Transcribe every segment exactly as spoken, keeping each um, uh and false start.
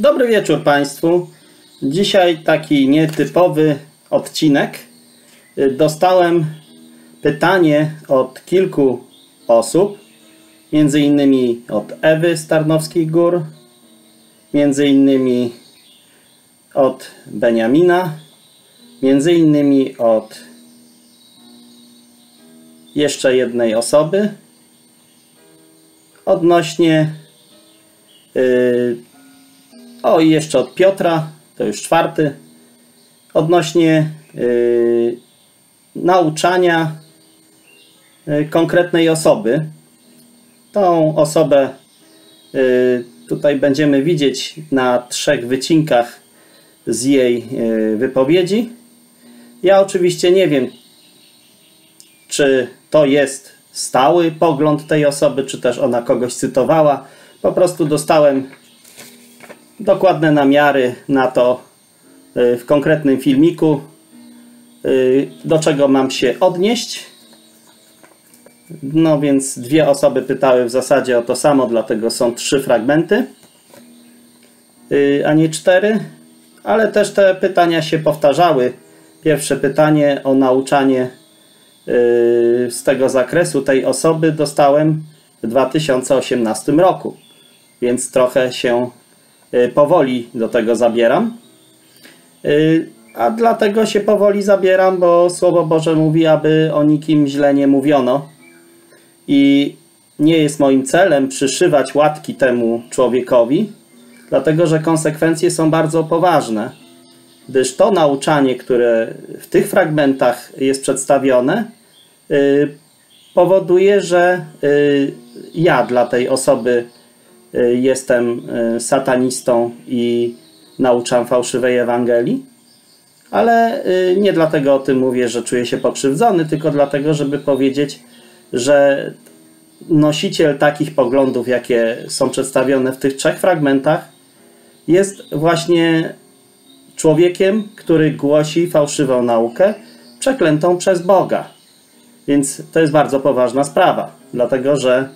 Dobry wieczór Państwu. Dzisiaj taki nietypowy odcinek. Dostałem pytanie od kilku osób, między innymi od Ewy z Tarnowskich Gór, między innymi od Beniamina, między innymi od jeszcze jednej osoby odnośnie yy, o i jeszcze od Piotra, to już czwarty, odnośnie yy, nauczania yy, konkretnej osoby. Tą osobę yy, tutaj będziemy widzieć na trzech wycinkach z jej yy, wypowiedzi. Ja oczywiście nie wiem, czy to jest stały pogląd tej osoby, czy też ona kogoś cytowała. Po prostu dostałem dokładne namiary na to w konkretnym filmiku, do czego mam się odnieść. No więc dwie osoby pytały w zasadzie o to samo, dlatego są trzy fragmenty, a nie cztery. Ale też te pytania się powtarzały. Pierwsze pytanie o nauczanie z tego zakresu tej osoby dostałem w dwa tysiące osiemnastym roku, więc trochę się powoli do tego zabieram. A dlatego się powoli zabieram, bo Słowo Boże mówi, aby o nikim źle nie mówiono i nie jest moim celem przyszywać łatki temu człowiekowi, dlatego że konsekwencje są bardzo poważne, gdyż to nauczanie, które w tych fragmentach jest przedstawione, powoduje, że ja dla tej osoby jestem satanistą i nauczam fałszywej Ewangelii, ale nie dlatego o tym mówię, że czuję się pokrzywdzony, tylko dlatego, żeby powiedzieć, że nosiciel takich poglądów, jakie są przedstawione w tych trzech fragmentach, jest właśnie człowiekiem, który głosi fałszywą naukę przeklętą przez Boga. Więc to jest bardzo poważna sprawa, dlatego że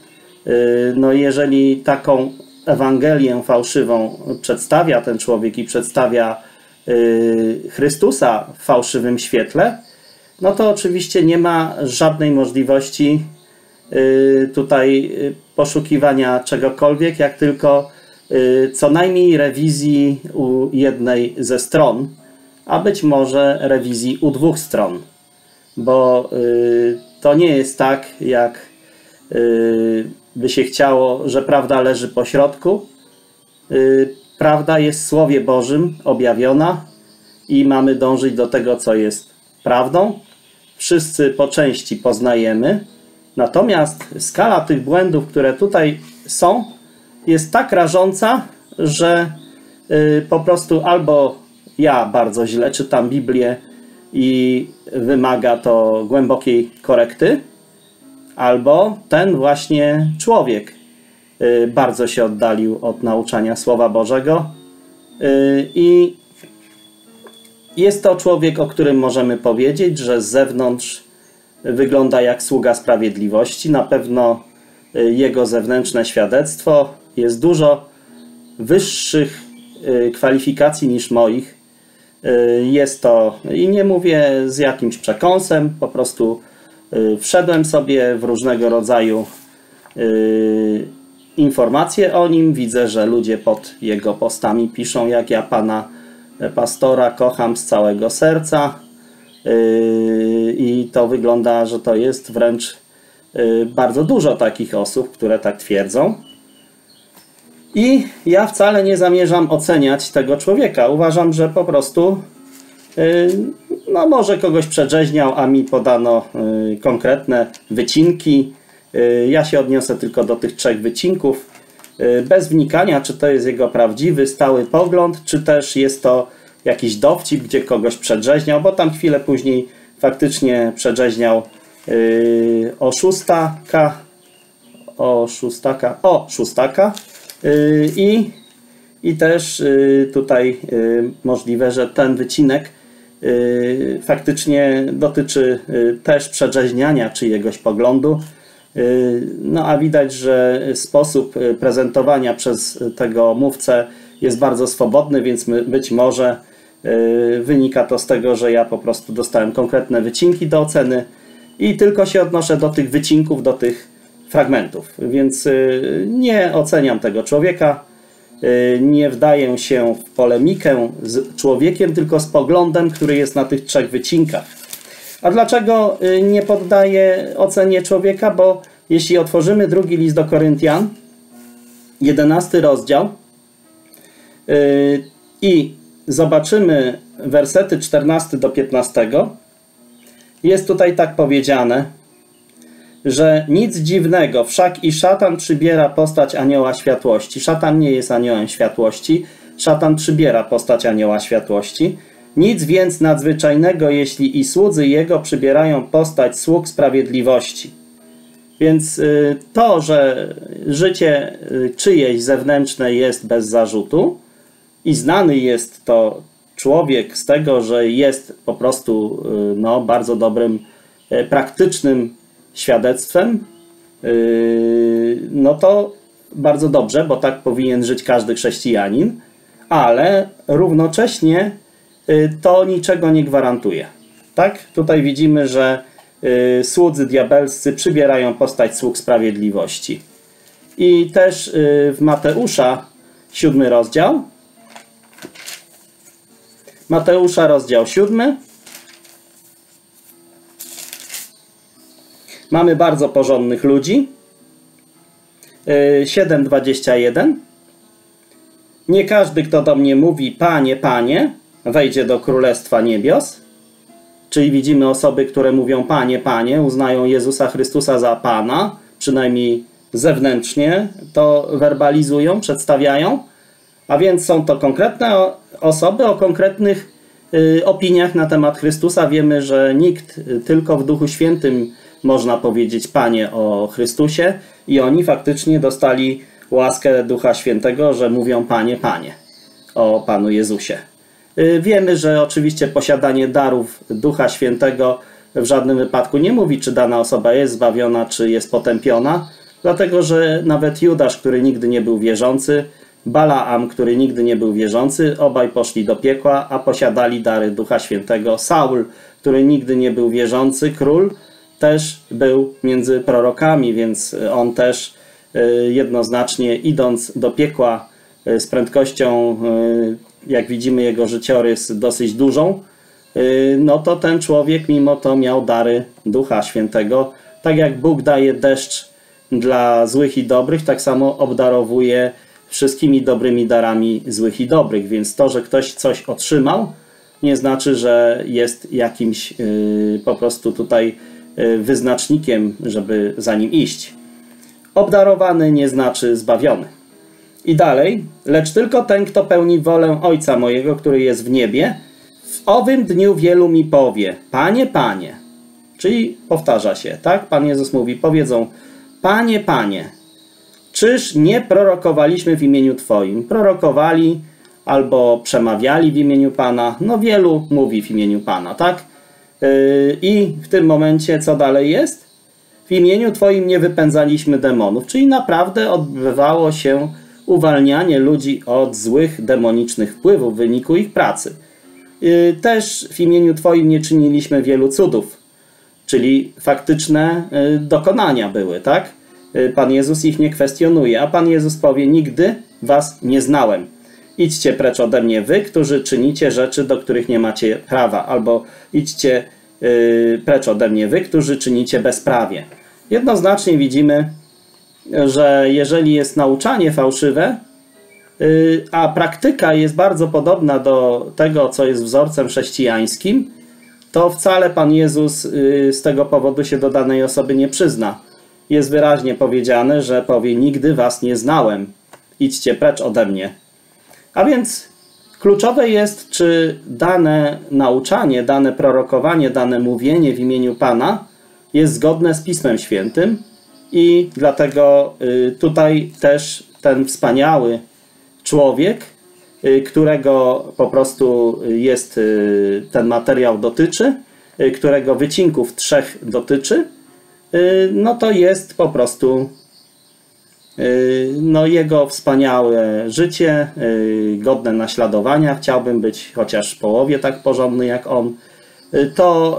no jeżeli taką Ewangelię fałszywą przedstawia ten człowiek i przedstawia Chrystusa w fałszywym świetle, no to oczywiście nie ma żadnej możliwości tutaj poszukiwania czegokolwiek, jak tylko co najmniej rewizji u jednej ze stron, a być może rewizji u dwóch stron, bo to nie jest tak, jak by się chciało, że prawda leży po środku. Prawda jest w Słowie Bożym objawiona i mamy dążyć do tego, co jest prawdą. Wszyscy po części poznajemy, natomiast skala tych błędów, które tutaj są, jest tak rażąca, że po prostu albo ja bardzo źle czytam Biblię i wymaga to głębokiej korekty, albo ten właśnie człowiek bardzo się oddalił od nauczania Słowa Bożego i jest to człowiek, o którym możemy powiedzieć, że z zewnątrz wygląda jak sługa sprawiedliwości. Na pewno jego zewnętrzne świadectwo jest dużo wyższych kwalifikacji niż moich. Jest to, i nie mówię z jakimś przekąsem, po prostu wszedłem sobie w różnego rodzaju informacje o nim. Widzę, że ludzie pod jego postami piszą, jak ja pana pastora kocham z całego serca. I to wygląda, że to jest wręcz bardzo dużo takich osób, które tak twierdzą. I ja wcale nie zamierzam oceniać tego człowieka. Uważam, że po prostu no może kogoś przedrzeźniał, a mi podano konkretne wycinki. Ja się odniosę tylko do tych trzech wycinków, bez wnikania, czy to jest jego prawdziwy, stały pogląd, czy też jest to jakiś dowcip, gdzie kogoś przedrzeźniał, bo tam chwilę później faktycznie przedrzeźniał oszustaka, oszustaka, oszustaka. I, i też tutaj możliwe, że ten wycinek faktycznie dotyczy też przedrzeźniania czyjegoś poglądu. No a widać, że sposób prezentowania przez tego mówcę jest bardzo swobodny, więc my, być może yy, wynika to z tego, że ja po prostu dostałem konkretne wycinki do oceny i tylko się odnoszę do tych wycinków, do tych fragmentów, więc yy, nie oceniam tego człowieka, yy, nie wdaję się w polemikę z człowiekiem, tylko z poglądem, który jest na tych trzech wycinkach. A dlaczego yy, nie poddaję ocenie człowieka? Bo jeśli otworzymy drugi list do Koryntian, jedenasty rozdział, i zobaczymy wersety czternasty do piętnastego, jest tutaj tak powiedziane, że nic dziwnego, wszak i szatan przybiera postać anioła światłości. Szatan nie jest aniołem światłości, szatan przybiera postać anioła światłości. Nic więc nadzwyczajnego, jeśli i słudzy jego przybierają postać sług sprawiedliwości. Więc to, że życie czyjeś zewnętrzne jest bez zarzutu i znany jest to człowiek z tego, że jest po prostu no, bardzo dobrym, praktycznym świadectwem, no to bardzo dobrze, bo tak powinien żyć każdy chrześcijanin, ale równocześnie to niczego nie gwarantuje. Tak? Tutaj widzimy, że słudzy diabelscy przybierają postać sług sprawiedliwości. I też w Mateusza, siódmy rozdział, Mateusza rozdział siódmy, mamy bardzo porządnych ludzi, siedem dwadzieścia jeden. Nie każdy, kto do mnie mówi Panie, Panie, wejdzie do Królestwa Niebios. Czyli widzimy osoby, które mówią Panie, Panie, uznają Jezusa Chrystusa za Pana, przynajmniej zewnętrznie to werbalizują, przedstawiają, a więc są to konkretne osoby o konkretnych y, opiniach na temat Chrystusa. Wiemy, że nikt, tylko w Duchu Świętym można powiedzieć Panie o Chrystusie i oni faktycznie dostali łaskę Ducha Świętego, że mówią Panie, Panie o Panu Jezusie. Wiemy, że oczywiście posiadanie darów Ducha Świętego w żadnym wypadku nie mówi, czy dana osoba jest zbawiona, czy jest potępiona, dlatego że nawet Judasz, który nigdy nie był wierzący, Balaam, który nigdy nie był wierzący, obaj poszli do piekła, a posiadali dary Ducha Świętego. Saul, który nigdy nie był wierzący, król, też był między prorokami, więc on też jednoznacznie, idąc do piekła z prędkością, jak widzimy jego życiorys, dosyć dużą, no to ten człowiek mimo to miał dary Ducha Świętego. Tak jak Bóg daje deszcz dla złych i dobrych, tak samo obdarowuje wszystkimi dobrymi darami złych i dobrych. Więc to, że ktoś coś otrzymał, nie znaczy, że jest jakimś po prostu tutaj wyznacznikiem, żeby za nim iść. Obdarowany nie znaczy zbawiony. I dalej, lecz tylko ten, kto pełni wolę Ojca mojego, który jest w niebie, w owym dniu wielu mi powie, Panie, Panie. Czyli powtarza się, tak? Pan Jezus mówi, powiedzą, Panie, Panie, czyż nie prorokowaliśmy w imieniu Twoim? Prorokowali albo przemawiali w imieniu Pana. No wielu mówi w imieniu Pana, tak? Yy, I w tym momencie co dalej jest? W imieniu Twoim nie wypędzaliśmy demonów. Czyli naprawdę odbywało się uwalnianie ludzi od złych, demonicznych wpływów w wyniku ich pracy. Też w imieniu Twoim nie czyniliśmy wielu cudów, czyli faktyczne dokonania były, tak? Pan Jezus ich nie kwestionuje, a Pan Jezus powie, nigdy was nie znałem. Idźcie precz ode mnie wy, którzy czynicie rzeczy, do których nie macie prawa, albo idźcie precz ode mnie wy, którzy czynicie bezprawie. Jednoznacznie widzimy, że jeżeli jest nauczanie fałszywe, a praktyka jest bardzo podobna do tego, co jest wzorcem chrześcijańskim, to wcale Pan Jezus z tego powodu się do danej osoby nie przyzna. Jest wyraźnie powiedziane, że powie, nigdy was nie znałem, idźcie precz ode mnie. A więc kluczowe jest, czy dane nauczanie, dane prorokowanie, dane mówienie w imieniu Pana jest zgodne z Pismem Świętym. I dlatego tutaj też ten wspaniały człowiek, którego po prostu jest ten materiał dotyczy, którego wycinków trzech dotyczy, no to jest po prostu No, jego wspaniałe życie, godne naśladowania, chciałbym być chociaż w połowie tak porządny jak on, to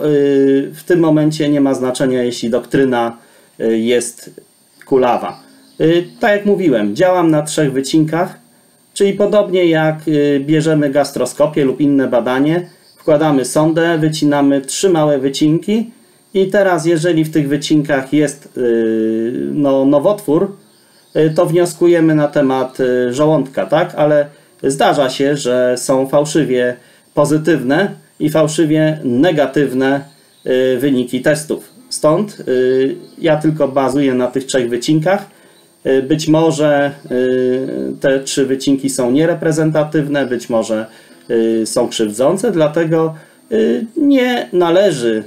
w tym momencie nie ma znaczenia, jeśli doktryna jest kulawa. Tak jak mówiłem, działam na trzech wycinkach, czyli podobnie jak bierzemy gastroskopię lub inne badanie, wkładamy sondę, wycinamy trzy małe wycinki i teraz jeżeli w tych wycinkach jest no, nowotwór, to wnioskujemy na temat żołądka, tak? Ale zdarza się, że są fałszywie pozytywne i fałszywie negatywne wyniki testów. Stąd ja tylko bazuję na tych trzech wycinkach. Być może te trzy wycinki są niereprezentatywne, być może są krzywdzące, dlatego nie należy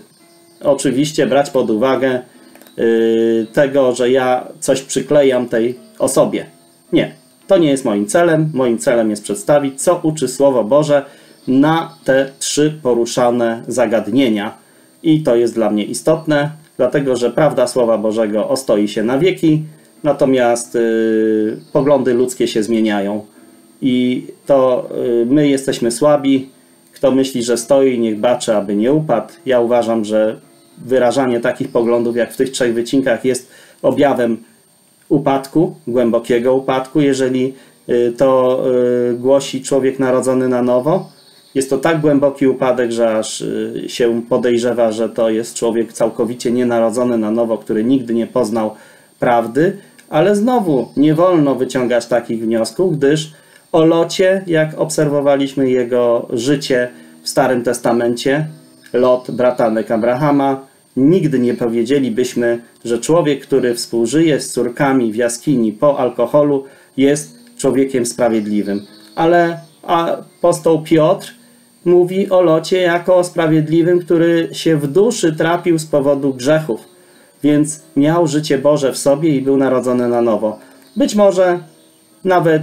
oczywiście brać pod uwagę tego, że ja coś przyklejam tej osobie. Nie, to nie jest moim celem. Moim celem jest przedstawić, co uczy Słowo Boże na te trzy poruszane zagadnienia. I to jest dla mnie istotne, dlatego że prawda Słowa Bożego ostoi się na wieki, natomiast yy, poglądy ludzkie się zmieniają. I to yy, my jesteśmy słabi. Kto myśli, że stoi, niech baczy, aby nie upadł. Ja uważam, że wyrażanie takich poglądów jak w tych trzech wycinkach jest objawem upadku, głębokiego upadku. Jeżeli to głosi człowiek narodzony na nowo, jest to tak głęboki upadek, że aż się podejrzewa, że to jest człowiek całkowicie nienarodzony na nowo, który nigdy nie poznał prawdy. Ale znowu nie wolno wyciągać takich wniosków, gdyż o Locie, jak obserwowaliśmy jego życie w Starym Testamencie, Lot, bratanek Abrahama, nigdy nie powiedzielibyśmy, że człowiek, który współżyje z córkami w jaskini po alkoholu, jest człowiekiem sprawiedliwym. Ale apostoł Piotr mówi o Locie jako o sprawiedliwym, który się w duszy trapił z powodu grzechów, więc miał życie Boże w sobie i był narodzony na nowo. Być może nawet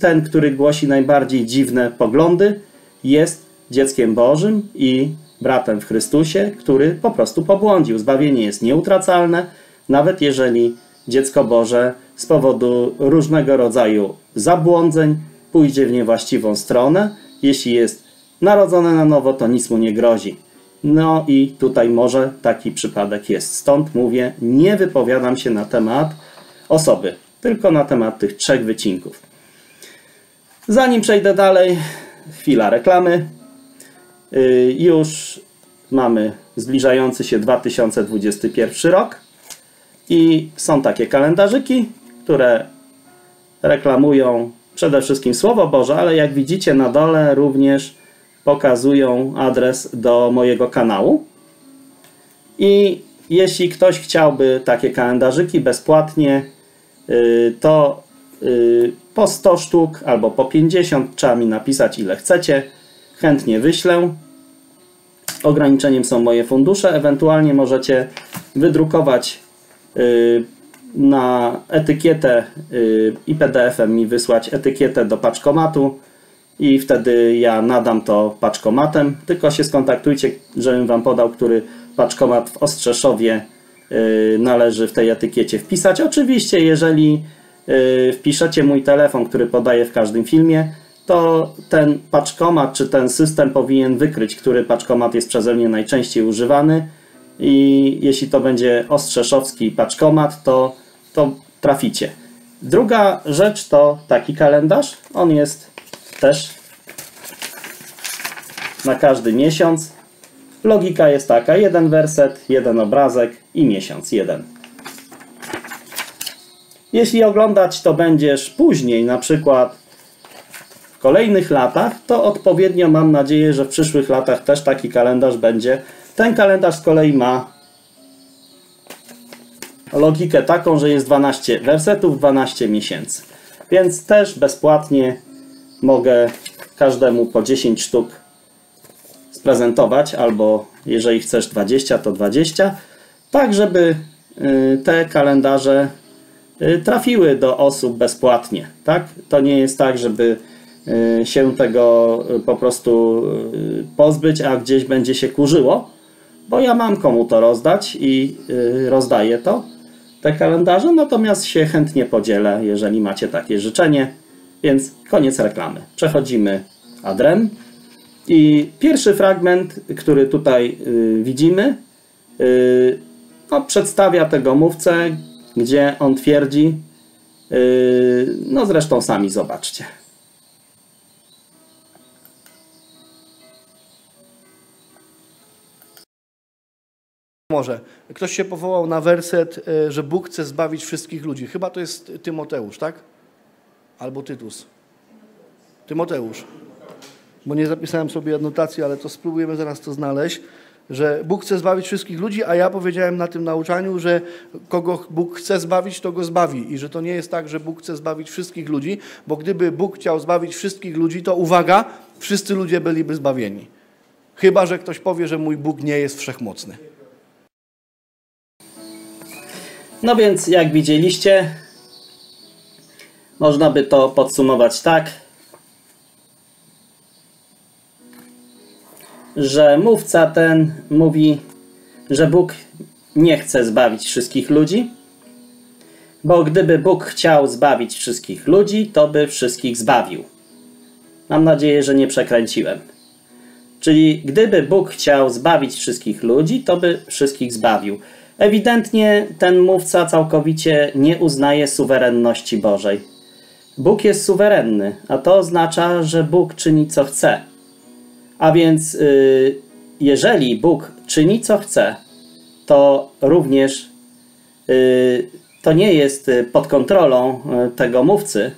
ten, który głosi najbardziej dziwne poglądy, jest dzieckiem Bożym i bratem w Chrystusie, który po prostu pobłądził. Zbawienie jest nieutracalne, nawet jeżeli dziecko Boże z powodu różnego rodzaju zabłądzeń pójdzie w niewłaściwą stronę. Jeśli jest narodzone na nowo, to nic mu nie grozi. No i tutaj może taki przypadek jest. Stąd mówię, nie wypowiadam się na temat osoby, tylko na temat tych trzech wycinków. Zanim przejdę dalej, chwila reklamy. Już mamy zbliżający się dwa tysiące dwudziesty pierwszy rok i są takie kalendarzyki, które reklamują przede wszystkim Słowo Boże, ale jak widzicie na dole również pokazują adres do mojego kanału. I jeśli ktoś chciałby takie kalendarzyki bezpłatnie, to po sto sztuk albo po pięćdziesiąt trzeba mi napisać, ile chcecie. Chętnie wyślę. Ograniczeniem są moje fundusze. Ewentualnie możecie wydrukować na etykietę i P D F em mi wysłać etykietę do paczkomatu i wtedy ja nadam to paczkomatem. Tylko się skontaktujcie, żebym Wam podał, który paczkomat w Ostrzeszowie należy w tej etykiecie wpisać. Oczywiście, jeżeli wpiszecie mój telefon, który podaję w każdym filmie, to ten paczkomat, czy ten system powinien wykryć, który paczkomat jest przeze mnie najczęściej używany i jeśli to będzie ostrzeszowski paczkomat, to, to traficie. Druga rzecz to taki kalendarz. On jest też na każdy miesiąc. Logika jest taka, jeden werset, jeden obrazek i miesiąc jeden. Jeśli oglądać to będziesz później, na przykład w kolejnych latach, to odpowiednio mam nadzieję, że w przyszłych latach też taki kalendarz będzie. Ten kalendarz z kolei ma logikę taką, że jest dwanaście wersetów, dwanaście miesięcy. Więc też bezpłatnie mogę każdemu po dziesięć sztuk sprezentować, albo jeżeli chcesz dwadzieścia, to dwadzieścia. Tak, żeby te kalendarze trafiły do osób bezpłatnie. Tak? To nie jest tak, żeby się tego po prostu pozbyć, a gdzieś będzie się kurzyło, bo ja mam komu to rozdać i rozdaję to. te kalendarze, natomiast się chętnie podzielę, jeżeli macie takie życzenie. Więc koniec reklamy. Przechodzimy adrem. I pierwszy fragment, który tutaj y, widzimy, y, no, przedstawia tego mówcę, gdzie on twierdzi, y, no zresztą sami zobaczcie. Może. Ktoś się powołał na werset, że Bóg chce zbawić wszystkich ludzi. Chyba to jest Tymoteusz, tak? Albo Tytus. Tymoteusz. Bo nie zapisałem sobie adnotacji, ale to spróbujemy zaraz to znaleźć, że Bóg chce zbawić wszystkich ludzi, a ja powiedziałem na tym nauczaniu, że kogo Bóg chce zbawić, to go zbawi. I że to nie jest tak, że Bóg chce zbawić wszystkich ludzi, bo gdyby Bóg chciał zbawić wszystkich ludzi, to uwaga, wszyscy ludzie byliby zbawieni. Chyba że ktoś powie, że mój Bóg nie jest wszechmocny. No więc, jak widzieliście, można by to podsumować tak, że mówca ten mówi, że Bóg nie chce zbawić wszystkich ludzi, bo gdyby Bóg chciał zbawić wszystkich ludzi, to by wszystkich zbawił. Mam nadzieję, że nie przekręciłem. Czyli gdyby Bóg chciał zbawić wszystkich ludzi, to by wszystkich zbawił. Ewidentnie ten mówca całkowicie nie uznaje suwerenności Bożej. Bóg jest suwerenny, a to oznacza, że Bóg czyni co chce. A więc yy, jeżeli Bóg czyni co chce, to również yy, to nie jest pod kontrolą tego mówcy,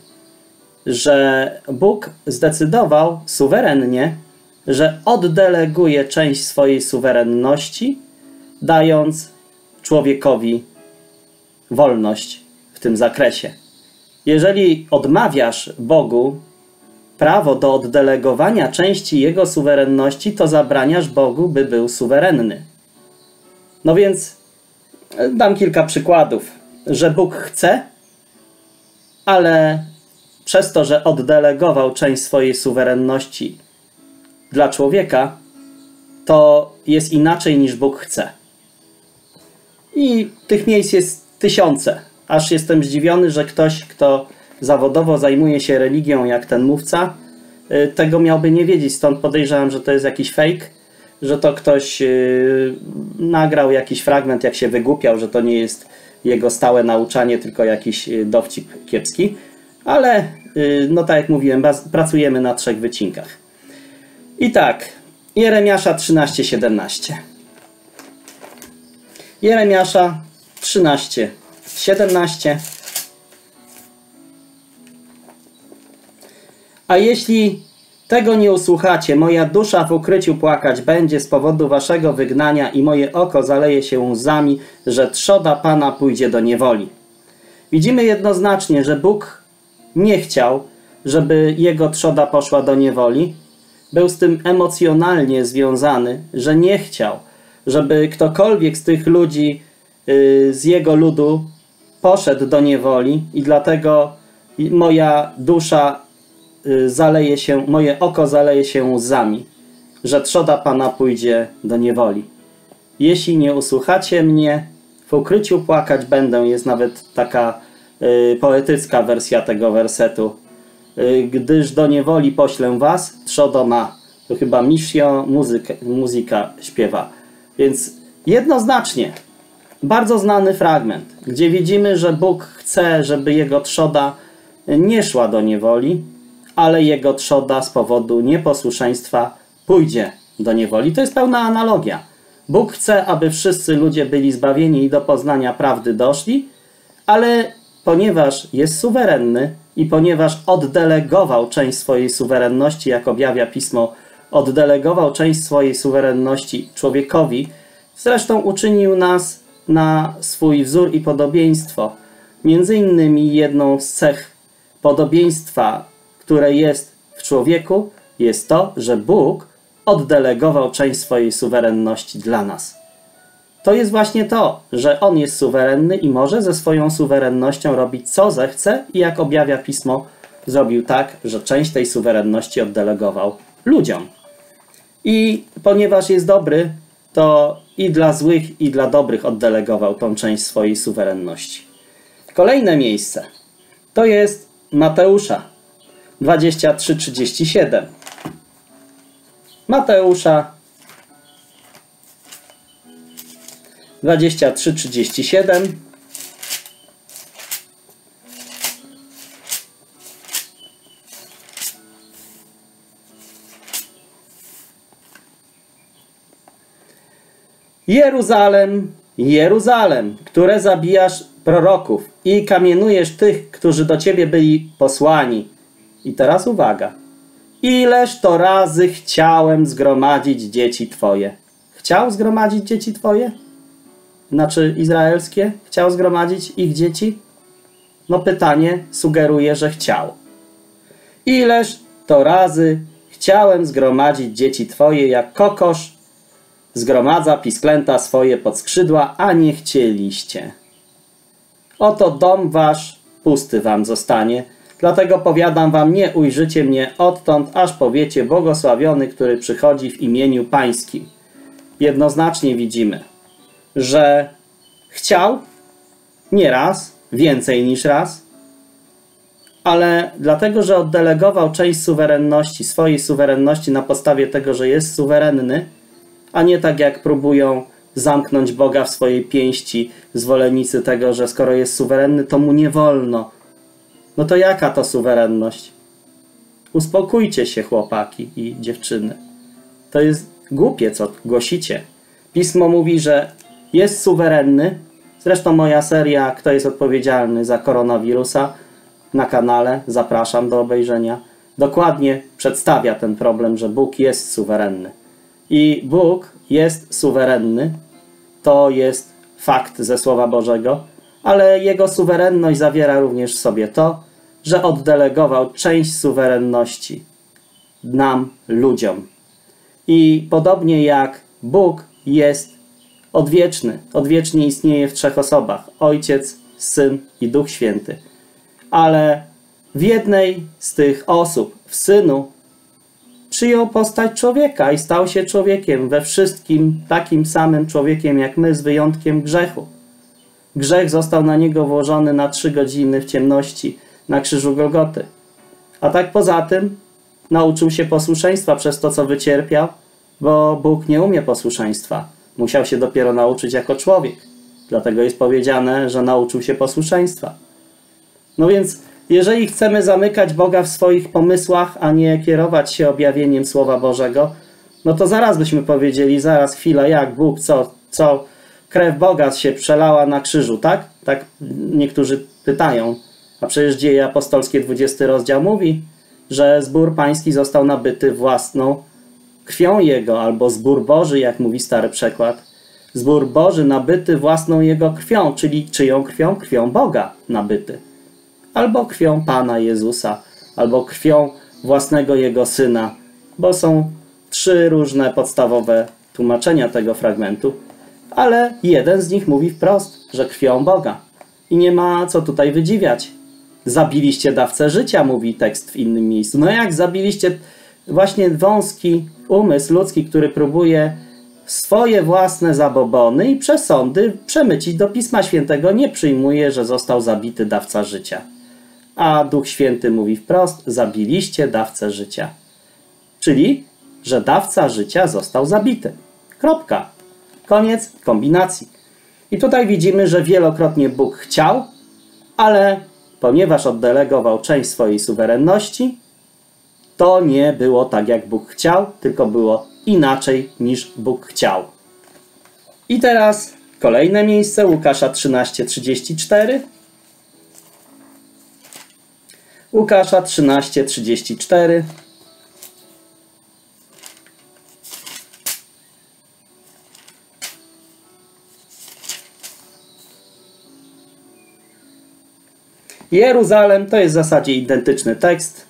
że Bóg zdecydował suwerennie, że oddeleguje część swojej suwerenności, dając człowiekowi wolność w tym zakresie. Jeżeli odmawiasz Bogu prawo do oddelegowania części Jego suwerenności, to zabraniasz Bogu, by był suwerenny. No więc dam kilka przykładów, że Bóg chce, ale przez to, że oddelegował część swojej suwerenności dla człowieka, to jest inaczej niż Bóg chce. I tych miejsc jest tysiące. Aż jestem zdziwiony, że ktoś, kto zawodowo zajmuje się religią, jak ten mówca, tego miałby nie wiedzieć. Stąd podejrzewam, że to jest jakiś fake, że to ktoś nagrał jakiś fragment, jak się wygłupiał, że to nie jest jego stałe nauczanie, tylko jakiś dowcip kiepski. Ale, no tak jak mówiłem, pracujemy na trzech wycinkach. I tak, Jeremiasza trzynaście siedemnaście. Jeremiasza trzynaście siedemnaście. A jeśli tego nie usłuchacie, moja dusza w ukryciu płakać będzie z powodu waszego wygnania i moje oko zaleje się łzami, że trzoda Pana pójdzie do niewoli. Widzimy jednoznacznie, że Bóg nie chciał, żeby jego trzoda poszła do niewoli. Był z tym emocjonalnie związany, że nie chciał, żeby ktokolwiek z tych ludzi, yy, z jego ludu poszedł do niewoli i dlatego moja dusza yy, zaleje się, moje oko zaleje się łzami, że trzoda Pana pójdzie do niewoli. Jeśli nie usłuchacie mnie, w ukryciu płakać będę, jest nawet taka yy, poetycka wersja tego wersetu. Yy, gdyż do niewoli poślę was, trzodo ma. To chyba misio muzyka, muzyka śpiewa. Więc jednoznacznie bardzo znany fragment, gdzie widzimy, że Bóg chce, żeby jego trzoda nie szła do niewoli, ale jego trzoda z powodu nieposłuszeństwa pójdzie do niewoli. To jest pełna analogia. Bóg chce, aby wszyscy ludzie byli zbawieni i do poznania prawdy doszli, ale ponieważ jest suwerenny i ponieważ oddelegował część swojej suwerenności, jak objawia Pismo, oddelegował część swojej suwerenności człowiekowi, zresztą uczynił nas na swój wzór i podobieństwo. Między innymi jedną z cech podobieństwa, które jest w człowieku, jest to, że Bóg oddelegował część swojej suwerenności dla nas. To jest właśnie to, że On jest suwerenny i może ze swoją suwerennością robić co zechce i jak objawia Pismo, zrobił tak, że część tej suwerenności oddelegował ludziom. I ponieważ jest dobry, to i dla złych, i dla dobrych oddelegował tą część swojej suwerenności. Kolejne miejsce to jest Mateusza dwadzieścia trzy, trzydzieści siedem. Mateusza dwadzieścia trzy, trzydzieści siedem. Jeruzalem, Jeruzalem, które zabijasz proroków i kamienujesz tych, którzy do ciebie byli posłani. I teraz uwaga. Ileż to razy chciałem zgromadzić dzieci twoje. Chciał zgromadzić dzieci twoje? Znaczy izraelskie? Chciał zgromadzić ich dzieci? No pytanie sugeruje, że chciał. Ileż to razy chciałem zgromadzić dzieci twoje, jak kokosz zgromadza pisklęta swoje pod skrzydła, a nie chcieliście. Oto dom wasz pusty wam zostanie, dlatego powiadam wam, nie ujrzycie mnie odtąd, aż powiecie błogosławiony, który przychodzi w imieniu pańskim. Jednoznacznie widzimy, że chciał nie raz, więcej niż raz, ale dlatego, że oddelegował część suwerenności, swojej suwerenności na podstawie tego, że jest suwerenny, a nie tak jak próbują zamknąć Boga w swojej pięści zwolennicy tego, że skoro jest suwerenny, to mu nie wolno. No to jaka to suwerenność? Uspokójcie się, chłopaki i dziewczyny. To jest głupie, co głosicie. Pismo mówi, że jest suwerenny. Zresztą moja seria Kto jest odpowiedzialny za koronawirusa na kanale, zapraszam do obejrzenia, dokładnie przedstawia ten problem, że Bóg jest suwerenny. I Bóg jest suwerenny, to jest fakt ze Słowa Bożego, ale Jego suwerenność zawiera również w sobie to, że oddelegował część suwerenności nam, ludziom. I podobnie jak Bóg jest odwieczny, odwiecznie istnieje w trzech osobach, Ojciec, Syn i Duch Święty. Ale w jednej z tych osób, w Synu, przyjął postać człowieka i stał się człowiekiem, we wszystkim takim samym człowiekiem jak my, z wyjątkiem grzechu. Grzech został na niego włożony na trzy godziny w ciemności na krzyżu Golgoty. A tak poza tym nauczył się posłuszeństwa przez to, co wycierpiał, bo Bóg nie umie posłuszeństwa. Musiał się dopiero nauczyć jako człowiek. Dlatego jest powiedziane, że nauczył się posłuszeństwa. No więc jeżeli chcemy zamykać Boga w swoich pomysłach, a nie kierować się objawieniem Słowa Bożego, no to zaraz byśmy powiedzieli, zaraz, chwila, jak Bóg, co, co krew Boga się przelała na krzyżu, tak? Tak niektórzy pytają. A przecież Dzieje Apostolskie dwudziesty rozdział mówi, że zbór pański został nabyty własną krwią Jego, albo zbór Boży, jak mówi stary przekład. Zbór Boży nabyty własną Jego krwią, czyli czyją krwią? Krwią Boga nabyty. Albo krwią Pana Jezusa, albo krwią własnego Jego Syna, bo są trzy różne podstawowe tłumaczenia tego fragmentu, ale jeden z nich mówi wprost, że krwią Boga. I nie ma co tutaj wydziwiać. Zabiliście dawcę życia, mówi tekst w innym miejscu. No jak zabiliście właśnie wąski umysł ludzki, który próbuje swoje własne zabobony i przesądy przemycić do Pisma Świętego, nie przyjmuje, że został zabity dawca życia. A Duch Święty mówi wprost, zabiliście dawcę życia. Czyli, że dawca życia został zabity. Kropka. Koniec kombinacji. I tutaj widzimy, że wielokrotnie Bóg chciał, ale ponieważ oddelegował część swojej suwerenności, to nie było tak, jak Bóg chciał, tylko było inaczej niż Bóg chciał. I teraz kolejne miejsce, Łukasza trzynaście, trzydzieści cztery. Łukasza trzynaście, trzydzieści cztery. Jeruzalem, to jest w zasadzie identyczny tekst.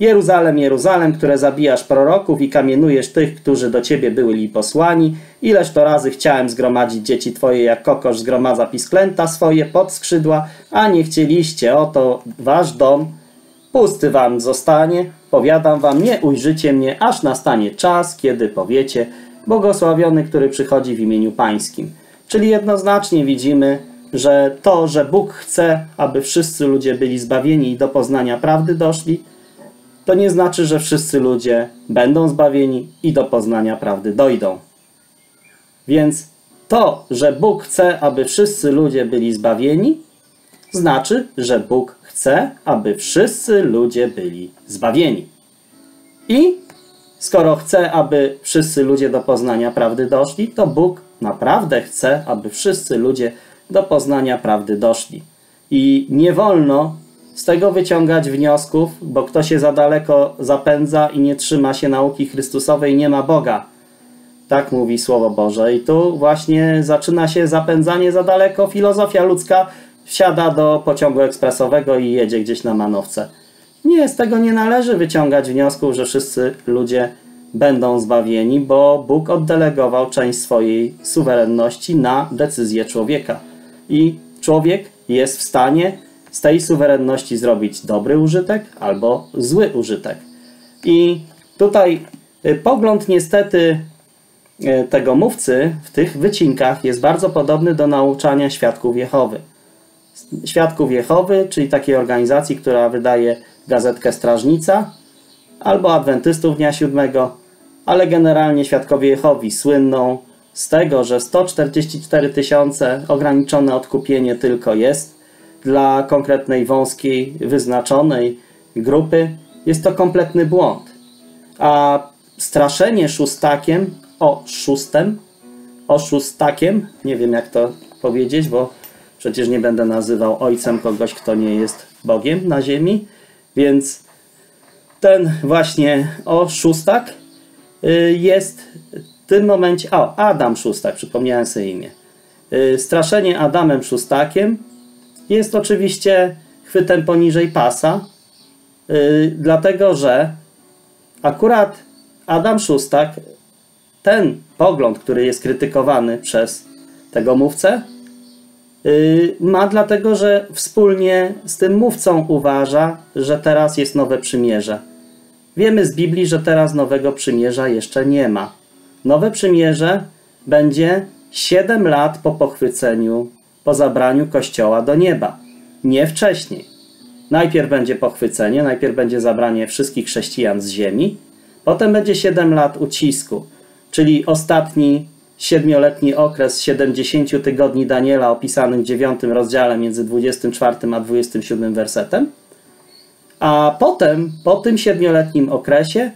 Jeruzalem, Jeruzalem, które zabijasz proroków i kamienujesz tych, którzy do ciebie byli posłani. Ileż to razy chciałem zgromadzić dzieci twoje, jak kokosz zgromadza pisklęta swoje pod skrzydła, a nie chcieliście. Oto wasz dom pusty wam zostanie. Powiadam wam, nie ujrzycie mnie, aż nastanie czas, kiedy powiecie błogosławiony, który przychodzi w imieniu Pańskim. Czyli jednoznacznie widzimy, że to, że Bóg chce, aby wszyscy ludzie byli zbawieni i do poznania prawdy doszli, to nie znaczy, że wszyscy ludzie będą zbawieni i do poznania prawdy dojdą. Więc to, że Bóg chce, aby wszyscy ludzie byli zbawieni, znaczy, że Bóg chce, aby wszyscy ludzie byli zbawieni. I skoro chce, aby wszyscy ludzie do poznania prawdy doszli, to Bóg naprawdę chce, aby wszyscy ludzie do poznania prawdy doszli. I nie wolno z tego wyciągać wniosków, bo kto się za daleko zapędza i nie trzyma się nauki Chrystusowej, nie ma Boga. Tak mówi Słowo Boże. I tu właśnie zaczyna się zapędzanie za daleko. Filozofia ludzka wsiada do pociągu ekspresowego i jedzie gdzieś na manowce. Nie, z tego nie należy wyciągać wniosków, że wszyscy ludzie będą zbawieni, bo Bóg oddelegował część swojej suwerenności na decyzję człowieka. I człowiek jest w stanie z tej suwerenności zrobić dobry użytek albo zły użytek. I tutaj pogląd niestety tego mówcy w tych wycinkach jest bardzo podobny do nauczania Świadków Jehowy. Świadków Jehowy, czyli takiej organizacji, która wydaje gazetkę Strażnica, albo Adwentystów Dnia Siódmego, ale generalnie Świadkowie Jehowi słynną z tego, że sto czterdzieści cztery tysiące ograniczone odkupienie tylko jest dla konkretnej, wąskiej, wyznaczonej grupy. Jest to kompletny błąd. A straszenie szóstakiem, o szóstym, o szóstakiem, nie wiem jak to powiedzieć, bo przecież nie będę nazywał ojcem kogoś, kto nie jest Bogiem na ziemi, więc ten właśnie o szóstak jest w tym momencie, o, Adam Szustak, przypomniałem sobie imię. Straszenie Adamem Szustakiem jest oczywiście chwytem poniżej pasa, dlatego że akurat Adam Szustak, ten pogląd, który jest krytykowany przez tego mówcę, ma dlatego, że wspólnie z tym mówcą uważa, że teraz jest nowe przymierze. Wiemy z Biblii, że teraz nowego przymierza jeszcze nie ma. Nowe przymierze będzie siedem lat po pochwyceniu, po zabraniu Kościoła do nieba. Nie wcześniej. Najpierw będzie pochwycenie, najpierw będzie zabranie wszystkich chrześcijan z ziemi, potem będzie siedem lat ucisku, czyli ostatni siedmioletni okres siedemdziesięciu tygodni Daniela opisanym w dziewiątym rozdziale między dwudziestym czwartym a dwudziestym siódmym wersetem. A potem, po tym siedmioletnim okresie,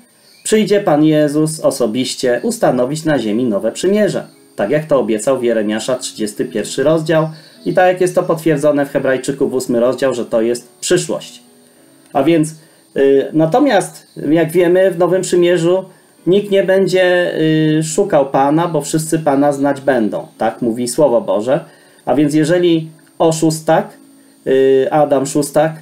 przyjdzie Pan Jezus osobiście ustanowić na ziemi nowe przymierze. Tak jak to obiecał w Jeremiasza trzydziesty pierwszy rozdział i tak jak jest to potwierdzone w Hebrajczyków ósmy rozdział, że to jest przyszłość. A więc, yy, natomiast jak wiemy, w nowym przymierzu nikt nie będzie y, szukał Pana, bo wszyscy Pana znać będą. Tak mówi Słowo Boże. A więc jeżeli o szóstak, y, Adam Szustak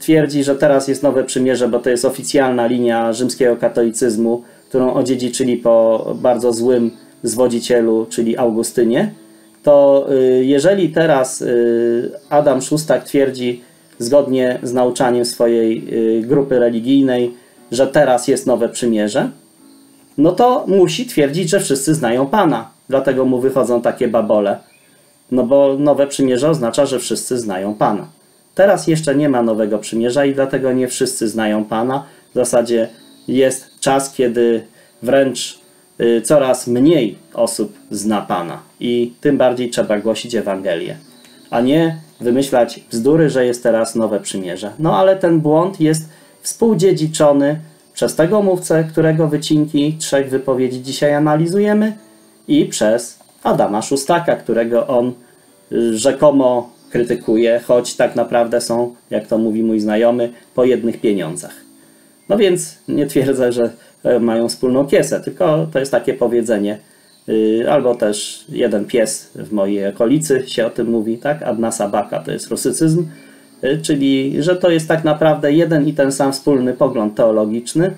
twierdzi, że teraz jest nowe przymierze, bo to jest oficjalna linia rzymskiego katolicyzmu, którą odziedziczyli po bardzo złym zwodzicielu, czyli Augustynie, to y, jeżeli teraz y, Adam Szustak twierdzi, zgodnie z nauczaniem swojej y, grupy religijnej, że teraz jest nowe przymierze, no to musi twierdzić, że wszyscy znają Pana. Dlatego mu wychodzą takie babole. No bo nowe przymierze oznacza, że wszyscy znają Pana. Teraz jeszcze nie ma nowego przymierza i dlatego nie wszyscy znają Pana. W zasadzie jest czas, kiedy wręcz y, coraz mniej osób zna Pana. I tym bardziej trzeba głosić Ewangelię. A nie wymyślać bzdury, że jest teraz nowe przymierze. No ale ten błąd jest współdziedziczony przez tego mówcę, którego wycinki trzech wypowiedzi dzisiaj analizujemy, i przez Adama Szustaka, którego on rzekomo krytykuje, choć tak naprawdę są, jak to mówi mój znajomy, po jednych pieniądzach. No więc nie twierdzę, że mają wspólną kiesę, tylko to jest takie powiedzenie, albo też jeden pies w mojej okolicy się o tym mówi, tak? Adna sabaka to jest rusycyzm. Czyli, że to jest tak naprawdę jeden i ten sam wspólny pogląd teologiczny,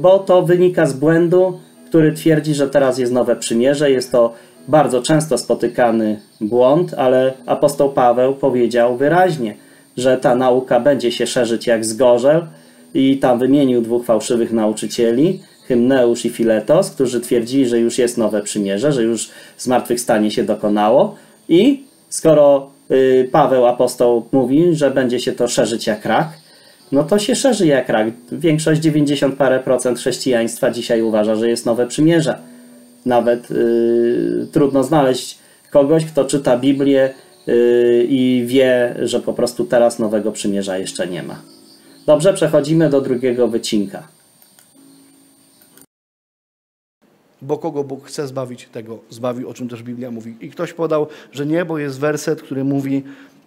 bo to wynika z błędu, który twierdzi, że teraz jest nowe przymierze. Jest to bardzo często spotykany błąd, ale apostoł Paweł powiedział wyraźnie, że ta nauka będzie się szerzyć jak zgorzel i tam wymienił dwóch fałszywych nauczycieli, Hymneusz i Filetos, którzy twierdzili, że już jest nowe przymierze, że już zmartwychwstanie się dokonało i skoro y, Paweł apostoł mówi, że będzie się to szerzyć jak rak, no to się szerzy jak rak. Większość, dziewięćdziesiąt parę procent chrześcijaństwa dzisiaj uważa, że jest nowe przymierze. Nawet y, trudno znaleźć kogoś, kto czyta Biblię y, i wie, że po prostu teraz nowego przymierza jeszcze nie ma. Dobrze, przechodzimy do drugiego wycinka. Bo kogo Bóg chce zbawić, tego zbawi, o czym też Biblia mówi. I ktoś podał, że nie, bo jest werset, który mówi,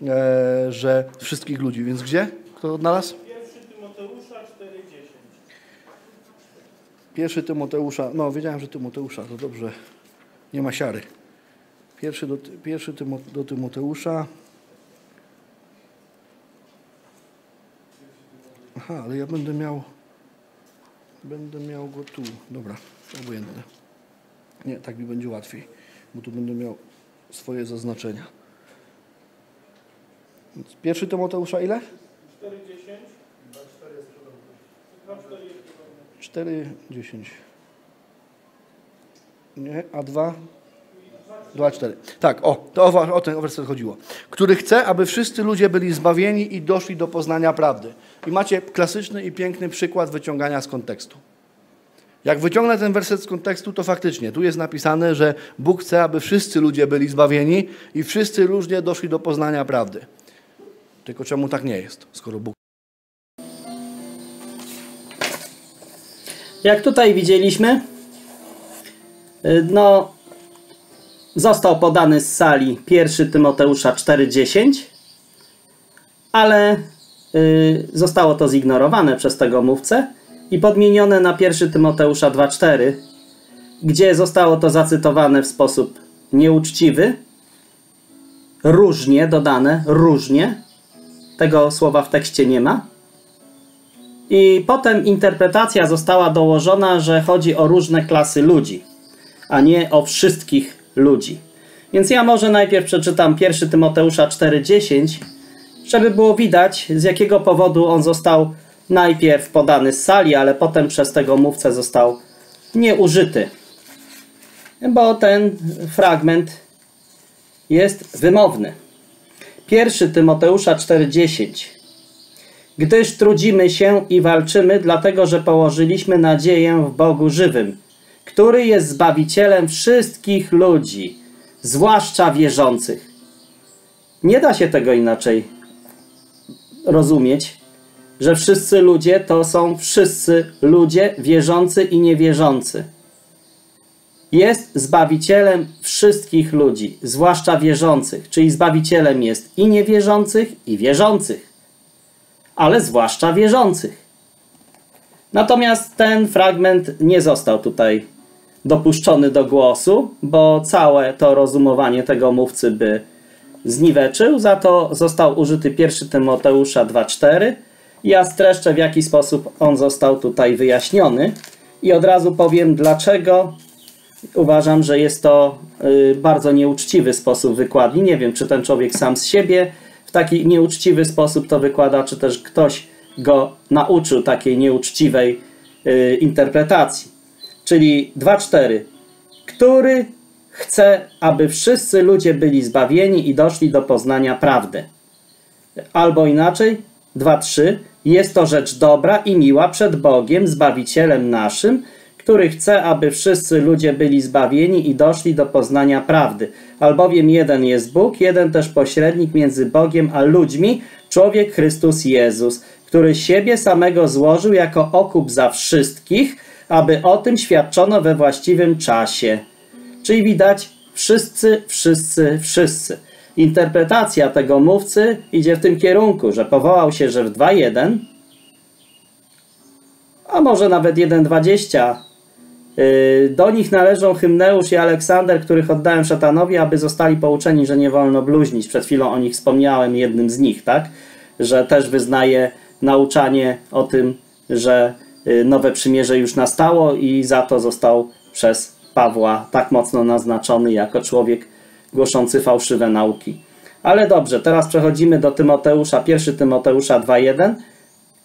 e, że wszystkich ludzi. Więc gdzie? Kto odnalazł? pierwszy Tymoteusza cztery dziesięć. pierwszy Tymoteusza, no wiedziałem, że Tymoteusza, to dobrze, nie ma siary. pierwszy do, pierwszy Tymo, do Tymoteusza. Aha, ale ja będę miał, będę miał go tu, dobra, obojętne. Nie, tak mi będzie łatwiej, bo tu będę miał swoje zaznaczenia. pierwszy Tymoteusza ile? cztery dziesięć. Nie, a dwa? dwa cztery. Tak, o, to o, o ten werset chodziło. Który chce, aby wszyscy ludzie byli zbawieni i doszli do poznania prawdy. I macie klasyczny i piękny przykład wyciągania z kontekstu. Jak wyciągnę ten werset z kontekstu, to faktycznie tu jest napisane, że Bóg chce, aby wszyscy ludzie byli zbawieni i wszyscy ludzie doszli do poznania prawdy. Tylko czemu tak nie jest, skoro Bóg... Jak tutaj widzieliśmy, no, został podany z sali pierwszy Tymoteusza cztery dziesięć, ale y, zostało to zignorowane przez tego mówcę i podmienione na pierwszy Tymoteusza dwa cztery, gdzie zostało to zacytowane w sposób nieuczciwy, różnie dodane, różnie. Tego słowa w tekście nie ma. I potem interpretacja została dołożona, że chodzi o różne klasy ludzi, a nie o wszystkich ludzi. Więc ja może najpierw przeczytam pierwszy Tymoteusza cztery dziesięć, żeby było widać, z jakiego powodu on został najpierw podany z sali, ale potem przez tego mówcę został nieużyty. Bo ten fragment jest wymowny. pierwszy Tymoteusza cztery dziesięć. Gdyż trudzimy się i walczymy, dlatego że położyliśmy nadzieję w Bogu żywym, który jest Zbawicielem wszystkich ludzi, zwłaszcza wierzących. Nie da się tego inaczej rozumieć, że wszyscy ludzie to są wszyscy ludzie wierzący i niewierzący. Jest Zbawicielem wszystkich ludzi, zwłaszcza wierzących, czyli Zbawicielem jest i niewierzących, i wierzących, ale zwłaszcza wierzących. Natomiast ten fragment nie został tutaj dopuszczony do głosu, bo całe to rozumowanie tego mówcy by zniweczył, za to został użyty pierwszy Tymoteusza dwa cztery. Ja streszczę, w jaki sposób on został tutaj wyjaśniony i od razu powiem, dlaczego uważam, że jest to y, bardzo nieuczciwy sposób wykładni. Nie wiem, czy ten człowiek sam z siebie w taki nieuczciwy sposób to wykłada, czy też ktoś go nauczył takiej nieuczciwej y, interpretacji. Czyli dwa cztery. Który chce, aby wszyscy ludzie byli zbawieni i doszli do poznania prawdy. Albo inaczej, dwa trzy. Jest to rzecz dobra i miła przed Bogiem, Zbawicielem naszym, który chce, aby wszyscy ludzie byli zbawieni i doszli do poznania prawdy. Albowiem jeden jest Bóg, jeden też pośrednik między Bogiem a ludźmi, człowiek Chrystus Jezus, który siebie samego złożył jako okup za wszystkich, aby o tym świadczono we właściwym czasie. Czyli widać wszyscy, wszyscy, wszyscy. Interpretacja tego mówcy idzie w tym kierunku, że powołał się, że w dwa jeden, a może nawet jeden dwadzieścia, do nich należą Hymneusz i Aleksander, których oddałem szatanowi, aby zostali pouczeni, że nie wolno bluźnić. Przed chwilą o nich wspomniałem, jednym z nich, tak? Że też wyznaje nauczanie o tym, że nowe przymierze już nastało i za to został przez Pawła tak mocno naznaczony jako człowiek głoszący fałszywe nauki. Ale dobrze, teraz przechodzimy do Tymoteusza, pierwszy Tymoteusza dwa jeden,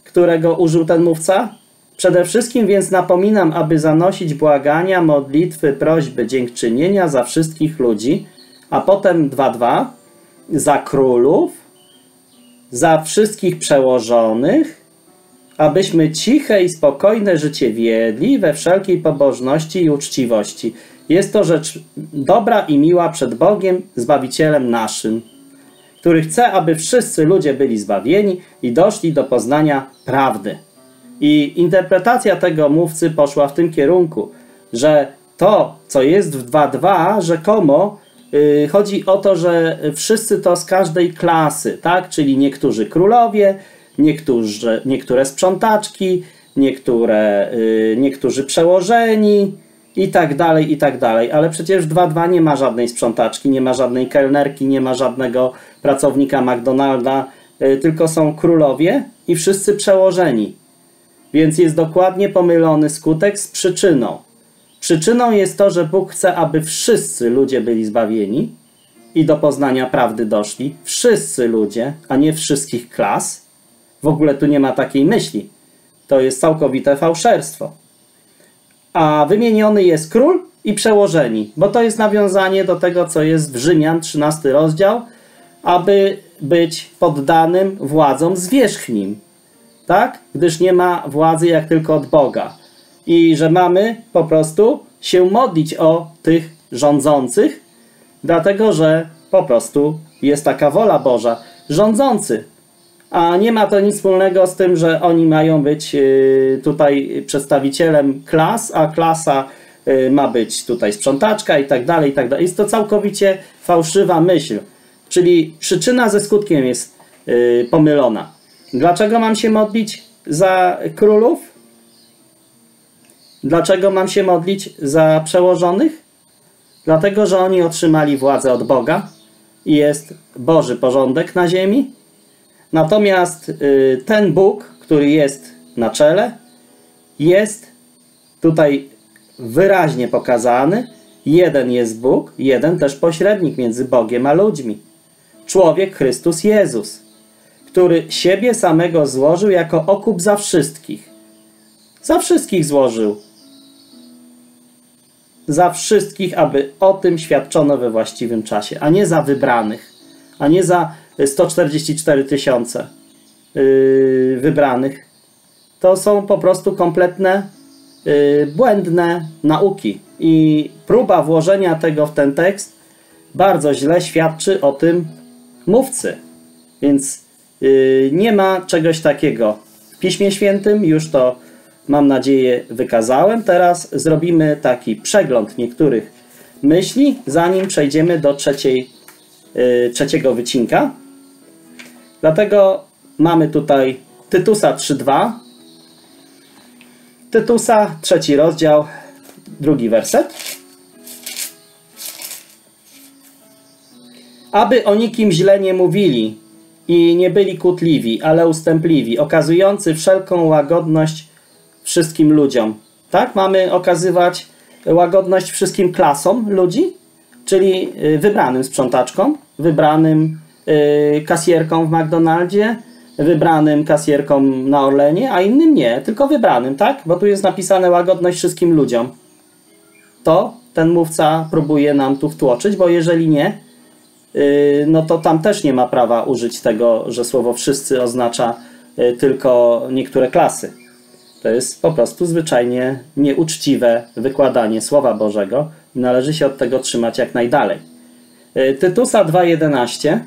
którego użył ten mówca. Przede wszystkim więc napominam, aby zanosić błagania, modlitwy, prośby, dziękczynienia za wszystkich ludzi, a potem dwa dwa, za królów, za wszystkich przełożonych, abyśmy ciche i spokojne życie wiedli we wszelkiej pobożności i uczciwości. Jest to rzecz dobra i miła przed Bogiem, Zbawicielem naszym, który chce, aby wszyscy ludzie byli zbawieni i doszli do poznania prawdy. I interpretacja tego mówcy poszła w tym kierunku, że to, co jest w dwa dwa, rzekomo yy, chodzi o to, że wszyscy to z każdej klasy, tak? Czyli niektórzy królowie, niektórzy, niektóre sprzątaczki, niektóre, yy, niektórzy przełożeni i tak dalej, i tak dalej. Ale przecież w dwa dwa nie ma żadnej sprzątaczki, nie ma żadnej kelnerki, nie ma żadnego pracownika McDonalda, yy, tylko są królowie i wszyscy przełożeni. Więc jest dokładnie pomylony skutek z przyczyną. Przyczyną jest to, że Bóg chce, aby wszyscy ludzie byli zbawieni i do poznania prawdy doszli. Wszyscy ludzie, a nie wszystkich klas. W ogóle tu nie ma takiej myśli. To jest całkowite fałszerstwo. A wymieniony jest król i przełożeni, bo to jest nawiązanie do tego, co jest w Rzymian, trzynasty rozdział, aby być poddanym władzom zwierzchnim. Tak? Gdyż nie ma władzy jak tylko od Boga. I że mamy po prostu się modlić o tych rządzących, dlatego że po prostu jest taka wola Boża. Rządzący. A nie ma to nic wspólnego z tym, że oni mają być tutaj przedstawicielem klas, a klasa ma być tutaj sprzątaczka i tak dalej, i tak dalej. Jest to całkowicie fałszywa myśl. Czyli przyczyna ze skutkiem jest pomylona. Dlaczego mam się modlić za królów? Dlaczego mam się modlić za przełożonych? Dlatego, że oni otrzymali władzę od Boga i jest Boży porządek na ziemi. Natomiast y, ten Bóg, który jest na czele, jest tutaj wyraźnie pokazany. Jeden jest Bóg, jeden też pośrednik między Bogiem a ludźmi. Człowiek Chrystus Jezus, który siebie samego złożył jako okup za wszystkich. Za wszystkich złożył. Za wszystkich, aby o tym świadczono we właściwym czasie, a nie za wybranych, a nie za sto czterdzieści cztery tysiące yy, wybranych. To są po prostu kompletne, yy, błędne nauki. I próba włożenia tego w ten tekst bardzo źle świadczy o tym mówcy. Więc nie ma czegoś takiego w Piśmie Świętym, już to mam nadzieję wykazałem. Teraz zrobimy taki przegląd niektórych myśli, zanim przejdziemy do trzeciej, trzeciego wycinka. Dlatego mamy tutaj Tytusa trzy dwa, Tytusa, trzeci rozdział, drugi werset. Aby o nikim źle nie mówili, i nie byli kłótliwi, ale ustępliwi, okazujący wszelką łagodność wszystkim ludziom. Tak? Mamy okazywać łagodność wszystkim klasom ludzi, czyli wybranym sprzątaczkom, wybranym yy, kasjerkom w McDonaldzie, wybranym kasjerkom na Orlenie, a innym nie, tylko wybranym, tak? Bo tu jest napisane łagodność wszystkim ludziom. To ten mówca próbuje nam tu wtłoczyć, bo jeżeli nie, no to tam też nie ma prawa użyć tego, że słowo wszyscy oznacza tylko niektóre klasy. To jest po prostu zwyczajnie nieuczciwe wykładanie Słowa Bożego i należy się od tego trzymać jak najdalej. Tytusa dwa jedenaście.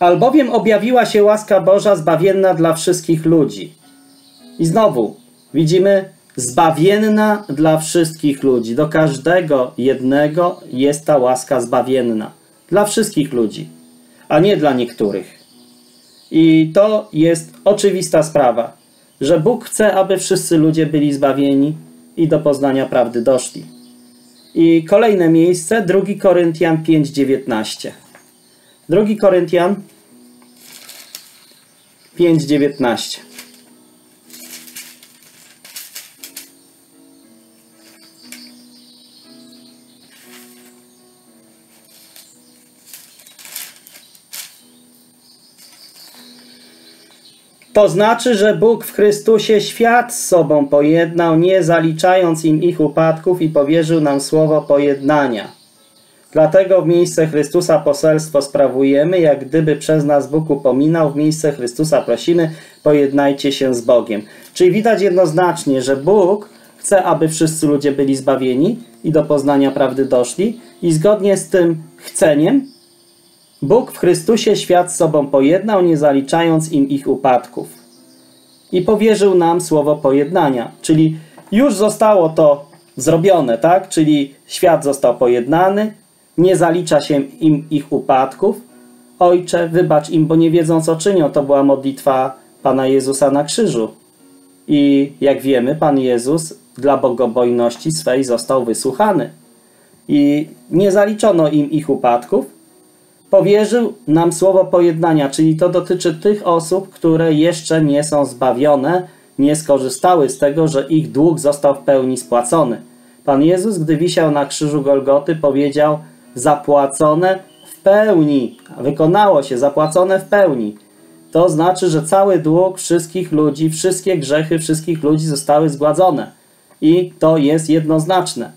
Albowiem objawiła się łaska Boża zbawienna dla wszystkich ludzi. I znowu widzimy, zbawienna dla wszystkich ludzi. Do każdego jednego jest ta łaska zbawienna. Dla wszystkich ludzi, a nie dla niektórych. I to jest oczywista sprawa, że Bóg chce, aby wszyscy ludzie byli zbawieni i do poznania prawdy doszli. I kolejne miejsce, druga Koryntian pięć dziewiętnaście. druga Koryntian pięć dziewiętnaście. To znaczy, że Bóg w Chrystusie świat z sobą pojednał, nie zaliczając im ich upadków i powierzył nam słowo pojednania. Dlatego w miejsce Chrystusa poselstwo sprawujemy, jak gdyby przez nas Bóg upominał, w miejsce Chrystusa prosimy, pojednajcie się z Bogiem. Czyli widać jednoznacznie, że Bóg chce, aby wszyscy ludzie byli zbawieni i do poznania prawdy doszli, i zgodnie z tym chceniem Bóg w Chrystusie świat z sobą pojednał, nie zaliczając im ich upadków. I powierzył nam słowo pojednania, czyli już zostało to zrobione, tak? Czyli świat został pojednany, nie zalicza się im ich upadków. Ojcze, wybacz im, bo nie wiedzą, co czynią. To była modlitwa Pana Jezusa na krzyżu. I jak wiemy, Pan Jezus dla bogobojności swej został wysłuchany. I nie zaliczono im ich upadków. Powierzył nam słowo pojednania, czyli to dotyczy tych osób, które jeszcze nie są zbawione, nie skorzystały z tego, że ich dług został w pełni spłacony. Pan Jezus, gdy wisiał na krzyżu Golgoty, powiedział: zapłacone w pełni, wykonało się, zapłacone w pełni. To znaczy, że cały dług wszystkich ludzi, wszystkie grzechy wszystkich ludzi zostały zgładzone. I to jest jednoznaczne.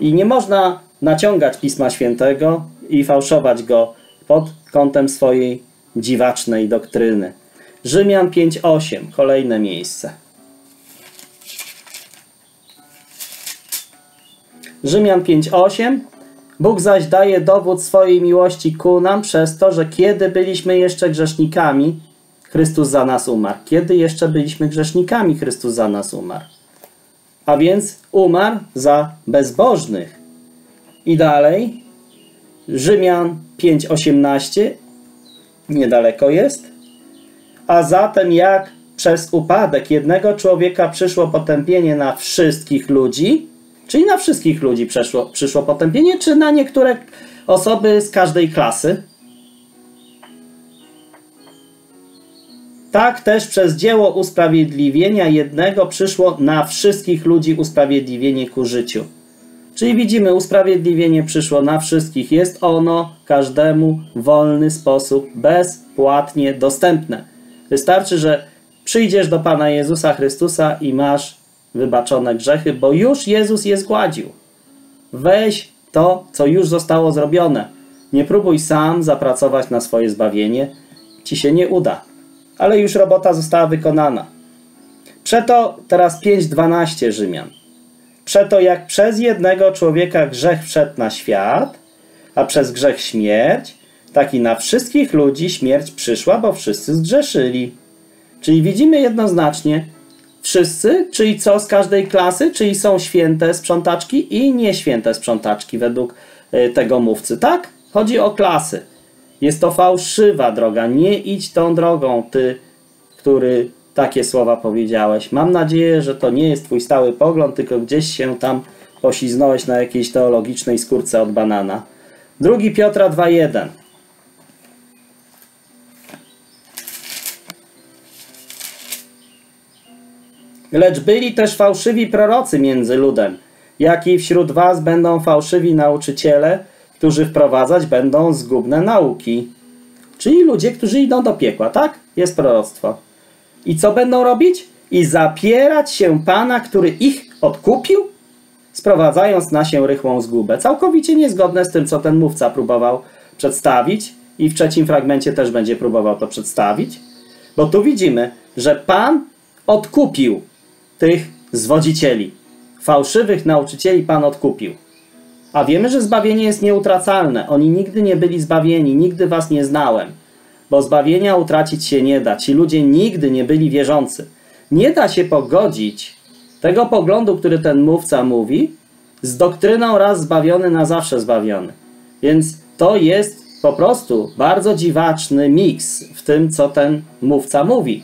I nie można naciągać Pisma Świętego i fałszować go pod kątem swojej dziwacznej doktryny. Rzymian pięć osiem, kolejne miejsce. Rzymian pięć osiem. Bóg zaś daje dowód swojej miłości ku nam przez to, że kiedy byliśmy jeszcze grzesznikami, Chrystus za nas umarł. Kiedy jeszcze byliśmy grzesznikami, Chrystus za nas umarł. A więc umarł za bezbożnych. I dalej Rzymian pięć osiemnaście, niedaleko jest. A zatem jak przez upadek jednego człowieka przyszło potępienie na wszystkich ludzi, czyli na wszystkich ludzi przeszło, przyszło potępienie, czy na niektóre osoby z każdej klasy? Tak też przez dzieło usprawiedliwienia jednego przyszło na wszystkich ludzi usprawiedliwienie ku życiu. Czyli widzimy, usprawiedliwienie przyszło na wszystkich. Jest ono każdemu w wolny sposób, bezpłatnie dostępne. Wystarczy, że przyjdziesz do Pana Jezusa Chrystusa i masz wybaczone grzechy, bo już Jezus je zgładził. Weź to, co już zostało zrobione. Nie próbuj sam zapracować na swoje zbawienie. Ci się nie uda. Ale już robota została wykonana. Przeto teraz pięć dwanaście Rzymian. Przeto jak przez jednego człowieka grzech wszedł na świat, a przez grzech śmierć, tak i na wszystkich ludzi śmierć przyszła, bo wszyscy zgrzeszyli. Czyli widzimy jednoznacznie wszyscy, czyli co z każdej klasy, czyli są święte sprzątaczki i nieświęte sprzątaczki według tego mówcy, tak? Chodzi o klasy. Jest to fałszywa droga. Nie idź tą drogą, ty, który takie słowa powiedziałeś. Mam nadzieję, że to nie jest twój stały pogląd, tylko gdzieś się tam posiznąłeś na jakiejś teologicznej skórce od banana. Drugi Piotra dwa jeden. Lecz byli też fałszywi prorocy między ludem, jak i wśród was będą fałszywi nauczyciele, którzy wprowadzać będą zgubne nauki. Czyli ludzie, którzy idą do piekła, tak? Jest proroctwo. I co będą robić? I zapierać się Pana, który ich odkupił, sprowadzając na się rychłą zgubę. Całkowicie niezgodne z tym, co ten mówca próbował przedstawić i w trzecim fragmencie też będzie próbował to przedstawić. Bo tu widzimy, że Pan odkupił tych zwodzicieli. Fałszywych nauczycieli Pan odkupił. A wiemy, że zbawienie jest nieutracalne. Oni nigdy nie byli zbawieni, nigdy was nie znałem. Bo zbawienia utracić się nie da. Ci ludzie nigdy nie byli wierzący. Nie da się pogodzić tego poglądu, który ten mówca mówi, z doktryną raz zbawiony, na zawsze zbawiony. Więc to jest po prostu bardzo dziwaczny miks w tym, co ten mówca mówi.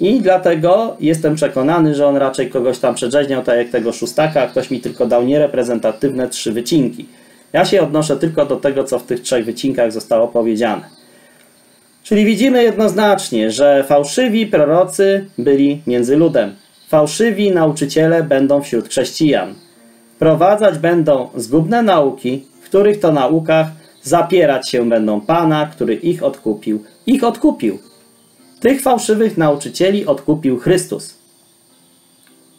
I dlatego jestem przekonany, że on raczej kogoś tam przedrzeźniał, tak jak tego Szustaka, a ktoś mi tylko dał niereprezentatywne trzy wycinki. Ja się odnoszę tylko do tego, co w tych trzech wycinkach zostało powiedziane. Czyli widzimy jednoznacznie, że fałszywi prorocy byli między ludem. Fałszywi nauczyciele będą wśród chrześcijan. Wprowadzać będą zgubne nauki, w których to naukach zapierać się będą Pana, który ich odkupił. Ich odkupił. Tych fałszywych nauczycieli odkupił Chrystus.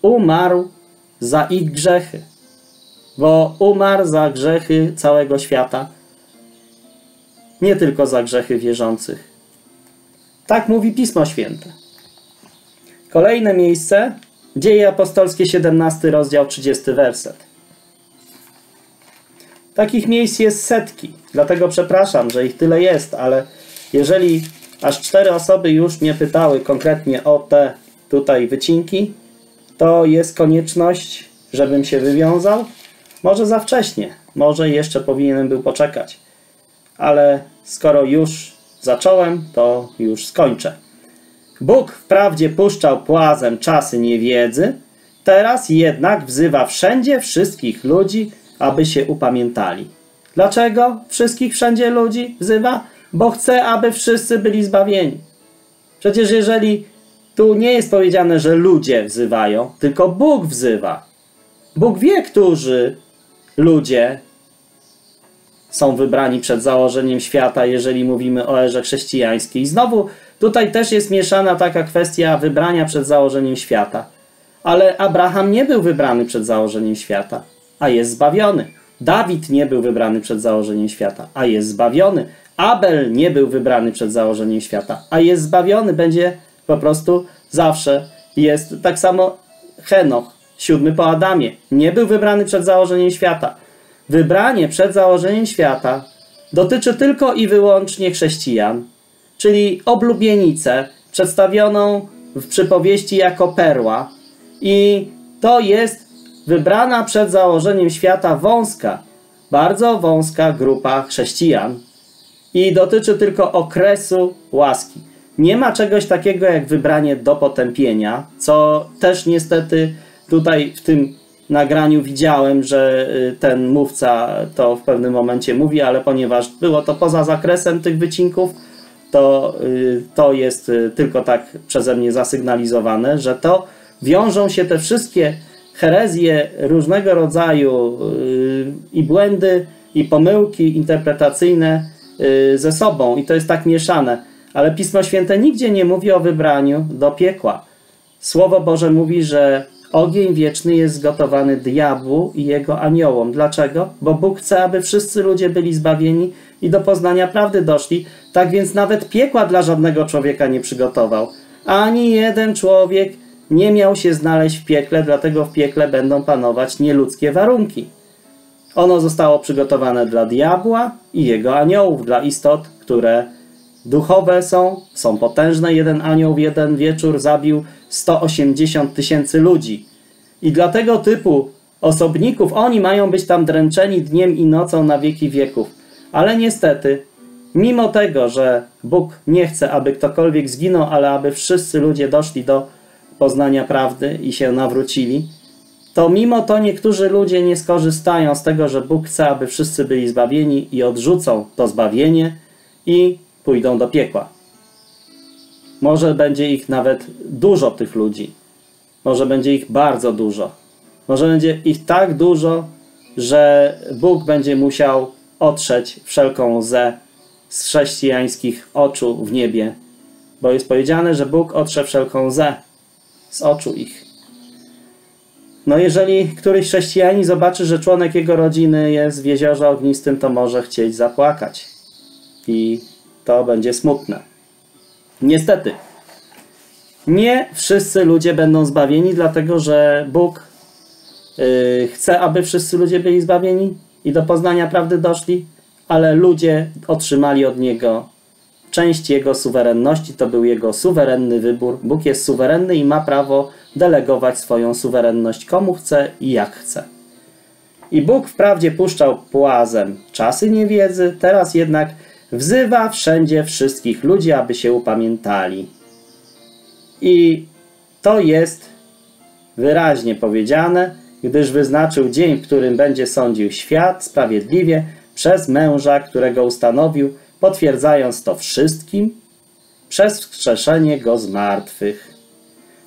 Umarł za ich grzechy, bo umarł za grzechy całego świata, nie tylko za grzechy wierzących. Tak mówi Pismo Święte. Kolejne miejsce, Dzieje Apostolskie, siedemnasty rozdział, trzydziesty werset. Takich miejsc jest setki, dlatego przepraszam, że ich tyle jest, ale jeżeli aż cztery osoby już mnie pytały konkretnie o te tutaj wycinki, to jest konieczność, żebym się wywiązał. Może za wcześnie, może jeszcze powinienem był poczekać, ale skoro już zacząłem, to już skończę. Bóg wprawdzie puszczał płazem czasy niewiedzy, teraz jednak wzywa wszędzie wszystkich ludzi, aby się upamiętali. Dlaczego wszystkich wszędzie ludzi wzywa? Bo chce, aby wszyscy byli zbawieni. Przecież jeżeli tu nie jest powiedziane, że ludzie wzywają, tylko Bóg wzywa. Bóg wie, którzy ludzie są wybrani przed założeniem świata, jeżeli mówimy o erze chrześcijańskiej. I znowu tutaj też jest mieszana taka kwestia wybrania przed założeniem świata. Ale Abraham nie był wybrany przed założeniem świata, a jest zbawiony. Dawid nie był wybrany przed założeniem świata, a jest zbawiony. Abel nie był wybrany przed założeniem świata, a jest zbawiony, będzie po prostu zawsze. Jest tak samo Henoch, siódmy po Adamie, nie był wybrany przed założeniem świata. Wybranie przed założeniem świata dotyczy tylko i wyłącznie chrześcijan, czyli oblubienicę przedstawioną w przypowieści jako perła, i to jest wybrana przed założeniem świata wąska, bardzo wąska grupa chrześcijan. I dotyczy tylko okresu łaski. Nie ma czegoś takiego jak wybranie do potępienia, co też niestety tutaj w tym nagraniu widziałem, że ten mówca to w pewnym momencie mówi, ale ponieważ było to poza zakresem tych wycinków, to to jest tylko tak przeze mnie zasygnalizowane, że to wiążą się te wszystkie herezje różnego rodzaju i błędy, i pomyłki interpretacyjne ze sobą, i to jest tak mieszane. Ale Pismo Święte nigdzie nie mówi o wybraniu do piekła. Słowo Boże mówi, że ogień wieczny jest zgotowany diabłu i jego aniołom. Dlaczego? Bo Bóg chce, aby wszyscy ludzie byli zbawieni i do poznania prawdy doszli. Tak więc nawet piekła dla żadnego człowieka nie przygotował. Ani jeden człowiek nie miał się znaleźć w piekle, dlatego w piekle będą panować nieludzkie warunki. Ono zostało przygotowane dla diabła i jego aniołów, dla istot, które duchowe są, są potężne. Jeden anioł w jeden wieczór zabił sto osiemdziesiąt tysięcy ludzi. I dla tego typu osobników oni mają być tam dręczeni dniem i nocą na wieki wieków. Ale niestety, mimo tego, że Bóg nie chce, aby ktokolwiek zginął, ale aby wszyscy ludzie doszli do poznania prawdy i się nawrócili, to mimo to niektórzy ludzie nie skorzystają z tego, że Bóg chce, aby wszyscy byli zbawieni, i odrzucą to zbawienie i pójdą do piekła. Może będzie ich nawet dużo, tych ludzi. Może będzie ich bardzo dużo. Może będzie ich tak dużo, że Bóg będzie musiał otrzeć wszelką łzę z chrześcijańskich oczu w niebie. Bo jest powiedziane, że Bóg otrze wszelką łzę z oczu ich. No jeżeli któryś chrześcijanin zobaczy, że członek jego rodziny jest w jeziorze ognistym, to może chcieć zapłakać. I to będzie smutne. Niestety, nie wszyscy ludzie będą zbawieni, dlatego że Bóg yy, chce, aby wszyscy ludzie byli zbawieni i do poznania prawdy doszli, ale ludzie otrzymali od Niego część Jego suwerenności. To był Jego suwerenny wybór. Bóg jest suwerenny i ma prawo delegować swoją suwerenność komu chce i jak chce. I Bóg wprawdzie puszczał płazem czasy niewiedzy, teraz jednak wzywa wszędzie wszystkich ludzi, aby się upamiętali. I to jest wyraźnie powiedziane, gdyż wyznaczył dzień, w którym będzie sądził świat sprawiedliwie przez męża, którego ustanowił, potwierdzając to wszystkim przez wskrzeszenie go z martwych.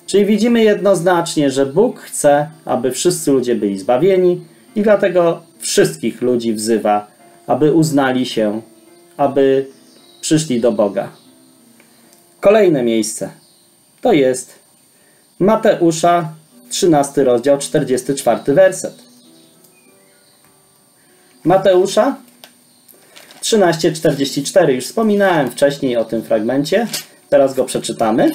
Czyli widzimy jednoznacznie, że Bóg chce, aby wszyscy ludzie byli zbawieni, i dlatego wszystkich ludzi wzywa, aby uznali się, aby przyszli do Boga. Kolejne miejsce to jest Mateusza, trzynasty rozdział, czterdziesty czwarty werset. Mateusza trzynaście czterdzieści cztery. Już wspominałem wcześniej o tym fragmencie. Teraz go przeczytamy.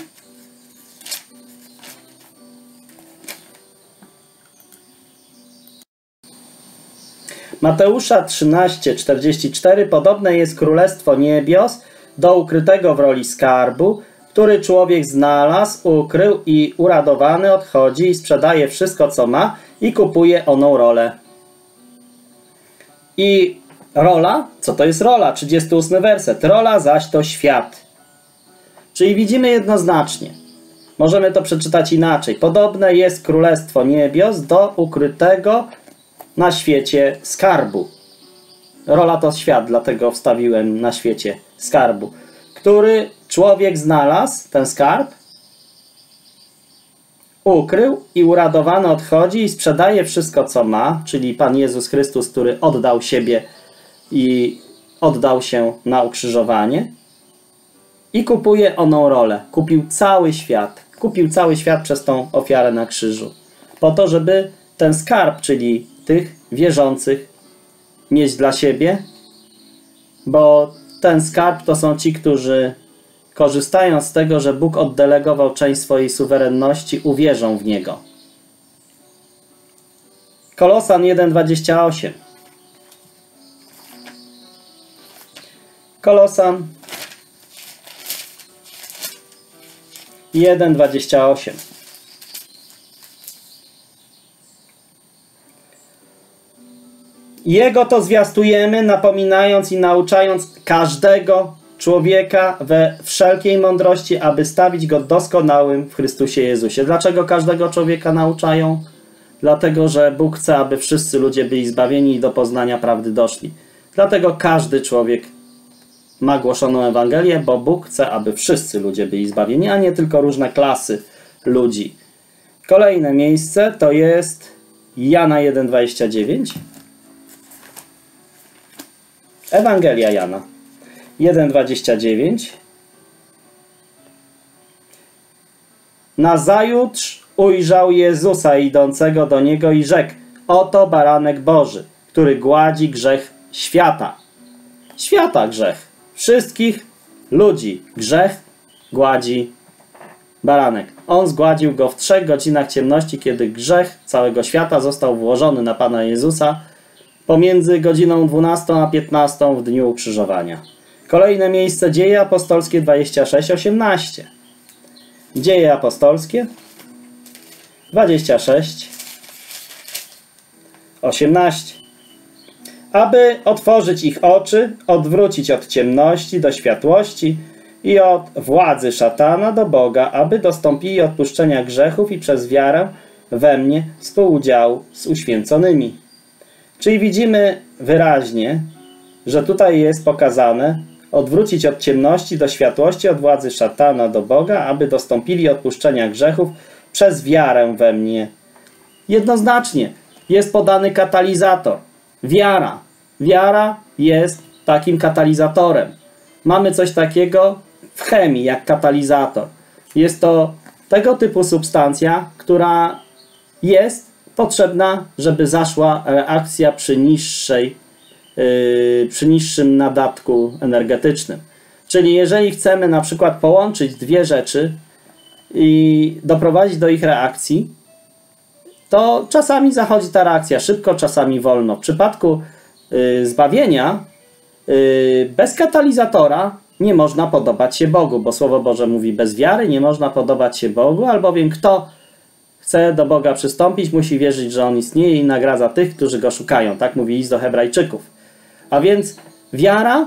Mateusza trzynaście czterdzieści cztery. Podobne jest Królestwo Niebios do ukrytego w roli skarbu, który człowiek znalazł, ukrył i uradowany odchodzi i sprzedaje wszystko, co ma i kupuje oną rolę. I rola, co to jest rola? trzydziesty ósmy werset. Rola zaś to świat. Czyli widzimy jednoznacznie. Możemy to przeczytać inaczej. Podobne jest Królestwo Niebios do ukrytego na świecie skarbu. Rola to świat, dlatego wstawiłem na świecie skarbu. Który człowiek znalazł, ten skarb, ukrył i uradowany odchodzi i sprzedaje wszystko, co ma, czyli Pan Jezus Chrystus, który oddał siebie i oddał się na ukrzyżowanie i kupuje oną rolę. Kupił cały świat. Kupił cały świat przez tą ofiarę na krzyżu. Po to, żeby ten skarb, czyli tych wierzących, mieć dla siebie, bo ten skarb to są ci, którzy korzystają z tego, że Bóg oddelegował część swojej suwerenności, uwierzą w Niego. Kolosan jeden dwadzieścia osiem. Kolosan jeden dwadzieścia osiem. Jego to zwiastujemy, napominając i nauczając każdego człowieka we wszelkiej mądrości, aby stawić go doskonałym w Chrystusie Jezusie. Dlaczego każdego człowieka nauczają? Dlatego, że Bóg chce, aby wszyscy ludzie byli zbawieni i do poznania prawdy doszli. Dlatego każdy człowiek ma głoszoną Ewangelię, bo Bóg chce, aby wszyscy ludzie byli zbawieni, a nie tylko różne klasy ludzi. Kolejne miejsce to jest Jana jeden dwadzieścia dziewięć. Ewangelia Jana jeden dwadzieścia dziewięć. Nazajutrz ujrzał Jezusa idącego do Niego i rzekł: oto baranek Boży, który gładzi grzech świata. Świata grzech. Wszystkich ludzi grzech gładzi baranek. On zgładził go w trzech godzinach ciemności, kiedy grzech całego świata został włożony na Pana Jezusa pomiędzy godziną dwunastą a piętnastą w dniu ukrzyżowania. Kolejne miejsce, Dzieje Apostolskie dwadzieścia sześć osiemnaście. Dzieje Apostolskie dwadzieścia sześć osiemnaście. Aby otworzyć ich oczy, odwrócić od ciemności do światłości i od władzy szatana do Boga, aby dostąpili odpuszczenia grzechów i przez wiarę we mnie współudziału z uświęconymi. Czyli widzimy wyraźnie, że tutaj jest pokazane odwrócić od ciemności do światłości, od władzy szatana do Boga, aby dostąpili odpuszczenia grzechów przez wiarę we mnie. Jednoznacznie jest podany katalizator. Wiara. Wiara jest takim katalizatorem. Mamy coś takiego w chemii jak katalizator. Jest to tego typu substancja, która jest potrzebna, żeby zaszła reakcja przy niższej, yy, przy niższym nadatku energetycznym. Czyli jeżeli chcemy na przykład połączyć dwie rzeczy i doprowadzić do ich reakcji, to czasami zachodzi ta reakcja szybko, czasami wolno. W przypadku yy, zbawienia yy, bez katalizatora nie można podobać się Bogu, bo Słowo Boże mówi: bez wiary nie można podobać się Bogu, albowiem kto chce do Boga przystąpić, musi wierzyć, że On istnieje i nagradza tych, którzy Go szukają. Tak mówi list do Hebrajczyków. A więc wiara,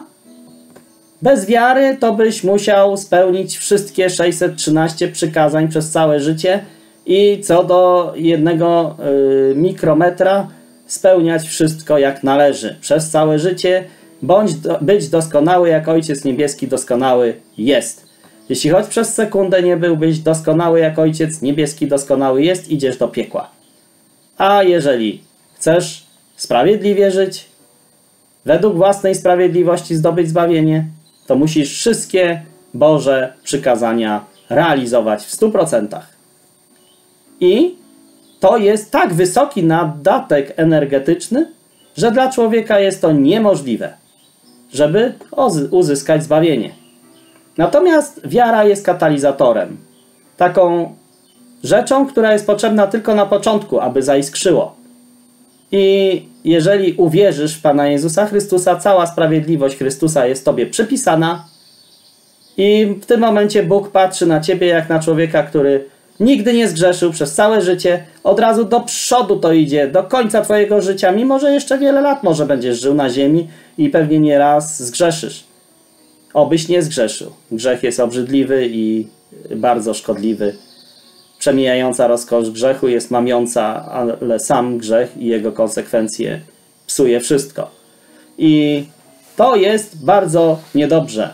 bez wiary to byś musiał spełnić wszystkie sześćset trzynaście przykazań przez całe życie i co do jednego y, mikrometra spełniać wszystko jak należy przez całe życie, bądź do, być doskonały jak Ojciec Niebieski doskonały jest. Jeśli choć przez sekundę nie byłbyś doskonały jak Ojciec Niebieski doskonały jest, idziesz do piekła. A jeżeli chcesz sprawiedliwie żyć, według własnej sprawiedliwości zdobyć zbawienie, to musisz wszystkie Boże przykazania realizować w stu procentach. I to jest tak wysoki nadatek energetyczny, że dla człowieka jest to niemożliwe, żeby uzyskać zbawienie. Natomiast wiara jest katalizatorem, taką rzeczą, która jest potrzebna tylko na początku, aby zaiskrzyło. I jeżeli uwierzysz w Pana Jezusa Chrystusa, cała sprawiedliwość Chrystusa jest Tobie przypisana i w tym momencie Bóg patrzy na Ciebie jak na człowieka, który nigdy nie zgrzeszył przez całe życie, od razu do przodu to idzie, do końca Twojego życia, mimo że jeszcze wiele lat może będziesz żył na ziemi i pewnie nieraz zgrzeszysz. Obyś nie zgrzeszył. Grzech jest obrzydliwy i bardzo szkodliwy. Przemijająca rozkosz grzechu jest mamiąca, ale sam grzech i jego konsekwencje psuje wszystko. I to jest bardzo niedobrze,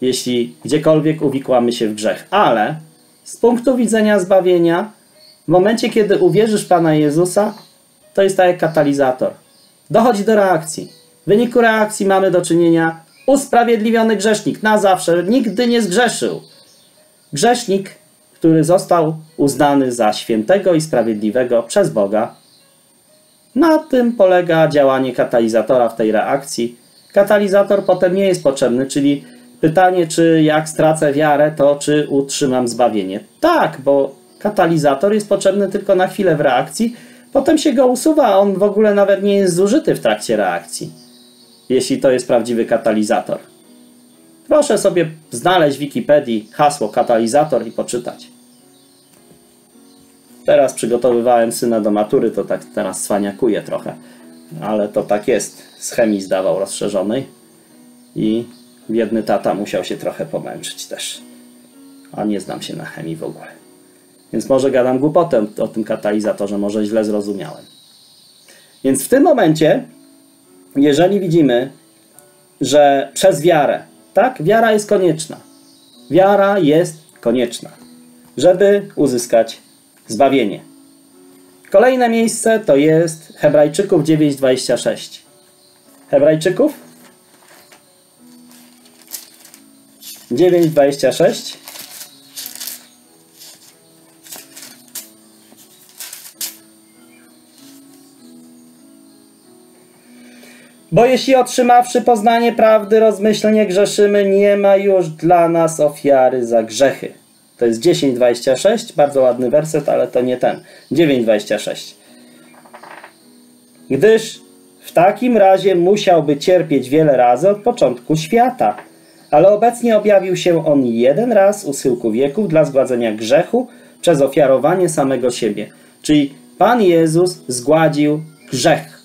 jeśli gdziekolwiek uwikłamy się w grzech. Ale z punktu widzenia zbawienia, w momencie, kiedy uwierzysz w Pana Jezusa, to jest tak jak katalizator. Dochodzi do reakcji. W wyniku reakcji mamy do czynienia usprawiedliwiony grzesznik. Na zawsze, nigdy nie zgrzeszył. Grzesznik, który został uznany za świętego i sprawiedliwego przez Boga. Na tym polega działanie katalizatora w tej reakcji. Katalizator potem nie jest potrzebny, czyli pytanie, czy jak stracę wiarę, to czy utrzymam zbawienie? Tak, bo katalizator jest potrzebny tylko na chwilę w reakcji, potem się go usuwa, a on w ogóle nawet nie jest zużyty w trakcie reakcji, jeśli to jest prawdziwy katalizator. Proszę sobie znaleźć w Wikipedii hasło katalizator i poczytać. Teraz przygotowywałem syna do matury, to tak teraz cwaniakuję trochę, ale to tak jest. Z chemii zdawał rozszerzonej i biedny tata musiał się trochę pomęczyć też. A nie znam się na chemii w ogóle. Więc może gadam głupotę o tym katalizatorze, może źle zrozumiałem. Więc w tym momencie, jeżeli widzimy, że przez wiarę, tak? Wiara jest konieczna. Wiara jest konieczna, żeby uzyskać zbawienie. Kolejne miejsce to jest Hebrajczyków dziewięć dwadzieścia sześć. Hebrajczyków dziewięć dwadzieścia sześć. Bo jeśli otrzymawszy poznanie prawdy rozmyślnie grzeszymy, nie ma już dla nas ofiary za grzechy. To jest dziesięć dwadzieścia sześć, bardzo ładny werset, ale to nie ten. dziewięć dwadzieścia sześć. Gdyż w takim razie musiałby cierpieć wiele razy od początku świata, ale obecnie objawił się on jeden raz u schyłku wieków dla zgładzenia grzechu przez ofiarowanie samego siebie. Czyli Pan Jezus zgładził grzech.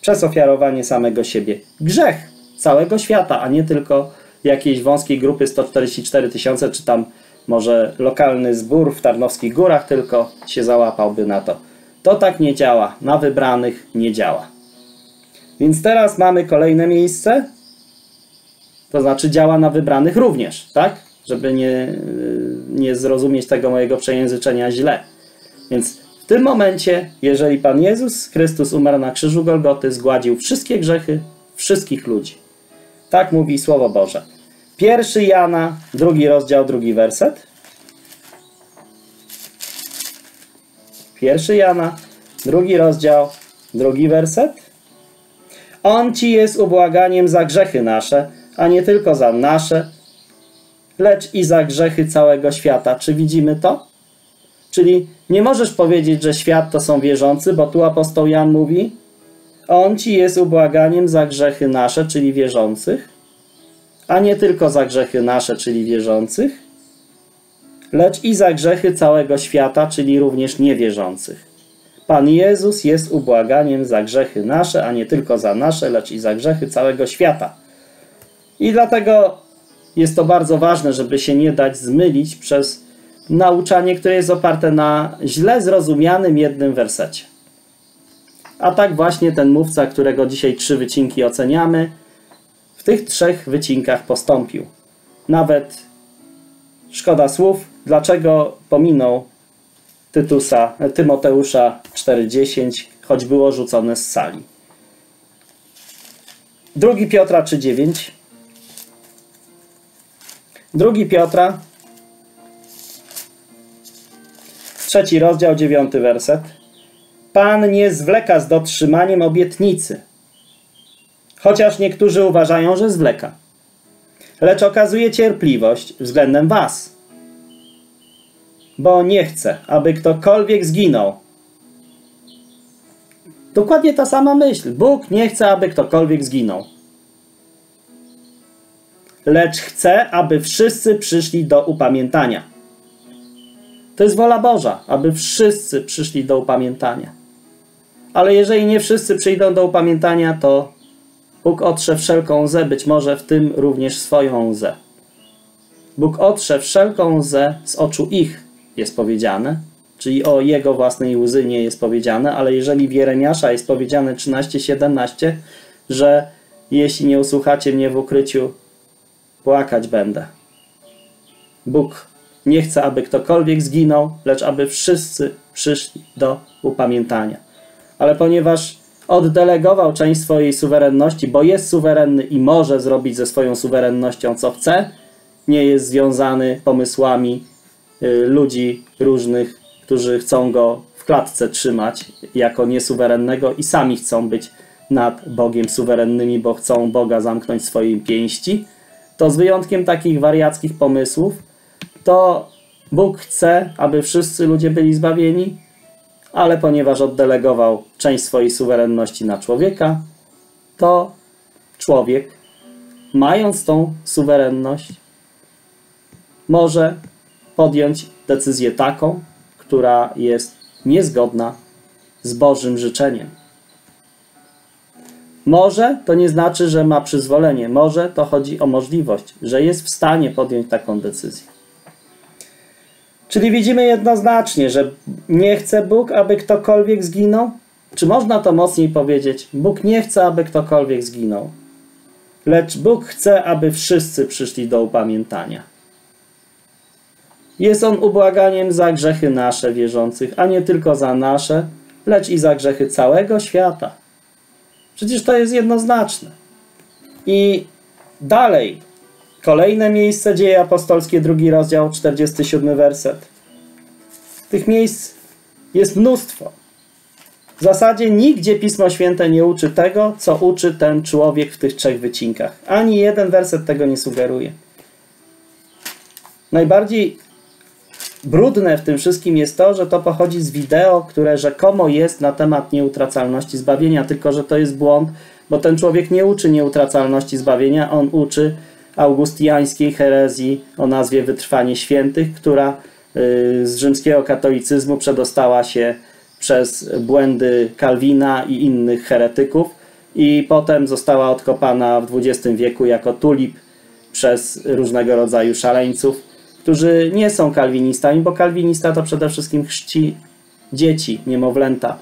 Przez ofiarowanie samego siebie. Grzech całego świata, a nie tylko jakiejś wąskiej grupy sto czterdzieści cztery tysiące, czy tam może lokalny zbór w Tarnowskich Górach tylko się załapałby na to. To tak nie działa. Na wybranych nie działa. Więc teraz mamy kolejne miejsce. To znaczy działa na wybranych również, tak? Żeby nie, nie zrozumieć tego mojego przejęzyczenia źle. Więc w tym momencie, jeżeli Pan Jezus Chrystus umarł na krzyżu Golgoty, zgładził wszystkie grzechy wszystkich ludzi. Tak mówi Słowo Boże. Pierwszy Jana, drugi rozdział, drugi werset. Pierwszy Jana, drugi rozdział, drugi werset. On Ci jest ubłaganiem za grzechy nasze, a nie tylko za nasze, lecz i za grzechy całego świata. Czy widzimy to? Czyli nie możesz powiedzieć, że świat to są wierzący, bo tu apostoł Jan mówi, on Ci jest ubłaganiem za grzechy nasze, czyli wierzących, a nie tylko za grzechy nasze, czyli wierzących, lecz i za grzechy całego świata, czyli również niewierzących. Pan Jezus jest ubłaganiem za grzechy nasze, a nie tylko za nasze, lecz i za grzechy całego świata. I dlatego jest to bardzo ważne, żeby się nie dać zmylić przez nauczanie, które jest oparte na źle zrozumianym jednym wersecie. A tak właśnie ten mówca, którego dzisiaj trzy wycinki oceniamy, w tych trzech wycinkach postąpił. Nawet szkoda słów, dlaczego pominął Tytusa, Tymoteusza cztery dziesięć, choć było rzucone z sali. drugi Piotra trzy dziewięć. Drugi Piotra, trzeci rozdział, dziewiąty werset. Pan nie zwleka z dotrzymaniem obietnicy, chociaż niektórzy uważają, że zwleka, lecz okazuje cierpliwość względem was, bo nie chce, aby ktokolwiek zginął. Dokładnie ta sama myśl. Bóg nie chce, aby ktokolwiek zginął, lecz chce, aby wszyscy przyszli do upamiętania. To jest wola Boża, aby wszyscy przyszli do upamiętania. Ale jeżeli nie wszyscy przyjdą do upamiętania, to Bóg otrze wszelką łzę, być może w tym również swoją łzę. Bóg otrze wszelką łzę z oczu ich, jest powiedziane, czyli o jego własnej łzy nie jest powiedziane, ale jeżeli w Jeremiasza jest powiedziane trzynaście siedemnaście, że jeśli nie usłuchacie mnie w ukryciu, płakać będę. Bóg nie chce, aby ktokolwiek zginął, lecz aby wszyscy przyszli do upamiętania. Ale ponieważ oddelegował część swojej suwerenności, bo jest suwerenny i może zrobić ze swoją suwerennością co chce, nie jest związany pomysłami y, ludzi różnych, którzy chcą go w klatce trzymać jako niesuwerennego i sami chcą być nad Bogiem suwerennymi, bo chcą Boga zamknąć w swojej pięści, to z wyjątkiem takich wariackich pomysłów, to Bóg chce, aby wszyscy ludzie byli zbawieni, ale ponieważ oddelegował część swojej suwerenności na człowieka, to człowiek, mając tą suwerenność, może podjąć decyzję taką, która jest niezgodna z Bożym życzeniem. Może to nie znaczy, że ma przyzwolenie. Może to chodzi o możliwość, że jest w stanie podjąć taką decyzję. Czyli widzimy jednoznacznie, że nie chce Bóg, aby ktokolwiek zginął? Czy można to mocniej powiedzieć? Bóg nie chce, aby ktokolwiek zginął, lecz Bóg chce, aby wszyscy przyszli do upamiętania. Jest on ubłaganiem za grzechy nasze wierzących, a nie tylko za nasze, lecz i za grzechy całego świata. Przecież to jest jednoznaczne. I dalej, kolejne miejsce, Dzieje Apostolskie, drugi rozdział, czterdziesty siódmy werset. Tych miejsc jest mnóstwo. W zasadzie nigdzie Pismo Święte nie uczy tego, co uczy ten człowiek w tych trzech wycinkach. Ani jeden werset tego nie sugeruje. Najbardziej brudne w tym wszystkim jest to, że to pochodzi z wideo, które rzekomo jest na temat nieutracalności zbawienia, tylko że to jest błąd, bo ten człowiek nie uczy nieutracalności zbawienia, on uczy augustiańskiej herezji o nazwie Wytrwanie Świętych, która z rzymskiego katolicyzmu przedostała się przez błędy Kalwina i innych heretyków i potem została odkopana w dwudziestym wieku jako tulip przez różnego rodzaju szaleńców, którzy nie są kalwinistami, bo kalwinista to przede wszystkim chrzci dzieci, niemowlęta,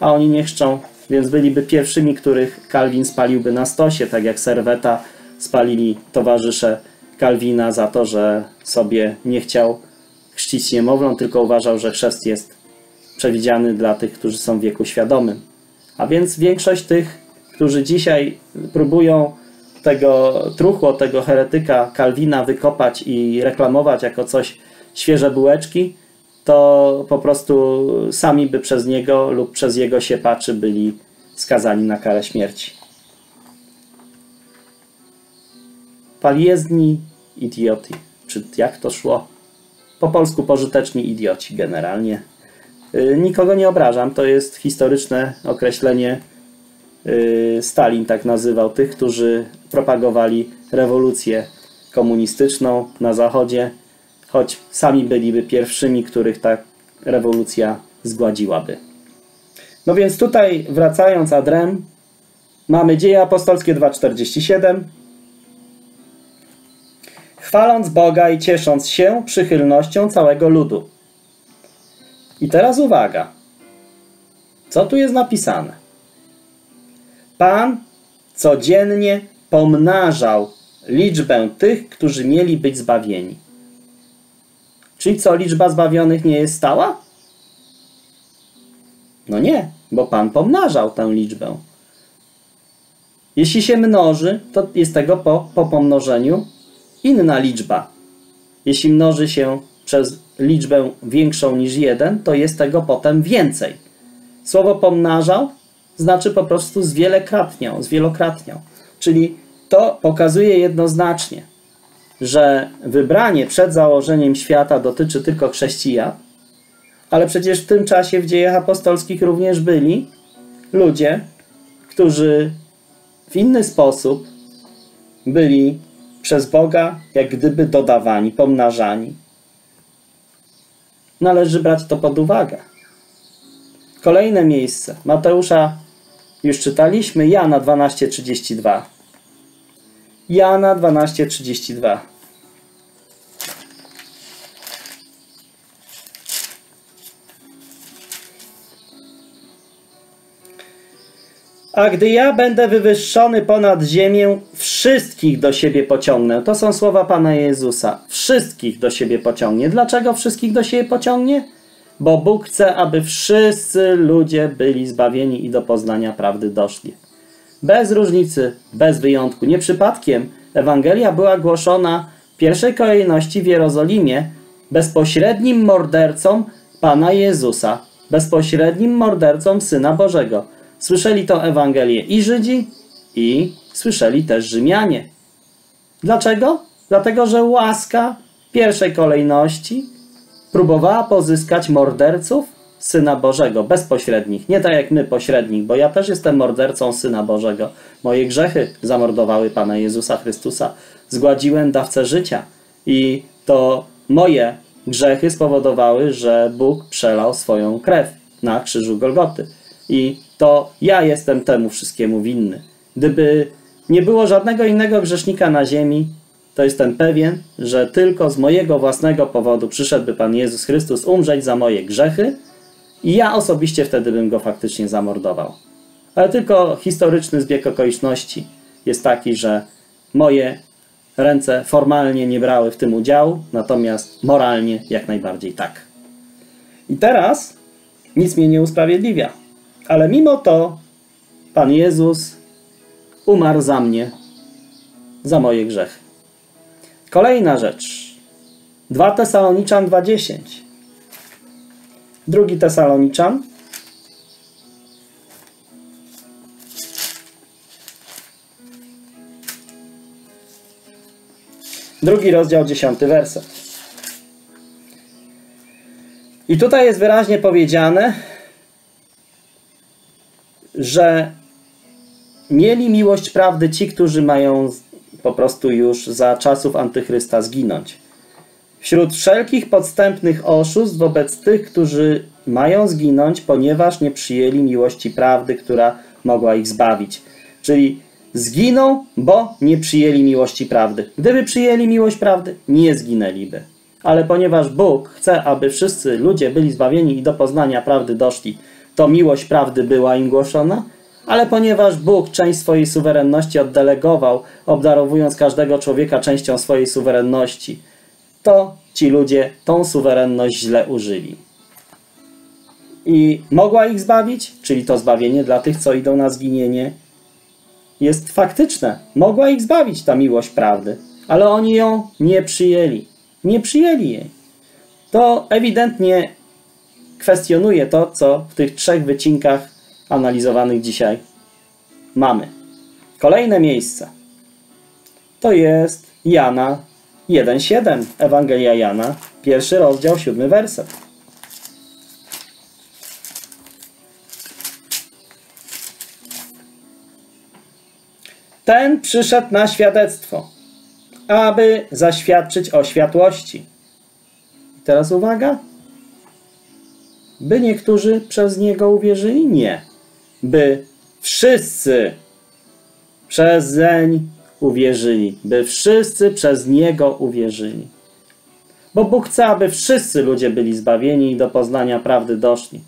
a oni nie chrzczą, więc byliby pierwszymi, których Kalwin spaliłby na stosie, tak jak Serweta spalili towarzysze Kalwina za to, że sobie nie chciał chrzcić niemowląt, tylko uważał, że chrzest jest przewidziany dla tych, którzy są w wieku świadomym. A więc większość tych, którzy dzisiaj próbują tego truchło, tego heretyka Kalwina wykopać i reklamować jako coś świeże bułeczki, to po prostu sami by przez niego lub przez jego siepaczy byli skazani na karę śmierci. Paliezni idioti, czy jak to szło? Po polsku pożyteczni idioci generalnie. Nikogo nie obrażam, to jest historyczne określenie. Stalin tak nazywał tych, którzy propagowali rewolucję komunistyczną na Zachodzie, choć sami byliby pierwszymi, których ta rewolucja zgładziłaby. No więc tutaj, wracając ad rem, mamy Dzieje Apostolskie dwa czterdzieści siedem. Chwaląc Boga i ciesząc się przychylnością całego ludu. I teraz uwaga, co tu jest napisane? Pan codziennie pomnażał liczbę tych, którzy mieli być zbawieni. Czyli co, liczba zbawionych nie jest stała? No nie, bo Pan pomnażał tę liczbę. Jeśli się mnoży, to jest tego po, po pomnożeniu inna liczba. jeśli mnoży się przez liczbę większą niż jeden, to jest tego potem więcej. Słowo pomnażał znaczy po prostu zwielokrotniał, zwielokrotniał. Czyli to pokazuje jednoznacznie, że wybranie przed założeniem świata dotyczy tylko chrześcijan, ale przecież w tym czasie w dziejach apostolskich również byli ludzie, którzy w inny sposób byli przez Boga jak gdyby dodawani, pomnażani. Należy brać to pod uwagę. Kolejne miejsce. Mateusza już czytaliśmy. Jana dwanaście trzydzieści dwa. Jana dwanaście trzydzieści dwa. A gdy ja będę wywyższony ponad ziemię, wszystkich do siebie pociągnę. To są słowa Pana Jezusa. Wszystkich do siebie pociągnie. Dlaczego wszystkich do siebie pociągnie? Bo Bóg chce, aby wszyscy ludzie byli zbawieni i do poznania prawdy doszli. Bez różnicy, bez wyjątku. Nie przypadkiem Ewangelia była głoszona w pierwszej kolejności w Jerozolimie bezpośrednim mordercom Pana Jezusa. Bezpośrednim mordercom Syna Bożego. Słyszeli tę Ewangelię i Żydzi, i słyszeli też Rzymianie. Dlaczego? Dlatego, że łaska w pierwszej kolejności próbowała pozyskać morderców Syna Bożego, bezpośrednich. Nie tak jak my, pośrednich, bo ja też jestem mordercą Syna Bożego. Moje grzechy zamordowały Pana Jezusa Chrystusa. Zgładziłem dawcę życia. I to moje grzechy spowodowały, że Bóg przelał swoją krew na krzyżu Golgoty. I to ja jestem temu wszystkiemu winny. Gdyby nie było żadnego innego grzesznika na ziemi, to jestem pewien, że tylko z mojego własnego powodu przyszedłby Pan Jezus Chrystus umrzeć za moje grzechy i ja osobiście wtedy bym go faktycznie zamordował. Ale tylko historyczny zbieg okoliczności jest taki, że moje ręce formalnie nie brały w tym udziału, natomiast moralnie jak najbardziej tak. I teraz nic mnie nie usprawiedliwia. Ale mimo to Pan Jezus umarł za mnie, za moje grzechy. Kolejna rzecz. druga Tesaloniczan dwa dziesięć. druga Tesaloniczan. Drugi rozdział, dziesiąty werset. I tutaj jest wyraźnie powiedziane, że mieli miłość prawdy ci, którzy mają po prostu już za czasów Antychrysta zginąć. Wśród wszelkich podstępnych oszustw wobec tych, którzy mają zginąć, ponieważ nie przyjęli miłości prawdy, która mogła ich zbawić. Czyli zginą, bo nie przyjęli miłości prawdy. Gdyby przyjęli miłość prawdy, nie zginęliby. Ale ponieważ Bóg chce, aby wszyscy ludzie byli zbawieni i do poznania prawdy doszli, to miłość prawdy była im głoszona, ale ponieważ Bóg część swojej suwerenności oddelegował, obdarowując każdego człowieka częścią swojej suwerenności, to ci ludzie tą suwerenność źle użyli. I mogła ich zbawić, czyli to zbawienie dla tych, co idą na zginienie, jest faktyczne. Mogła ich zbawić ta miłość prawdy, ale oni ją nie przyjęli. Nie przyjęli jej. To ewidentnie kwestionuje to, co w tych trzech wycinkach analizowanych dzisiaj mamy. Kolejne miejsce to jest Jana jeden siedem, Ewangelia Jana, pierwszy rozdział, siódmy werset. Ten przyszedł na świadectwo, aby zaświadczyć o światłości. Teraz uwaga. By niektórzy przez Niego uwierzyli? Nie. By wszyscy przezeń uwierzyli. By wszyscy przez Niego uwierzyli. Bo Bóg chce, aby wszyscy ludzie byli zbawieni i do poznania prawdy doszli.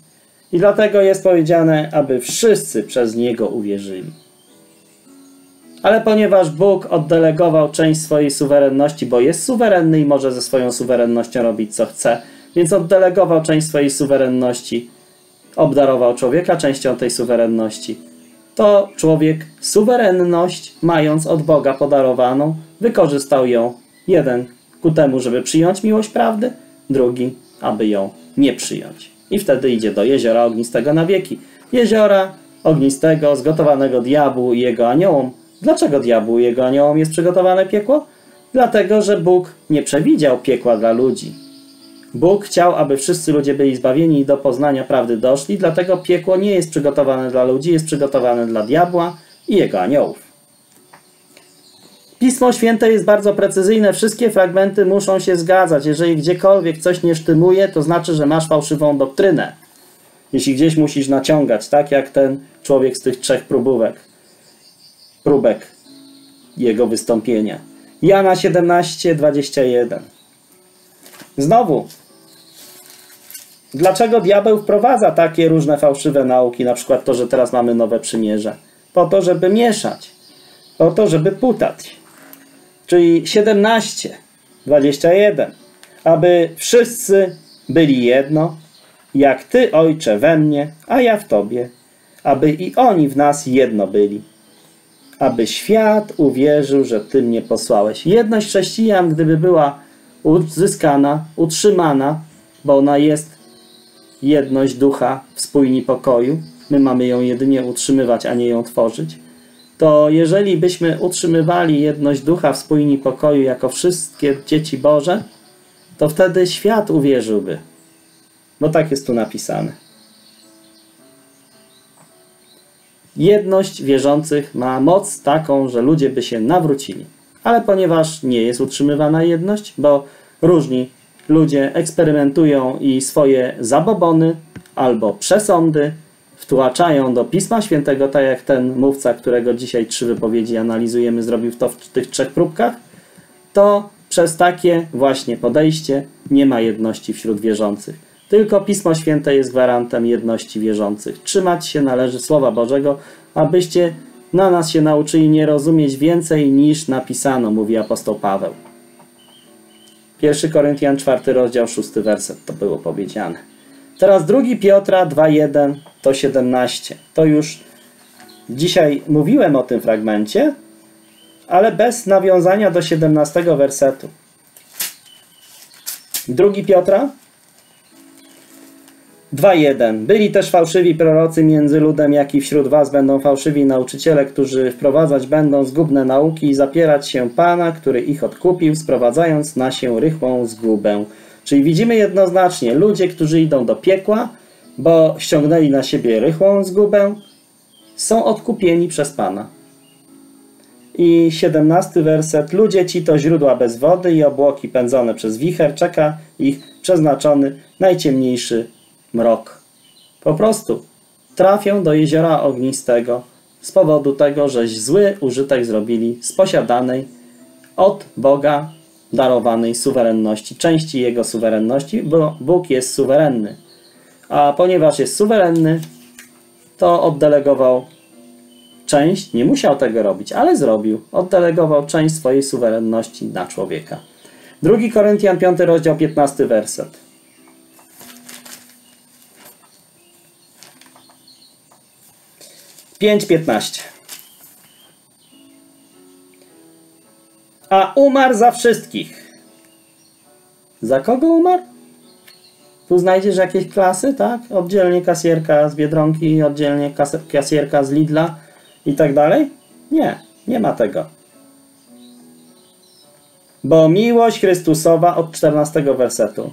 I dlatego jest powiedziane, aby wszyscy przez Niego uwierzyli. Ale ponieważ Bóg oddelegował część swojej suwerenności, bo jest suwerenny i może ze swoją suwerennością robić co chce, więc oddelegował część swojej suwerenności, obdarował człowieka częścią tej suwerenności. To człowiek suwerenność, mając od Boga podarowaną, wykorzystał ją jeden ku temu, żeby przyjąć miłość prawdy, drugi, aby ją nie przyjąć. I wtedy idzie do jeziora ognistego na wieki. Jeziora ognistego, zgotowanego diabłu i jego aniołom. Dlaczego diabłu i jego aniołom jest przygotowane piekło? Dlatego, że Bóg nie przewidział piekła dla ludzi. Bóg chciał, aby wszyscy ludzie byli zbawieni i do poznania prawdy doszli, dlatego piekło nie jest przygotowane dla ludzi, jest przygotowane dla diabła i jego aniołów. Pismo Święte jest bardzo precyzyjne, wszystkie fragmenty muszą się zgadzać. Jeżeli gdziekolwiek coś nie sztymuje, to znaczy, że masz fałszywą doktrynę. Jeśli gdzieś musisz naciągać, tak jak ten człowiek z tych trzech próbówek, próbek jego wystąpienia. Jana siedemnaście, dwadzieścia jeden. Znowu, dlaczego diabeł wprowadza takie różne fałszywe nauki, na przykład to, że teraz mamy nowe przymierze? Po to, żeby mieszać, po to, żeby putać. Czyli siedemnaście, dwadzieścia jeden. Aby wszyscy byli jedno, jak Ty, Ojcze, we mnie, a ja w Tobie, aby i oni w nas jedno byli. Aby świat uwierzył, że Ty mnie posłałeś. Jedność chrześcijan, gdyby była uzyskana, utrzymana, bo ona jest jedność ducha w spójni pokoju, my mamy ją jedynie utrzymywać, a nie ją tworzyć, to jeżeli byśmy utrzymywali jedność ducha w spójni pokoju jako wszystkie dzieci Boże, to wtedy świat uwierzyłby, bo tak jest tu napisane. Jedność wierzących ma moc taką, że ludzie by się nawrócili. Ale ponieważ nie jest utrzymywana jedność, bo różni ludzie eksperymentują i swoje zabobony albo przesądy wtłaczają do Pisma Świętego, tak jak ten mówca, którego dzisiaj trzy wypowiedzi analizujemy, zrobił to w tych trzech próbkach, to przez takie właśnie podejście nie ma jedności wśród wierzących. Tylko Pismo Święte jest gwarantem jedności wierzących. Trzymać się należy Słowa Bożego, abyście na nas się nauczyli nie rozumieć więcej niż napisano, mówi apostoł Paweł. pierwszy Koryntian, czwarty rozdział, szósty werset, to było powiedziane. Teraz drugi Piotra, dwa, jeden do siedemnaście. To już dzisiaj mówiłem o tym fragmencie, ale bez nawiązania do siedemnastego wersetu. drugi Piotra, dwa, jeden. Byli też fałszywi prorocy między ludem, jak i wśród was będą fałszywi nauczyciele, którzy wprowadzać będą zgubne nauki i zapierać się Pana, który ich odkupił, sprowadzając na się rychłą zgubę. Czyli widzimy jednoznacznie ludzie, którzy idą do piekła, bo ściągnęli na siebie rychłą zgubę, są odkupieni przez Pana. I siedemnasty werset. Ludzie ci to źródła bez wody i obłoki pędzone przez wicher, czeka ich przeznaczony najciemniejszy mrok. Po prostu trafią do jeziora ognistego z powodu tego, że zły użytek zrobili z posiadanej od Boga darowanej suwerenności, części Jego suwerenności, bo Bóg jest suwerenny. A ponieważ jest suwerenny, to oddelegował część, nie musiał tego robić, ale zrobił, oddelegował część swojej suwerenności na człowieka. drugi Koryntian, piąty rozdział, piętnasty werset. pięć, piętnaście. A umarł za wszystkich. Za kogo umarł? Tu znajdziesz jakieś klasy, tak? Oddzielnie kasjerka z Biedronki, oddzielnie kasjerka z Lidla i tak dalej? Nie, nie ma tego. Bo miłość Chrystusowa od czternastego wersetu.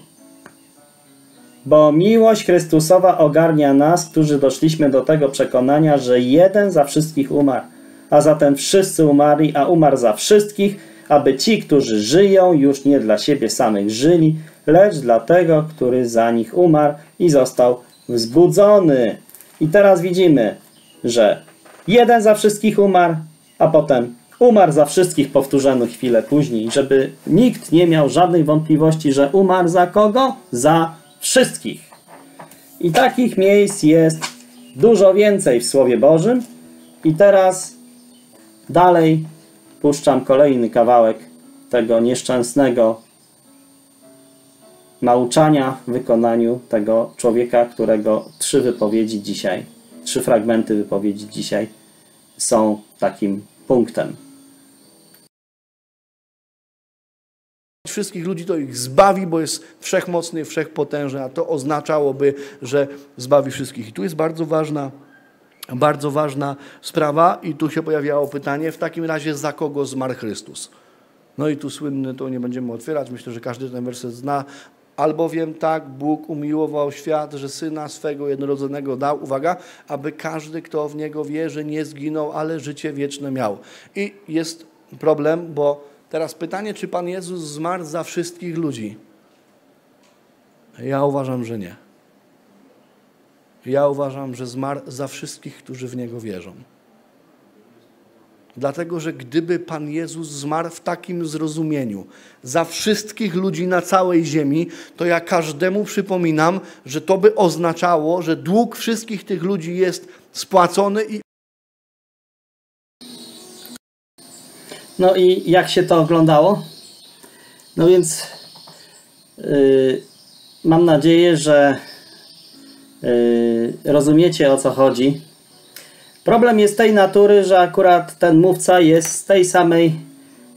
Bo miłość Chrystusowa ogarnia nas, którzy doszliśmy do tego przekonania, że jeden za wszystkich umarł, a zatem wszyscy umarli, a umarł za wszystkich, aby ci, którzy żyją, już nie dla siebie samych żyli, lecz dla tego, który za nich umarł i został wzbudzony. I teraz widzimy, że jeden za wszystkich umarł, a potem umarł za wszystkich, powtórzono chwilę później, żeby nikt nie miał żadnej wątpliwości, że umarł za kogo? Za wszystkich. I takich miejsc jest dużo więcej w Słowie Bożym. I teraz dalej puszczam kolejny kawałek tego nieszczęsnego nauczania w wykonaniu tego człowieka, którego trzy wypowiedzi dzisiaj, trzy fragmenty wypowiedzi dzisiaj są takim punktem. wszystkich ludzi, to ich zbawi, bo jest wszechmocny, wszechpotężny, a to oznaczałoby, że zbawi wszystkich. I tu jest bardzo ważna, bardzo ważna sprawa i tu się pojawiało pytanie, w takim razie za kogo zmarł Chrystus? No i tu słynne, to nie będziemy otwierać, myślę, że każdy ten werset zna, albowiem tak Bóg umiłował świat, że Syna swego jednorodzonego dał, uwaga, aby każdy, kto w Niego wierzy, nie zginął, ale życie wieczne miał. I jest problem, bo teraz pytanie, czy Pan Jezus zmarł za wszystkich ludzi? Ja uważam, że nie. Ja uważam, że zmarł za wszystkich, którzy w Niego wierzą. Dlatego, że gdyby Pan Jezus zmarł w takim zrozumieniu za wszystkich ludzi na całej ziemi, to ja każdemu przypominam, że to by oznaczało, że dług wszystkich tych ludzi jest spłacony i... No i jak się to oglądało? No więc yy, mam nadzieję, że yy, rozumiecie, o co chodzi. Problem jest tej natury, że akurat ten mówca jest z tej samej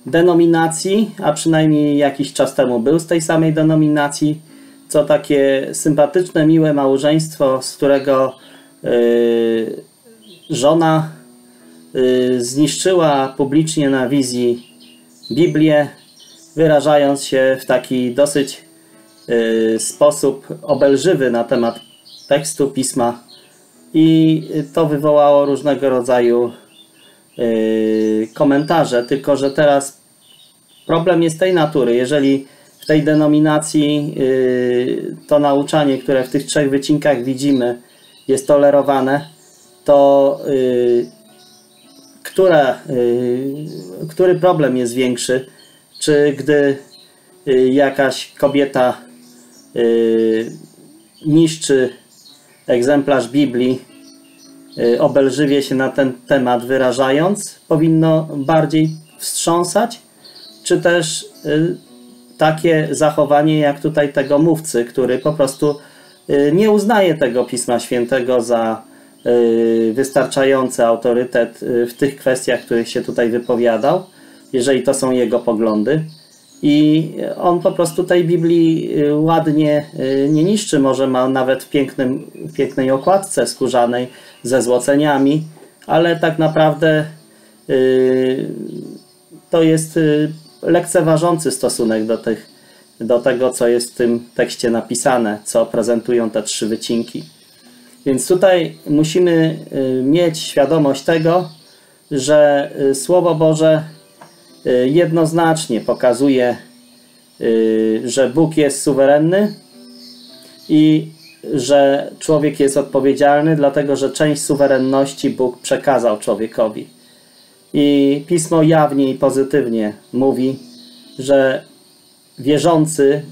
denominacji, a przynajmniej jakiś czas temu był z tej samej denominacji, co takie sympatyczne, miłe małżeństwo, z którego yy, żona Yy, zniszczyła publicznie na wizji Biblię, wyrażając się w taki dosyć yy, sposób obelżywy na temat tekstu Pisma, i to wywołało różnego rodzaju yy, komentarze, tylko że teraz problem jest tej natury, jeżeli w tej denominacji yy, to nauczanie, które w tych trzech wycinkach widzimy, jest tolerowane, to yy, Która, y, który problem jest większy? Czy gdy y, jakaś kobieta y, niszczy egzemplarz Biblii, y, obelżywie się na ten temat wyrażając, powinno bardziej wstrząsać? Czy też y, takie zachowanie jak tutaj tego mówcy, który po prostu y, nie uznaje tego Pisma Świętego za wystarczający autorytet w tych kwestiach, których się tutaj wypowiadał, jeżeli to są jego poglądy, i on po prostu tej Biblii ładnie nie niszczy, może ma nawet w, pięknym, w pięknej okładce skórzanej ze złoceniami, ale tak naprawdę to jest lekceważący stosunek do, tych, do tego, co jest w tym tekście napisane, co prezentują te trzy wycinki. Więc tutaj musimy mieć świadomość tego, że Słowo Boże jednoznacznie pokazuje, że Bóg jest suwerenny i że człowiek jest odpowiedzialny, dlatego że część suwerenności Bóg przekazał człowiekowi. I Pismo jawnie i pozytywnie mówi, że wierzący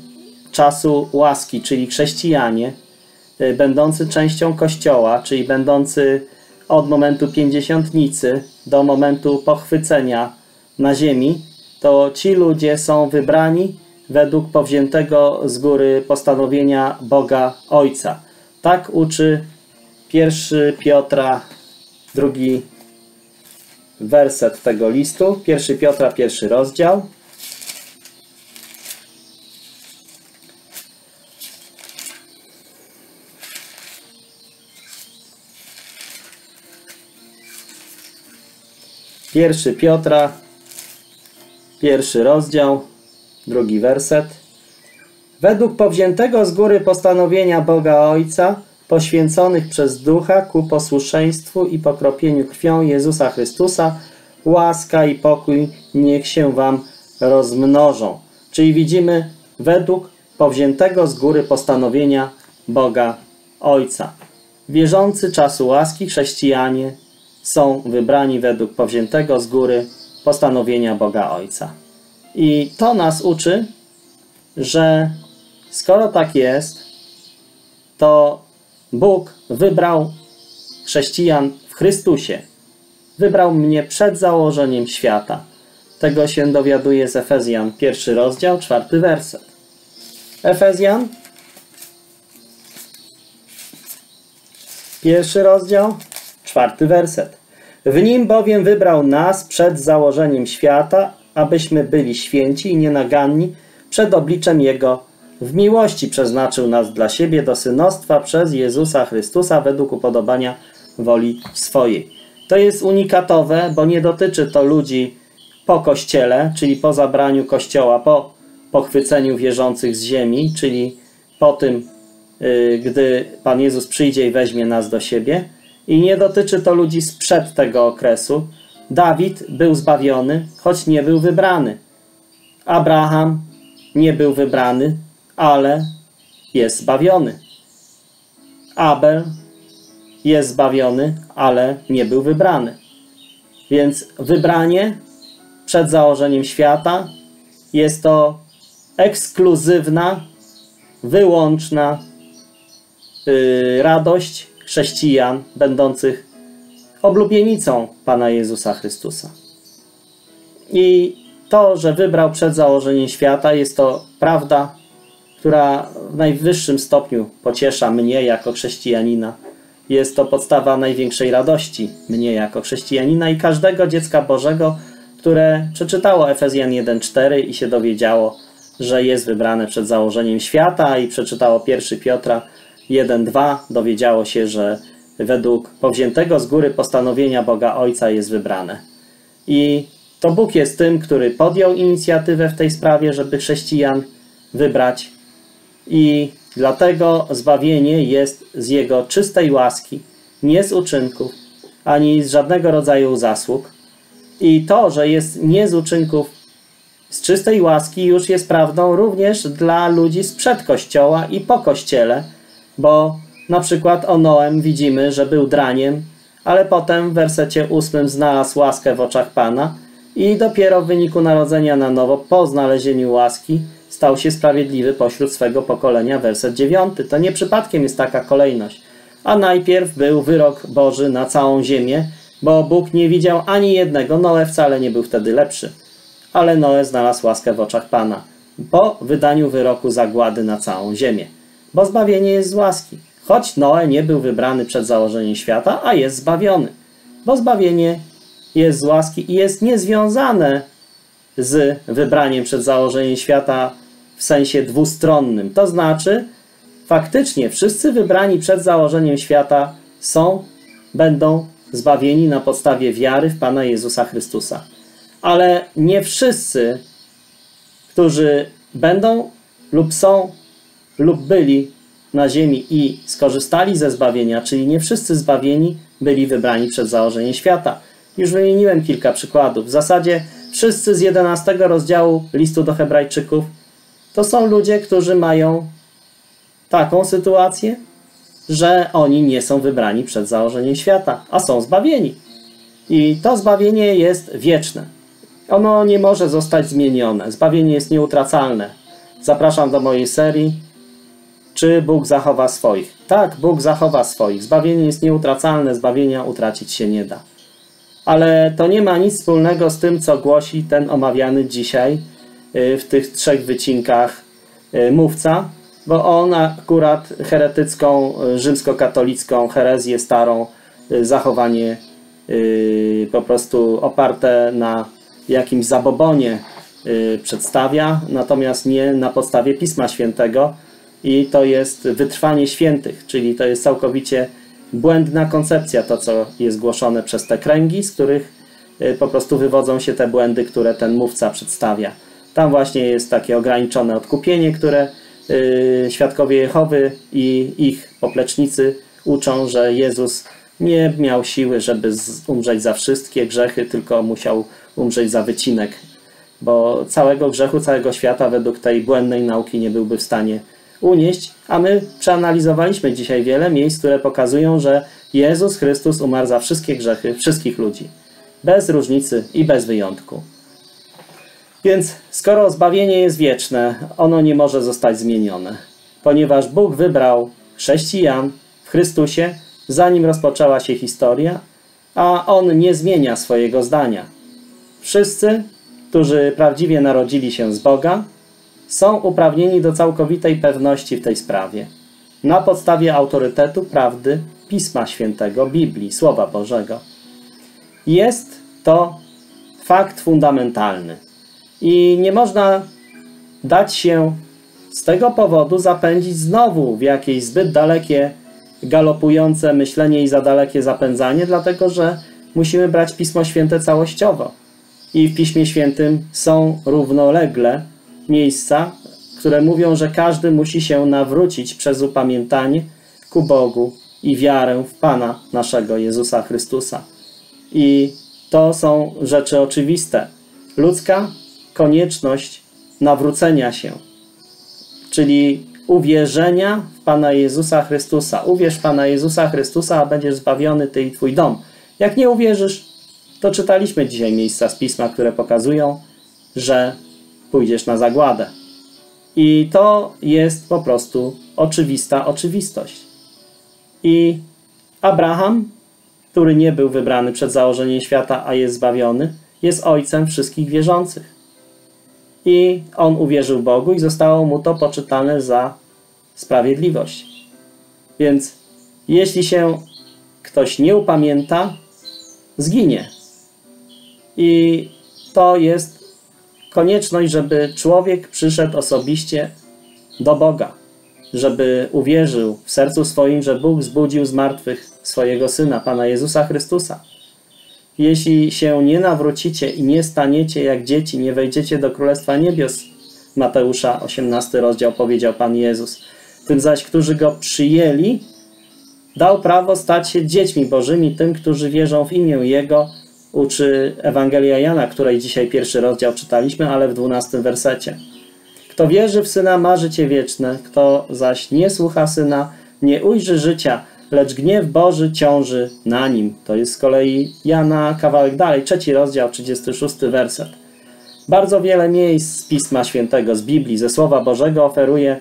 czasu łaski, czyli chrześcijanie, będący częścią Kościoła, czyli będący od momentu pięćdziesiątnicy do momentu pochwycenia na ziemi, to ci ludzie są wybrani według powziętego z góry postanowienia Boga Ojca. Tak uczy pierwszy Piotra, drugi werset tego listu, pierwszy Piotra, pierwszy rozdział. pierwszy Piotra, pierwszy rozdział, drugi werset. Według powziętego z góry postanowienia Boga Ojca, poświęconych przez Ducha ku posłuszeństwu i pokropieniu krwią Jezusa Chrystusa, łaska i pokój niech się wam rozmnożą. Czyli widzimy, według powziętego z góry postanowienia Boga Ojca. Wierzący czasu łaski, chrześcijanie, są wybrani według powziętego z góry postanowienia Boga Ojca. I to nas uczy, że skoro tak jest, to Bóg wybrał chrześcijan w Chrystusie. Wybrał mnie przed założeniem świata. Tego się dowiaduje z Efezjan, pierwszy rozdział, czwarty werset. Efezjan, pierwszy rozdział, czwarty werset. W nim bowiem wybrał nas przed założeniem świata, abyśmy byli święci i nienaganni przed obliczem Jego. W miłości przeznaczył nas dla siebie do synostwa przez Jezusa Chrystusa według upodobania woli swojej. To jest unikatowe, bo nie dotyczy to ludzi po Kościele, czyli po zabraniu Kościoła, po pochwyceniu wierzących z ziemi, czyli po tym, gdy Pan Jezus przyjdzie i weźmie nas do siebie. I nie dotyczy to ludzi sprzed tego okresu. Dawid był zbawiony, choć nie był wybrany. Abraham nie był wybrany, ale jest zbawiony. Abel jest zbawiony, ale nie był wybrany. Więc wybranie przed założeniem świata jest to ekskluzywna, wyłączna yy, radość chrześcijan będących oblubienicą Pana Jezusa Chrystusa. I to, że wybrał przed założeniem świata, jest to prawda, która w najwyższym stopniu pociesza mnie jako chrześcijanina. Jest to podstawa największej radości mnie jako chrześcijanina i każdego dziecka Bożego, które przeczytało Efezjan jeden cztery i się dowiedziało, że jest wybrane przed założeniem świata, i przeczytało pierwszy Piotra jeden dwa, dowiedziało się, że według powziętego z góry postanowienia Boga Ojca jest wybrane. I to Bóg jest tym, który podjął inicjatywę w tej sprawie, żeby chrześcijan wybrać, i dlatego zbawienie jest z Jego czystej łaski, nie z uczynków, ani z żadnego rodzaju zasług. I to, że jest nie z uczynków, z czystej łaski, już jest prawdą również dla ludzi sprzed Kościoła i po Kościele, bo na przykład o Noem widzimy, że był draniem, ale potem w wersecie ósmym znalazł łaskę w oczach Pana i dopiero w wyniku narodzenia na nowo, po znalezieniu łaski, stał się sprawiedliwy pośród swego pokolenia, werset dziewiąty. To nie przypadkiem jest taka kolejność. A najpierw był wyrok Boży na całą ziemię, bo Bóg nie widział ani jednego. Noe wcale nie był wtedy lepszy, ale Noe znalazł łaskę w oczach Pana po wydaniu wyroku zagłady na całą ziemię, bo zbawienie jest z łaski. Choć Noe nie był wybrany przed założeniem świata, a jest zbawiony, bo zbawienie jest z łaski i jest niezwiązane z wybraniem przed założeniem świata w sensie dwustronnym. To znaczy, faktycznie wszyscy wybrani przed założeniem świata są, będą zbawieni na podstawie wiary w Pana Jezusa Chrystusa. Ale nie wszyscy, którzy będą lub są lub byli na ziemi i skorzystali ze zbawienia, czyli nie wszyscy zbawieni byli wybrani przed założeniem świata. Już wymieniłem kilka przykładów. W zasadzie wszyscy z jedenastego rozdziału listu do Hebrajczyków to są ludzie, którzy mają taką sytuację, że oni nie są wybrani przed założeniem świata, a są zbawieni. I to zbawienie jest wieczne. Ono nie może zostać zmienione. Zbawienie jest nieutracalne. Zapraszam do mojej serii "Czy Bóg zachowa swoich?". Tak, Bóg zachowa swoich. Zbawienie jest nieutracalne. Zbawienia utracić się nie da. Ale to nie ma nic wspólnego z tym, co głosi ten omawiany dzisiaj w tych trzech wycinkach mówca, bo on akurat heretycką, rzymskokatolicką herezję starą, zachowanie po prostu oparte na jakimś zabobonie przedstawia, natomiast nie na podstawie Pisma Świętego, i to jest wytrwanie świętych, czyli to jest całkowicie błędna koncepcja, to co jest głoszone przez te kręgi, z których po prostu wywodzą się te błędy, które ten mówca przedstawia. Tam właśnie jest takie ograniczone odkupienie, które Świadkowie Jehowy i ich poplecznicy uczą, że Jezus nie miał siły, żeby umrzeć za wszystkie grzechy, tylko musiał umrzeć za wycinek, bo całego grzechu, całego świata według tej błędnej nauki nie byłby w stanie unieść, a my przeanalizowaliśmy dzisiaj wiele miejsc, które pokazują, że Jezus Chrystus umarł za wszystkie grzechy wszystkich ludzi, bez różnicy i bez wyjątku. Więc skoro zbawienie jest wieczne, ono nie może zostać zmienione, ponieważ Bóg wybrał chrześcijan w Chrystusie, zanim rozpoczęła się historia, a On nie zmienia swojego zdania. Wszyscy, którzy prawdziwie narodzili się z Boga, są uprawnieni do całkowitej pewności w tej sprawie, na podstawie autorytetu prawdy Pisma Świętego, Biblii, Słowa Bożego. Jest to fakt fundamentalny i nie można dać się z tego powodu zapędzić znowu w jakieś zbyt dalekie, galopujące myślenie i za dalekie zapędzanie, dlatego że musimy brać Pismo Święte całościowo. I w Piśmie Świętym są równolegle miejsca, które mówią, że każdy musi się nawrócić przez upamiętanie ku Bogu i wiarę w Pana naszego Jezusa Chrystusa. I to są rzeczy oczywiste. Ludzka konieczność nawrócenia się, czyli uwierzenia w Pana Jezusa Chrystusa. Uwierz w Pana Jezusa Chrystusa, a będziesz zbawiony ty i twój dom. Jak nie uwierzysz, to czytaliśmy dzisiaj miejsca z Pisma, które pokazują, że pójdziesz na zagładę. I to jest po prostu oczywista oczywistość. I Abraham, który nie był wybrany przed założeniem świata, a jest zbawiony, jest ojcem wszystkich wierzących. I on uwierzył Bogu i zostało mu to poczytane za sprawiedliwość. Więc jeśli się ktoś nie upamięta, zginie. I to jest konieczność, żeby człowiek przyszedł osobiście do Boga, żeby uwierzył w sercu swoim, że Bóg wzbudził z martwych swojego Syna, Pana Jezusa Chrystusa. Jeśli się nie nawrócicie i nie staniecie jak dzieci, nie wejdziecie do Królestwa Niebios, Mateusza osiemnasty rozdział powiedział Pan Jezus. Tym zaś, którzy Go przyjęli, dał prawo stać się dziećmi bożymi, tym, którzy wierzą w imię Jego, uczy Ewangelia Jana, której dzisiaj pierwszy rozdział czytaliśmy, ale w dwunastym wersecie. Kto wierzy w Syna, ma życie wieczne, kto zaś nie słucha Syna, nie ujrzy życia, lecz gniew Boży ciąży na nim. To jest z kolei Jana kawałek dalej, trzeci rozdział, trzydziesty szósty werset. Bardzo wiele miejsc z Pisma Świętego, z Biblii, ze Słowa Bożego oferuje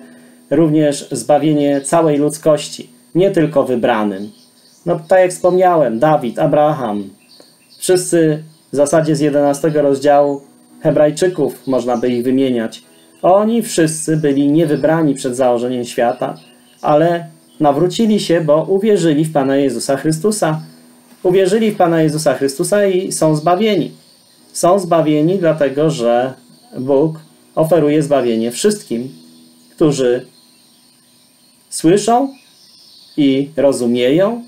również zbawienie całej ludzkości, nie tylko wybranym. No tak jak wspomniałem, Dawid, Abraham, wszyscy w zasadzie z jedenastego rozdziału Hebrajczyków, można by ich wymieniać. Oni wszyscy byli niewybrani przed założeniem świata, ale nawrócili się, bo uwierzyli w Pana Jezusa Chrystusa. Uwierzyli w Pana Jezusa Chrystusa i są zbawieni. Są zbawieni dlatego, że Bóg oferuje zbawienie wszystkim, którzy słyszą i rozumieją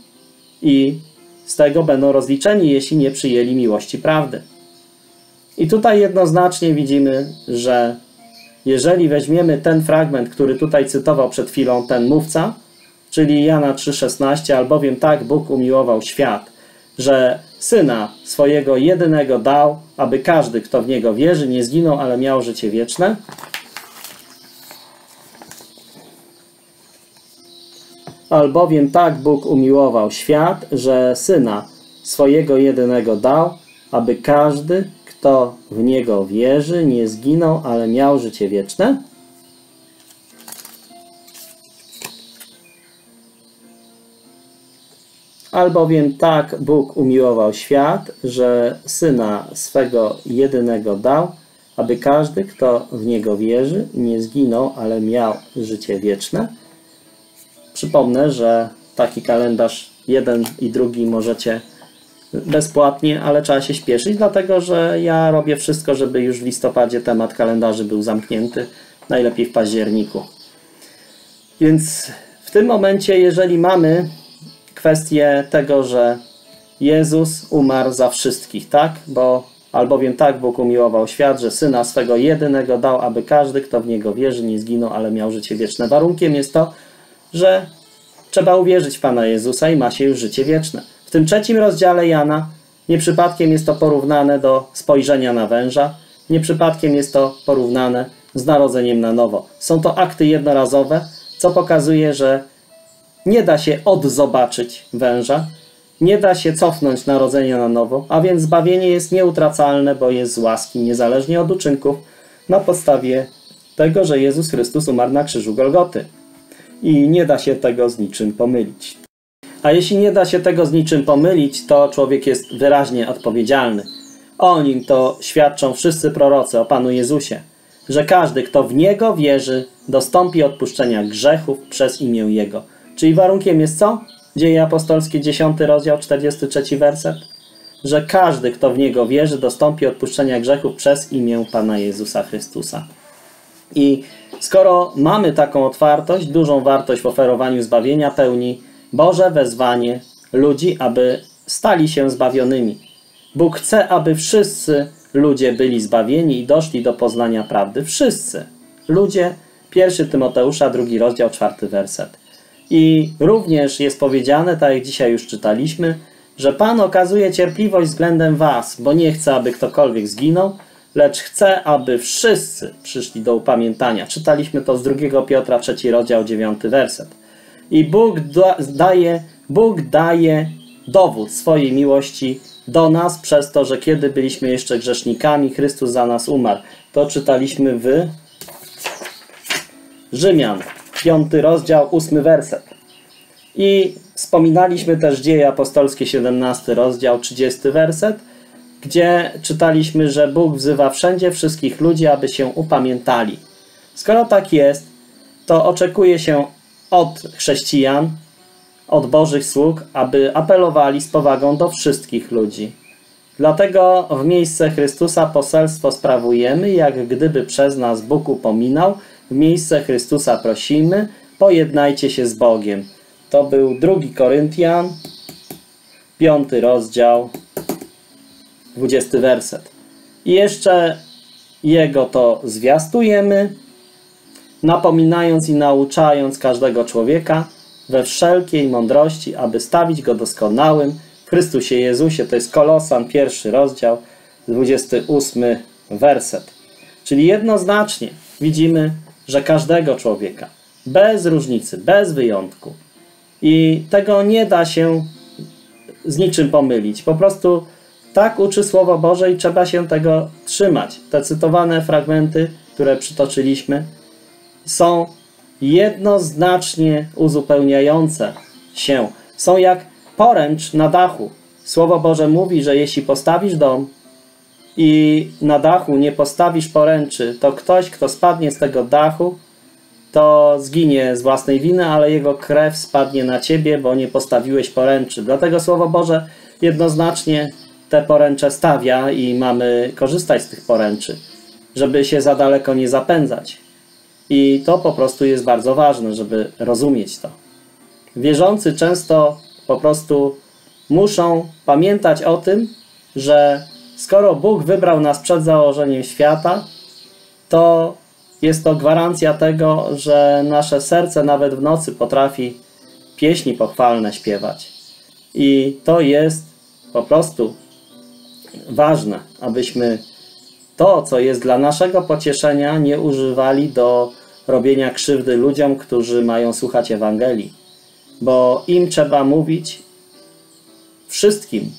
i z tego będą rozliczeni, jeśli nie przyjęli miłości prawdy. I tutaj jednoznacznie widzimy, że jeżeli weźmiemy ten fragment, który tutaj cytował przed chwilą ten mówca, czyli Jana trzy szesnaście, albowiem tak Bóg umiłował świat, że Syna swojego jedynego dał, aby każdy, kto w Niego wierzy, nie zginął, ale miał życie wieczne. Albowiem tak Bóg umiłował świat, że Syna swojego jedynego dał, aby każdy, kto w Niego wierzy, nie zginął, ale miał życie wieczne. Albowiem tak Bóg umiłował świat, że Syna swego jedynego dał, aby każdy, kto w Niego wierzy, nie zginął, ale miał życie wieczne. Przypomnę, że taki kalendarz jeden i drugi możecie bezpłatnie, ale trzeba się spieszyć, dlatego że ja robię wszystko, żeby już w listopadzie temat kalendarzy był zamknięty, najlepiej w październiku. Więc w tym momencie, jeżeli mamy kwestię tego, że Jezus umarł za wszystkich, tak? Bo albowiem tak Bóg umiłował świat, że Syna swego jedynego dał, aby każdy, kto w Niego wierzy, nie zginął, ale miał życie wieczne. Warunkiem jest to, że trzeba uwierzyć w Pana Jezusa i ma się już życie wieczne. W tym trzecim rozdziale Jana nie przypadkiem jest to porównane do spojrzenia na węża, nie przypadkiem jest to porównane z narodzeniem na nowo. Są to akty jednorazowe, co pokazuje, że nie da się odzobaczyć węża, nie da się cofnąć narodzenia na nowo, a więc zbawienie jest nieutracalne, bo jest z łaski, niezależnie od uczynków, na podstawie tego, że Jezus Chrystus umarł na krzyżu Golgoty. I nie da się tego z niczym pomylić. A jeśli nie da się tego z niczym pomylić, to człowiek jest wyraźnie odpowiedzialny. O nim to świadczą wszyscy prorocy, o Panu Jezusie, że każdy, kto w Niego wierzy, dostąpi odpuszczenia grzechów przez imię Jego. Czyli warunkiem jest co? Dzieje apostolskie, dziesiąty rozdział, czterdziesty trzeci werset. Że każdy, kto w Niego wierzy, dostąpi odpuszczenia grzechów przez imię Pana Jezusa Chrystusa. I skoro mamy taką otwartość, dużą wartość w oferowaniu zbawienia pełni Boże wezwanie ludzi, aby stali się zbawionymi. Bóg chce, aby wszyscy ludzie byli zbawieni i doszli do poznania prawdy. Wszyscy ludzie, pierwszy Tymoteusza, drugi rozdział, czwarty werset. I również jest powiedziane, tak jak dzisiaj już czytaliśmy, że Pan okazuje cierpliwość względem was, bo nie chce, aby ktokolwiek zginął, lecz chce, aby wszyscy przyszli do upamiętania. Czytaliśmy to z drugiego Piotra, trzeci rozdział, dziewiąty werset. I Bóg da, daje, Bóg daje dowód swojej miłości do nas przez to, że kiedy byliśmy jeszcze grzesznikami, Chrystus za nas umarł. To czytaliśmy w Rzymian, piąty rozdział, ósmy werset. I wspominaliśmy też Dzieje Apostolskie, siedemnasty rozdział, trzydziesty werset, gdzie czytaliśmy, że Bóg wzywa wszędzie wszystkich ludzi, aby się upamiętali. Skoro tak jest, to oczekuje się od chrześcijan, od Bożych sług, aby apelowali z powagą do wszystkich ludzi. Dlatego w miejsce Chrystusa poselstwo sprawujemy, jak gdyby przez nas Bóg upominał. W miejsce Chrystusa prosimy, pojednajcie się z Bogiem. To był drugi Koryntian, piąty rozdział, dwudziesty werset. I jeszcze Jego to zwiastujemy, napominając i nauczając każdego człowieka we wszelkiej mądrości, aby stawić go doskonałym w Chrystusie Jezusie. To jest Kolosan, pierwszy rozdział, dwudziesty ósmy werset. Czyli jednoznacznie widzimy, że każdego człowieka, bez różnicy, bez wyjątku. I tego nie da się z niczym pomylić. Po prostu tak uczy Słowo Boże i trzeba się tego trzymać. Te cytowane fragmenty, które przytoczyliśmy, są jednoznacznie uzupełniające się. Są jak poręcz na dachu. Słowo Boże mówi, że jeśli postawisz dom i na dachu nie postawisz poręczy, to ktoś, kto spadnie z tego dachu, to zginie z własnej winy, ale jego krew spadnie na ciebie, bo nie postawiłeś poręczy. Dlatego Słowo Boże jednoznacznie te poręcze stawia i mamy korzystać z tych poręczy, żeby się za daleko nie zapędzać. I to po prostu jest bardzo ważne, żeby rozumieć to. Wierzący często po prostu muszą pamiętać o tym, że skoro Bóg wybrał nas przed założeniem świata, to jest to gwarancja tego, że nasze serce nawet w nocy potrafi pieśni pochwalne śpiewać. I to jest po prostu ważne, abyśmy to, co jest dla naszego pocieszenia, nie używali do robienia krzywdy ludziom, którzy mają słuchać Ewangelii. Bo im trzeba mówić wszystkim,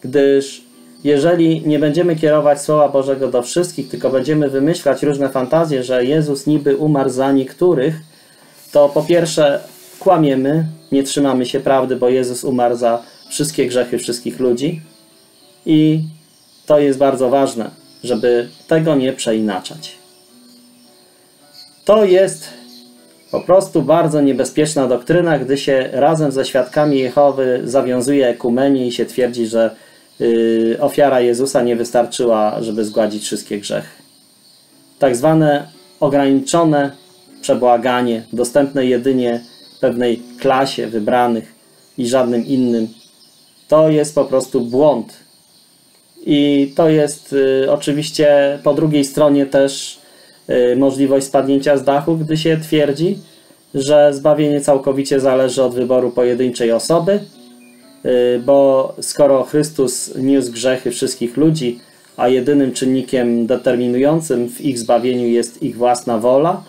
gdyż jeżeli nie będziemy kierować Słowa Bożego do wszystkich, tylko będziemy wymyślać różne fantazje, że Jezus niby umarł za niektórych, to po pierwsze kłamiemy, nie trzymamy się prawdy, bo Jezus umarł za wszystkie grzechy wszystkich ludzi. I to jest bardzo ważne, żeby tego nie przeinaczać. To jest po prostu bardzo niebezpieczna doktryna, gdy się razem ze świadkami Jehowy zawiązuje ekumenię i się twierdzi, że ofiara Jezusa nie wystarczyła, żeby zgładzić wszystkie grzechy. Tak zwane ograniczone przebłaganie, dostępne jedynie pewnej klasie wybranych i żadnym innym, to jest po prostu błąd. I to jest y, oczywiście po drugiej stronie też y, możliwość spadnięcia z dachu, gdy się twierdzi, że zbawienie całkowicie zależy od wyboru pojedynczej osoby, bo skoro Chrystus niósł grzechy wszystkich ludzi, a jedynym czynnikiem determinującym w ich zbawieniu jest ich własna wola,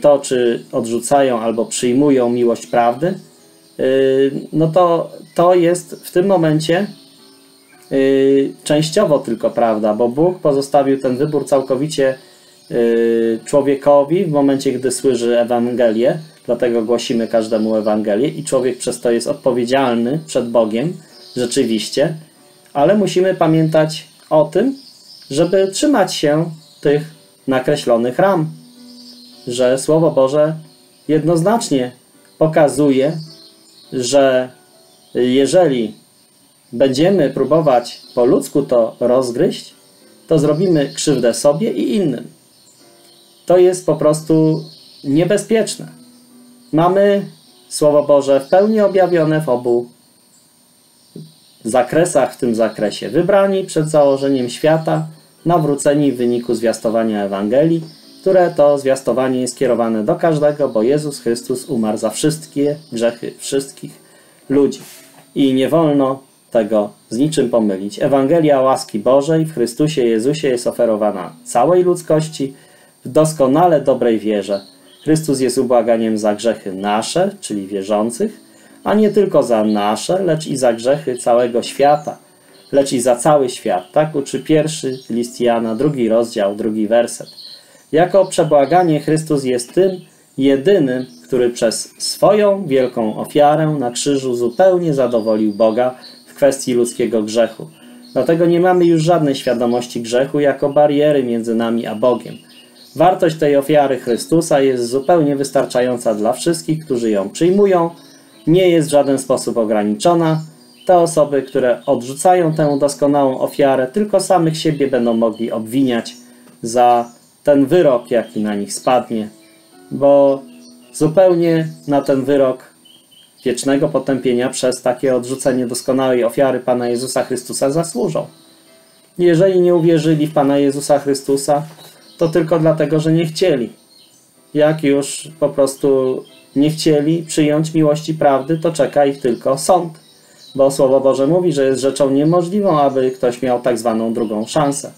to czy odrzucają albo przyjmują miłość prawdy, no to to jest w tym momencie częściowo tylko prawda, bo Bóg pozostawił ten wybór całkowicie człowiekowi w momencie, gdy słyszy Ewangelię. Dlatego głosimy każdemu Ewangelię i człowiek przez to jest odpowiedzialny przed Bogiem, rzeczywiście, ale musimy pamiętać o tym, żeby trzymać się tych nakreślonych ram, że Słowo Boże jednoznacznie pokazuje, że jeżeli będziemy próbować po ludzku to rozgryźć, to zrobimy krzywdę sobie i innym. to jest po prostu niebezpieczne. Mamy Słowo Boże w pełni objawione w obu zakresach, w tym zakresie wybrani przed założeniem świata, nawróceni w wyniku zwiastowania Ewangelii, które to zwiastowanie jest kierowane do każdego, bo Jezus Chrystus umarł za wszystkie grzechy wszystkich ludzi. I nie wolno tego z niczym pomylić. Ewangelia łaski Bożej w Chrystusie Jezusie jest oferowana całej ludzkości w doskonale dobrej wierze. Chrystus jest ubłaganiem za grzechy nasze, czyli wierzących, a nie tylko za nasze, lecz i za grzechy całego świata, lecz i za cały świat. Tak uczy pierwszy list Jana, drugi rozdział, drugi werset. Jako przebłaganie Chrystus jest tym jedynym, który przez swoją wielką ofiarę na krzyżu zupełnie zadowolił Boga w kwestii ludzkiego grzechu. Dlatego nie mamy już żadnej świadomości grzechu jako bariery między nami a Bogiem. Wartość tej ofiary Chrystusa jest zupełnie wystarczająca dla wszystkich, którzy ją przyjmują. Nie jest w żaden sposób ograniczona. Te osoby, które odrzucają tę doskonałą ofiarę, tylko samych siebie będą mogli obwiniać za ten wyrok, jaki na nich spadnie, bo zupełnie na ten wyrok wiecznego potępienia przez takie odrzucenie doskonałej ofiary Pana Jezusa Chrystusa zasłużą. Jeżeli nie uwierzyli w Pana Jezusa Chrystusa, to tylko dlatego, że nie chcieli. Jak już po prostu nie chcieli przyjąć miłości prawdy, to czeka ich tylko sąd, bo Słowo Boże mówi, że jest rzeczą niemożliwą, aby ktoś miał tak zwaną drugą szansę.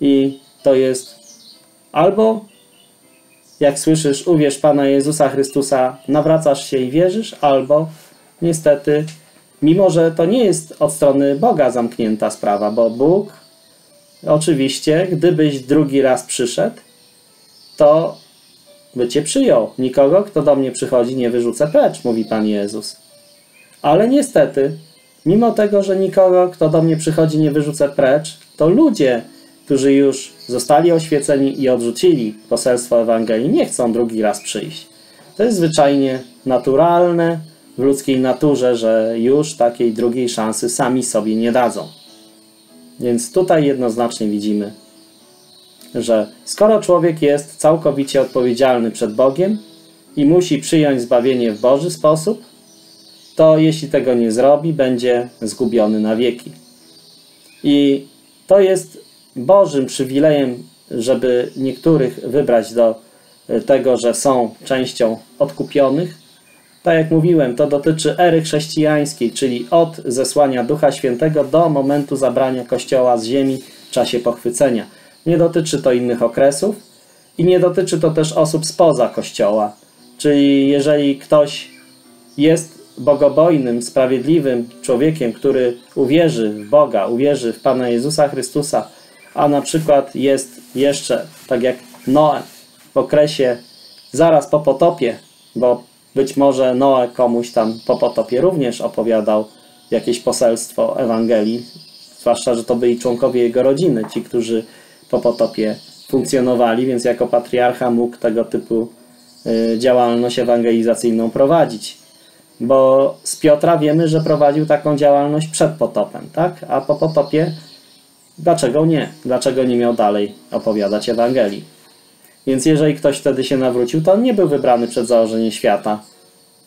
I to jest albo, jak słyszysz, uwierz Pana Jezusa Chrystusa, nawracasz się i wierzysz, albo niestety, mimo że to nie jest od strony Boga zamknięta sprawa, bo Bóg oczywiście, gdybyś drugi raz przyszedł, to by Cię przyjął. Nikogo, kto do mnie przychodzi, nie wyrzucę precz, mówi Pan Jezus. Ale niestety, mimo tego, że nikogo, kto do mnie przychodzi, nie wyrzucę precz, to ludzie, którzy już zostali oświeceni i odrzucili poselstwo Ewangelii, nie chcą drugi raz przyjść. To jest zwyczajnie naturalne w ludzkiej naturze, że już takiej drugiej szansy sami sobie nie dadzą. Więc tutaj jednoznacznie widzimy, że skoro człowiek jest całkowicie odpowiedzialny przed Bogiem i musi przyjąć zbawienie w Boży sposób, to jeśli tego nie zrobi, będzie zgubiony na wieki. I to jest Bożym przywilejem, żeby niektórych wybrać do tego, że są częścią odkupionych. Tak jak mówiłem, to dotyczy ery chrześcijańskiej, czyli od zesłania Ducha Świętego do momentu zabrania Kościoła z ziemi w czasie pochwycenia. Nie dotyczy to innych okresów i nie dotyczy to też osób spoza Kościoła. Czyli jeżeli ktoś jest bogobojnym, sprawiedliwym człowiekiem, który uwierzy w Boga, uwierzy w Pana Jezusa Chrystusa, a na przykład jest jeszcze, tak jak Noe, w okresie zaraz po potopie, bo być może Noe komuś tam po potopie również opowiadał jakieś poselstwo Ewangelii, zwłaszcza, że to byli członkowie jego rodziny, ci, którzy po potopie funkcjonowali, więc jako patriarcha mógł tego typu działalność ewangelizacyjną prowadzić. Bo z Piotra wiemy, że prowadził taką działalność przed potopem, tak? A po potopie dlaczego nie? Dlaczego nie miał dalej opowiadać Ewangelii? Więc jeżeli ktoś wtedy się nawrócił, to on nie był wybrany przed założeniem świata,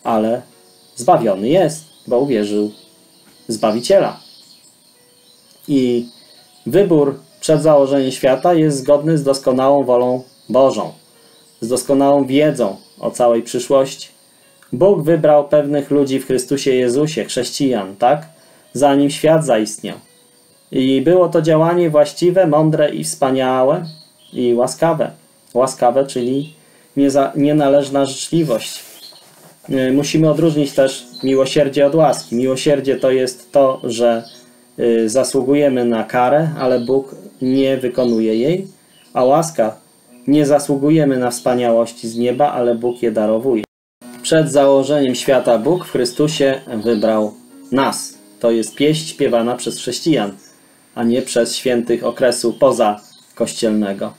ale zbawiony jest, bo uwierzył Zbawiciela. I wybór przed założeniem świata jest zgodny z doskonałą wolą Bożą, z doskonałą wiedzą o całej przyszłości. Bóg wybrał pewnych ludzi w Chrystusie Jezusie, chrześcijan, tak? Zanim świat zaistniał. I było to działanie właściwe, mądre i wspaniałe i łaskawe. Łaskawe, czyli nieza, nienależna życzliwość. Yy, musimy odróżnić też miłosierdzie od łaski. Miłosierdzie to jest to, że yy, zasługujemy na karę, ale Bóg nie wykonuje jej, a łaska nie zasługujemy na wspaniałości z nieba, ale Bóg je darowuje. Przed założeniem świata Bóg w Chrystusie wybrał nas. To jest pieśń śpiewana przez chrześcijan, a nie przez świętych okresu pozakościelnego.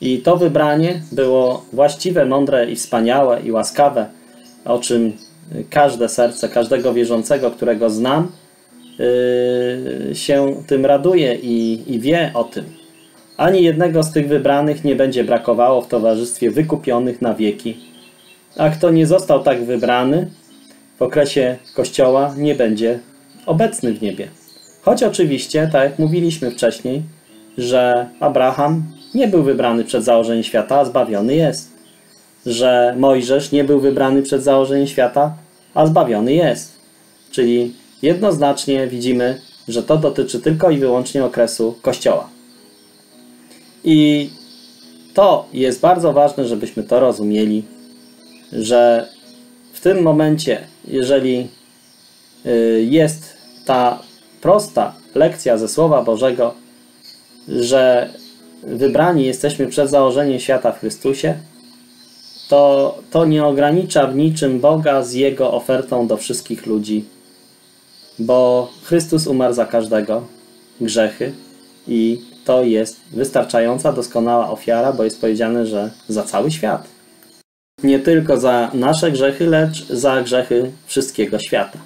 I to wybranie było właściwe, mądre i wspaniałe i łaskawe, o czym każde serce, każdego wierzącego, którego znam, yy, się tym raduje i, i wie o tym. Ani jednego z tych wybranych nie będzie brakowało w towarzystwie wykupionych na wieki. A kto nie został tak wybrany w okresie Kościoła, nie będzie obecny w niebie. Choć oczywiście, tak jak mówiliśmy wcześniej, że Abraham nie był wybrany przed założeniem świata, a zbawiony jest. Że Mojżesz nie był wybrany przed założeniem świata, a zbawiony jest. Czyli jednoznacznie widzimy, że to dotyczy tylko i wyłącznie okresu Kościoła. I to jest bardzo ważne, żebyśmy to rozumieli, że w tym momencie, jeżeli jest ta prosta lekcja ze Słowa Bożego, że wybrani jesteśmy przed założeniem świata w Chrystusie, to to nie ogranicza w niczym Boga z Jego ofertą do wszystkich ludzi, bo Chrystus umarł za każdego grzechy i to jest wystarczająca, doskonała ofiara, bo jest powiedziane, że za cały świat. Nie tylko za nasze grzechy, lecz za grzechy wszystkiego świata.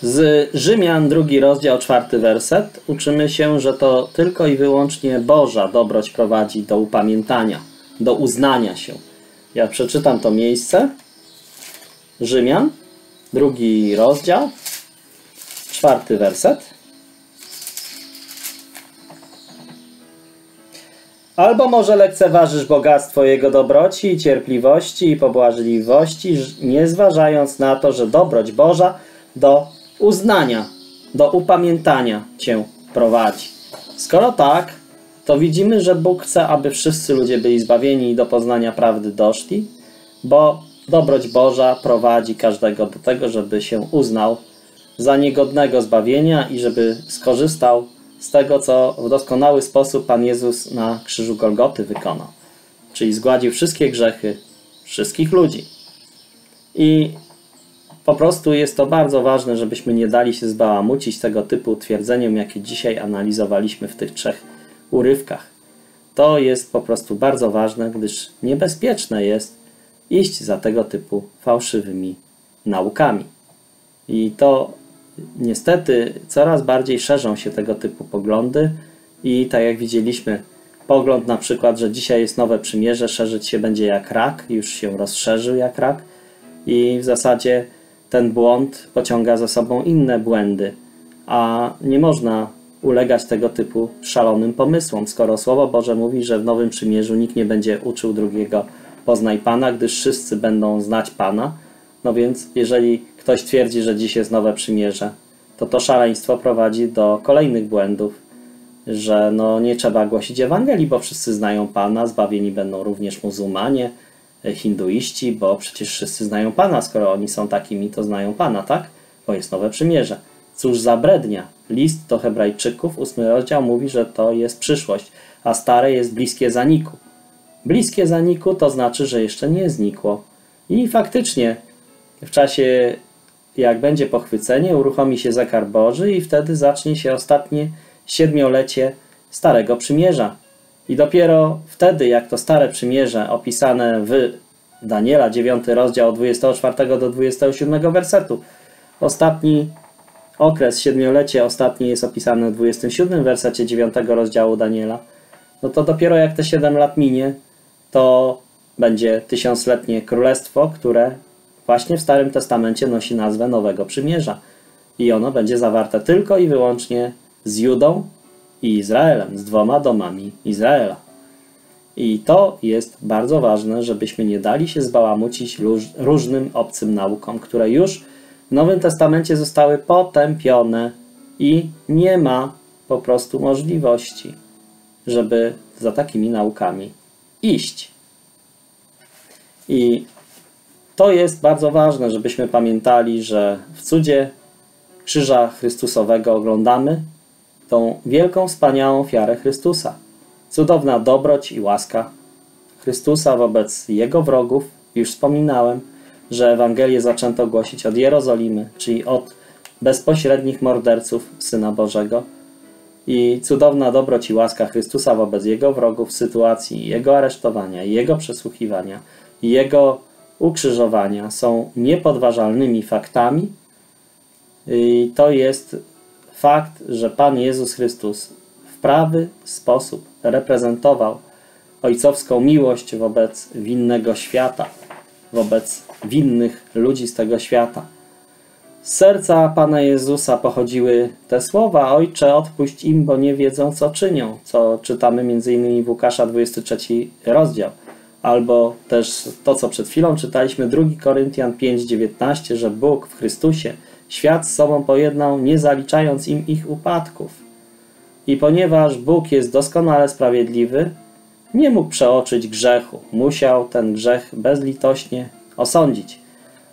Z Rzymian, drugi rozdział, czwarty werset, uczymy się, że to tylko i wyłącznie Boża dobroć prowadzi do upamiętania, do uznania się. Ja przeczytam to miejsce. Rzymian, drugi rozdział, czwarty werset. Albo może lekceważysz bogactwo Jego dobroci, cierpliwości i pobłażliwości, nie zważając na to, że dobroć Boża do uznania, do upamiętania Cię prowadzi. Skoro tak, to widzimy, że Bóg chce, aby wszyscy ludzie byli zbawieni i do poznania prawdy doszli, bo dobroć Boża prowadzi każdego do tego, żeby się uznał za niegodnego zbawienia i żeby skorzystał z tego, co w doskonały sposób Pan Jezus na krzyżu Golgoty wykonał. Czyli zgładził wszystkie grzechy wszystkich ludzi. I po prostu jest to bardzo ważne, żebyśmy nie dali się zbałamucić tego typu twierdzeniom, jakie dzisiaj analizowaliśmy w tych trzech urywkach. To jest po prostu bardzo ważne, gdyż niebezpieczne jest iść za tego typu fałszywymi naukami. I to niestety coraz bardziej szerzą się tego typu poglądy i tak jak widzieliśmy, pogląd na przykład, że dzisiaj jest nowe przymierze, szerzyć się będzie jak rak, już się rozszerzył jak rak i w zasadzie ten błąd pociąga za sobą inne błędy, a nie można ulegać tego typu szalonym pomysłom, skoro Słowo Boże mówi, że w nowym przymierzu nikt nie będzie uczył drugiego poznaj Pana, gdyż wszyscy będą znać Pana. No więc jeżeli ktoś twierdzi, że dziś jest nowe przymierze, to to szaleństwo prowadzi do kolejnych błędów, że no nie trzeba głosić Ewangelii, bo wszyscy znają Pana, zbawieni będą również muzułmanie, hinduiści, bo przecież wszyscy znają Pana, skoro oni są takimi, to znają Pana, tak? Bo jest nowe przymierze. Cóż za brednia. List do Hebrajczyków, ósmy rozdział, mówi, że to jest przyszłość, a stare jest bliskie zaniku. Bliskie zaniku to znaczy, że jeszcze nie znikło. I faktycznie w czasie, jak będzie pochwycenie, uruchomi się zakar Boży i wtedy zacznie się ostatnie siedmiolecie Starego Przymierza. I dopiero wtedy, jak to Stare Przymierze opisane w Daniela, dziewiąty rozdział od dwudziestego czwartego do dwudziestego siódmego wersetu, ostatni okres, siedmiolecie ostatni jest opisane w dwudziestym siódmym wersecie dziewiątego rozdziału Daniela, no to dopiero jak te siedem lat minie, to będzie tysiącletnie królestwo, które właśnie w Starym Testamencie nosi nazwę Nowego Przymierza. I ono będzie zawarte tylko i wyłącznie z Judą i Izraelem, z dwoma domami Izraela. I to jest bardzo ważne, żebyśmy nie dali się zbałamucić różnym obcym naukom, które już w Nowym Testamencie zostały potępione i nie ma po prostu możliwości, żeby za takimi naukami iść. I to jest bardzo ważne, żebyśmy pamiętali, że w cudzie Krzyża Chrystusowego oglądamy tą wielką, wspaniałą ofiarę Chrystusa. Cudowna dobroć i łaska Chrystusa wobec Jego wrogów. Już wspominałem, że Ewangelię zaczęto głosić od Jerozolimy, czyli od bezpośrednich morderców Syna Bożego. I cudowna dobroć i łaska Chrystusa wobec Jego wrogów w sytuacji Jego aresztowania, Jego przesłuchiwania, Jego ukrzyżowania są niepodważalnymi faktami i to jest fakt, że Pan Jezus Chrystus w prawy sposób reprezentował ojcowską miłość wobec winnego świata, wobec winnych ludzi z tego świata. Z serca Pana Jezusa pochodziły te słowa: Ojcze, odpuść im, bo nie wiedzą, co czynią, co czytamy między innymi w Łukasza dwudziesty trzeci rozdział. Albo też to, co przed chwilą czytaliśmy, drugi Koryntian pięć, dziewiętnaście, że Bóg w Chrystusie świat z sobą pojednał, nie zaliczając im ich upadków. I ponieważ Bóg jest doskonale sprawiedliwy, nie mógł przeoczyć grzechu. Musiał ten grzech bezlitośnie osądzić.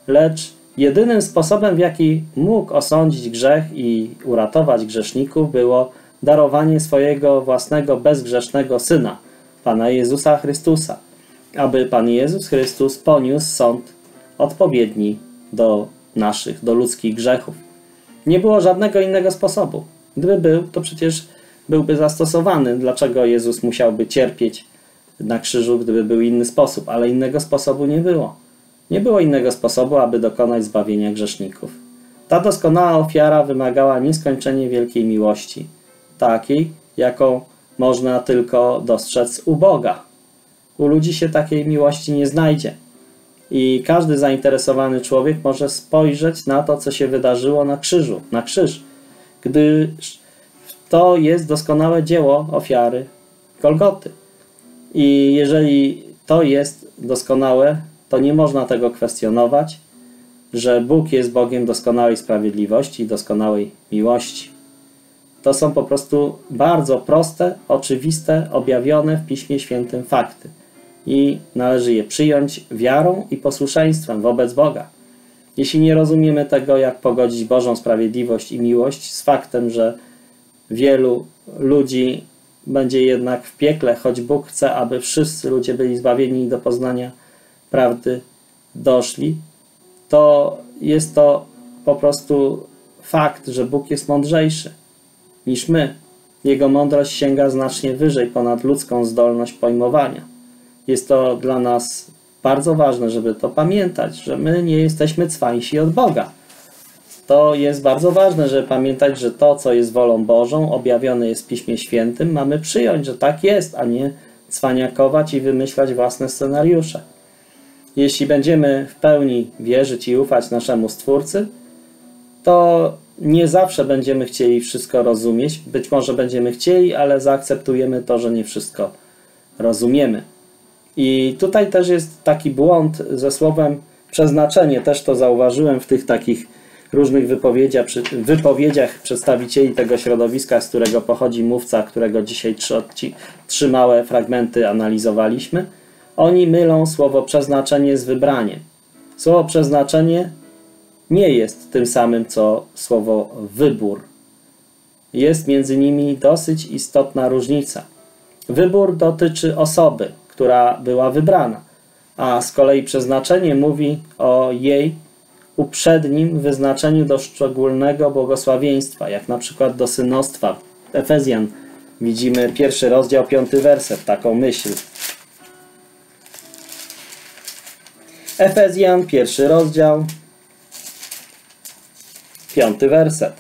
Lecz jedynym sposobem, w jaki mógł osądzić grzech i uratować grzeszników, było darowanie swojego własnego bezgrzesznego Syna, Pana Jezusa Chrystusa, aby Pan Jezus Chrystus poniósł sąd odpowiedni do naszych, do ludzkich grzechów. Nie było żadnego innego sposobu. Gdyby był, to przecież byłby zastosowany. Dlaczego Jezus musiałby cierpieć na krzyżu, gdyby był inny sposób? Ale innego sposobu nie było. Nie było innego sposobu, aby dokonać zbawienia grzeszników. Ta doskonała ofiara wymagała nieskończenie wielkiej miłości, takiej, jaką można tylko dostrzec u Boga. U ludzi się takiej miłości nie znajdzie. I każdy zainteresowany człowiek może spojrzeć na to, co się wydarzyło na krzyżu, na krzyż, gdyż to jest doskonałe dzieło ofiary Golgoty. I jeżeli to jest doskonałe, to nie można tego kwestionować, że Bóg jest Bogiem doskonałej sprawiedliwości i doskonałej miłości. To są po prostu bardzo proste, oczywiste, objawione w Piśmie Świętym fakty. I należy je przyjąć wiarą i posłuszeństwem wobec Boga. Jeśli nie rozumiemy tego, jak pogodzić Bożą sprawiedliwość i miłość z faktem, że wielu ludzi będzie jednak w piekle, choć Bóg chce, aby wszyscy ludzie byli zbawieni i do poznania prawdy doszli, to jest to po prostu fakt, że Bóg jest mądrzejszy niż my. Jego mądrość sięga znacznie wyżej, ponad ludzką zdolność pojmowania. Jest to dla nas bardzo ważne, żeby to pamiętać, że my nie jesteśmy cwańsi od Boga. To jest bardzo ważne, żeby pamiętać, że to, co jest wolą Bożą, objawione jest w Piśmie Świętym, mamy przyjąć, że tak jest, a nie cwaniakować i wymyślać własne scenariusze. Jeśli będziemy w pełni wierzyć i ufać naszemu Stwórcy, to nie zawsze będziemy chcieli wszystko rozumieć. Być może będziemy chcieli, ale zaakceptujemy to, że nie wszystko rozumiemy. I tutaj też jest taki błąd ze słowem przeznaczenie. Też to zauważyłem w tych takich różnych wypowiedziach, wypowiedziach przedstawicieli tego środowiska, z którego pochodzi mówca, którego dzisiaj trzy, trzy małe fragmenty analizowaliśmy. Oni mylą słowo przeznaczenie z wybraniem. Słowo przeznaczenie nie jest tym samym, co słowo wybór. Jest między nimi dosyć istotna różnica. Wybór dotyczy osoby, która była wybrana, a z kolei przeznaczenie mówi o jej uprzednim wyznaczeniu do szczególnego błogosławieństwa, jak na przykład do synostwa. W Efezjan widzimy pierwszy rozdział, piąty werset, taką myśl. Efezjan, pierwszy rozdział, piąty werset.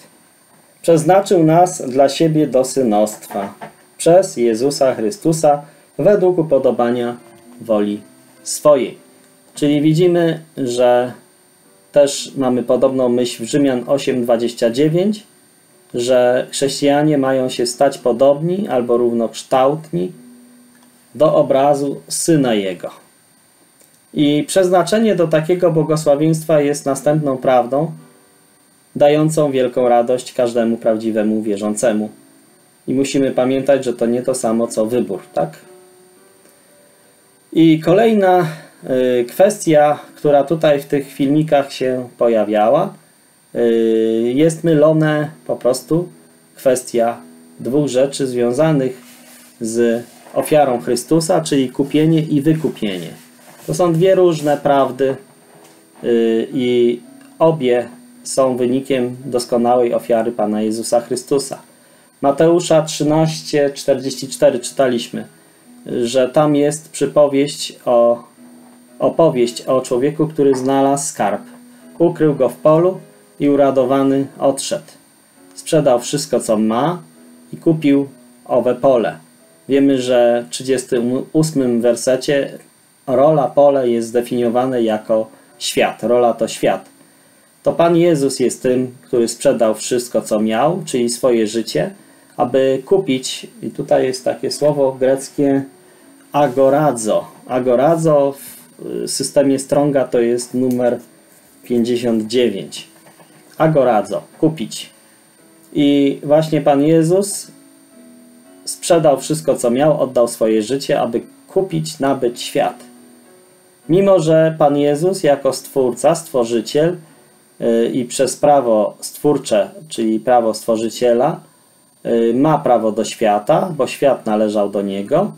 Przeznaczył nas dla siebie do synostwa przez Jezusa Chrystusa według upodobania woli swojej. Czyli widzimy, że też mamy podobną myśl w Rzymian osiem, dwadzieścia dziewięć, że chrześcijanie mają się stać podobni albo równokształtni do obrazu Syna Jego. I przeznaczenie do takiego błogosławieństwa jest następną prawdą, dającą wielką radość każdemu prawdziwemu wierzącemu. I musimy pamiętać, że to nie to samo co wybór, tak? I kolejna y, kwestia, która tutaj w tych filmikach się pojawiała, y, jest mylone po prostu kwestia dwóch rzeczy związanych z ofiarą Chrystusa, czyli kupienie i wykupienie. To są dwie różne prawdy y, i obie są wynikiem doskonałej ofiary Pana Jezusa Chrystusa. Mateusza trzynaście, czterdzieści cztery czytaliśmy, że tam jest przypowieść o, opowieść o człowieku, który znalazł skarb. Ukrył go w polu i uradowany odszedł. Sprzedał wszystko, co ma i kupił owe pole. Wiemy, że w trzydziestym ósmym wersecie rola pole jest zdefiniowane jako świat. Rola to świat. To Pan Jezus jest tym, który sprzedał wszystko, co miał, czyli swoje życie, aby kupić, i tutaj jest takie słowo greckie agorazo. Agorazo w systemie Stronga to jest numer pięćdziesiąt dziewięć. Agorazo, kupić. I właśnie Pan Jezus sprzedał wszystko, co miał, oddał swoje życie, aby kupić, nabyć świat. Mimo że Pan Jezus jako Stwórca, Stworzyciel yy, i przez prawo stwórcze, czyli prawo Stworzyciela, yy, ma prawo do świata, bo świat należał do Niego,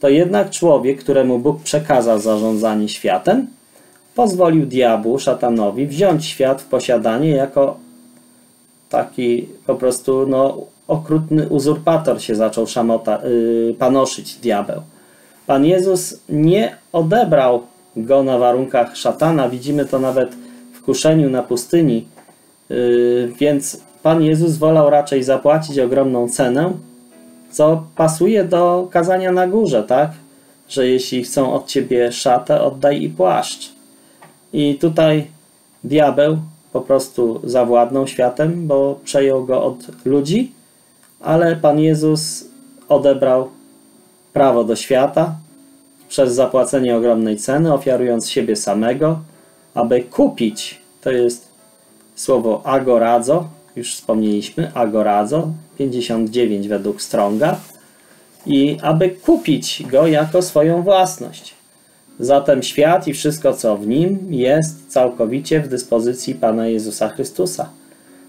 to jednak człowiek, któremu Bóg przekazał zarządzanie światem, pozwolił diabłu, szatanowi wziąć świat w posiadanie jako taki po prostu no, okrutny uzurpator się zaczął szamota, yy, panoszyć diabeł. Pan Jezus nie odebrał go na warunkach szatana. Widzimy to nawet w kuszeniu na pustyni. Yy, więc Pan Jezus wolał raczej zapłacić ogromną cenę, co pasuje do kazania na górze, tak? Że jeśli chcą od ciebie szatę, oddaj i płaszcz. I tutaj diabeł po prostu zawładnął światem, bo przejął go od ludzi, ale Pan Jezus odebrał prawo do świata przez zapłacenie ogromnej ceny, ofiarując siebie samego, aby kupić, to jest słowo agorazo, już wspomnieliśmy, agorazo, pięćdziesiąt dziewięć według Stronga, i aby kupić go jako swoją własność. Zatem świat i wszystko, co w nim jest, całkowicie w dyspozycji Pana Jezusa Chrystusa.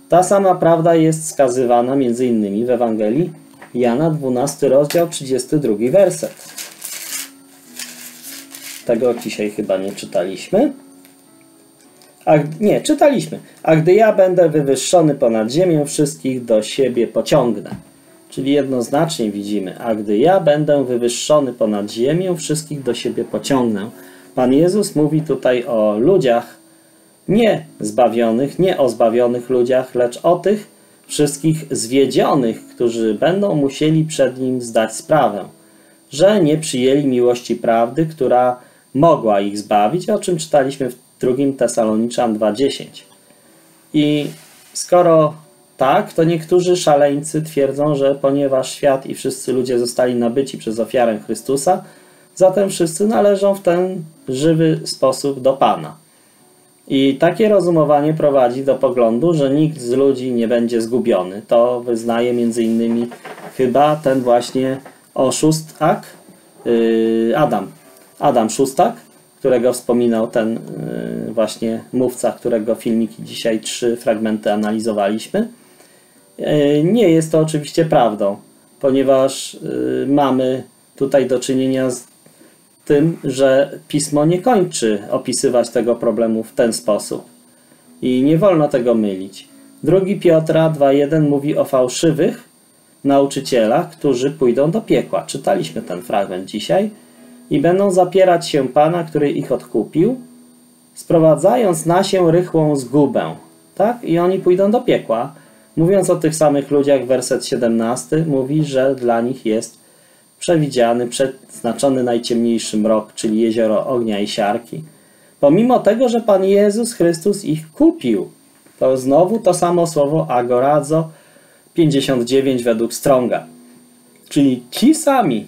Ta sama prawda jest wskazywana między innymi w Ewangelii Jana, dwunasty rozdział, trzydziesty drugi werset. Tego dzisiaj chyba nie czytaliśmy. A, nie, czytaliśmy. A gdy ja będę wywyższony ponad ziemię, wszystkich do siebie pociągnę. Czyli jednoznacznie widzimy, a gdy ja będę wywyższony ponad ziemię, wszystkich do siebie pociągnę. Pan Jezus mówi tutaj o ludziach nie zbawionych, nie o zbawionych ludziach, lecz o tych wszystkich zwiedzionych, którzy będą musieli przed Nim zdać sprawę, że nie przyjęli miłości prawdy, która mogła ich zbawić, o czym czytaliśmy w drugim Tesaloniczan dwa dziesięć. I skoro tak, to niektórzy szaleńcy twierdzą, że ponieważ świat i wszyscy ludzie zostali nabyci przez ofiarę Chrystusa, zatem wszyscy należą w ten żywy sposób do Pana. I takie rozumowanie prowadzi do poglądu, że nikt z ludzi nie będzie zgubiony. To wyznaje m.in. chyba ten właśnie oszustak, yy, Adam. Adam Szustak, którego wspominał ten yy, właśnie mówca, którego filmiki dzisiaj trzy fragmenty analizowaliśmy. Yy, nie jest to oczywiście prawdą, ponieważ yy, mamy tutaj do czynienia z tym, że Pismo nie kończy opisywać tego problemu w ten sposób i nie wolno tego mylić. drugi Piotra dwa jeden mówi o fałszywych nauczycielach, którzy pójdą do piekła. Czytaliśmy ten fragment dzisiaj. I będą zapierać się Pana, który ich odkupił, sprowadzając na się rychłą zgubę. Tak? I oni pójdą do piekła. Mówiąc o tych samych ludziach, werset siedemnasty mówi, że dla nich jest przewidziany, przeznaczony najciemniejszy mrok, czyli jezioro ognia i siarki. Pomimo tego, że Pan Jezus Chrystus ich kupił, to znowu to samo słowo agorazo, pięćdziesiąt dziewięć według Stronga. Czyli ci sami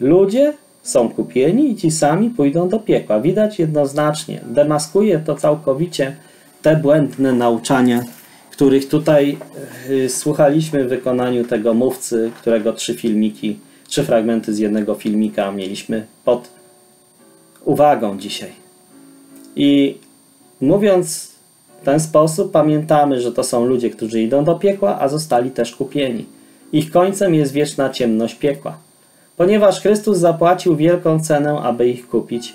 ludzie są kupieni i ci sami pójdą do piekła. Widać jednoznacznie, demaskuje to całkowicie te błędne nauczania, których tutaj yy, słuchaliśmy w wykonaniu tego mówcy, którego trzy filmiki, trzy fragmenty z jednego filmika mieliśmy pod uwagą dzisiaj. I mówiąc w ten sposób, pamiętamy, że to są ludzie, którzy idą do piekła, a zostali też kupieni. Ich końcem jest wieczna ciemność piekła. Ponieważ Chrystus zapłacił wielką cenę, aby ich kupić.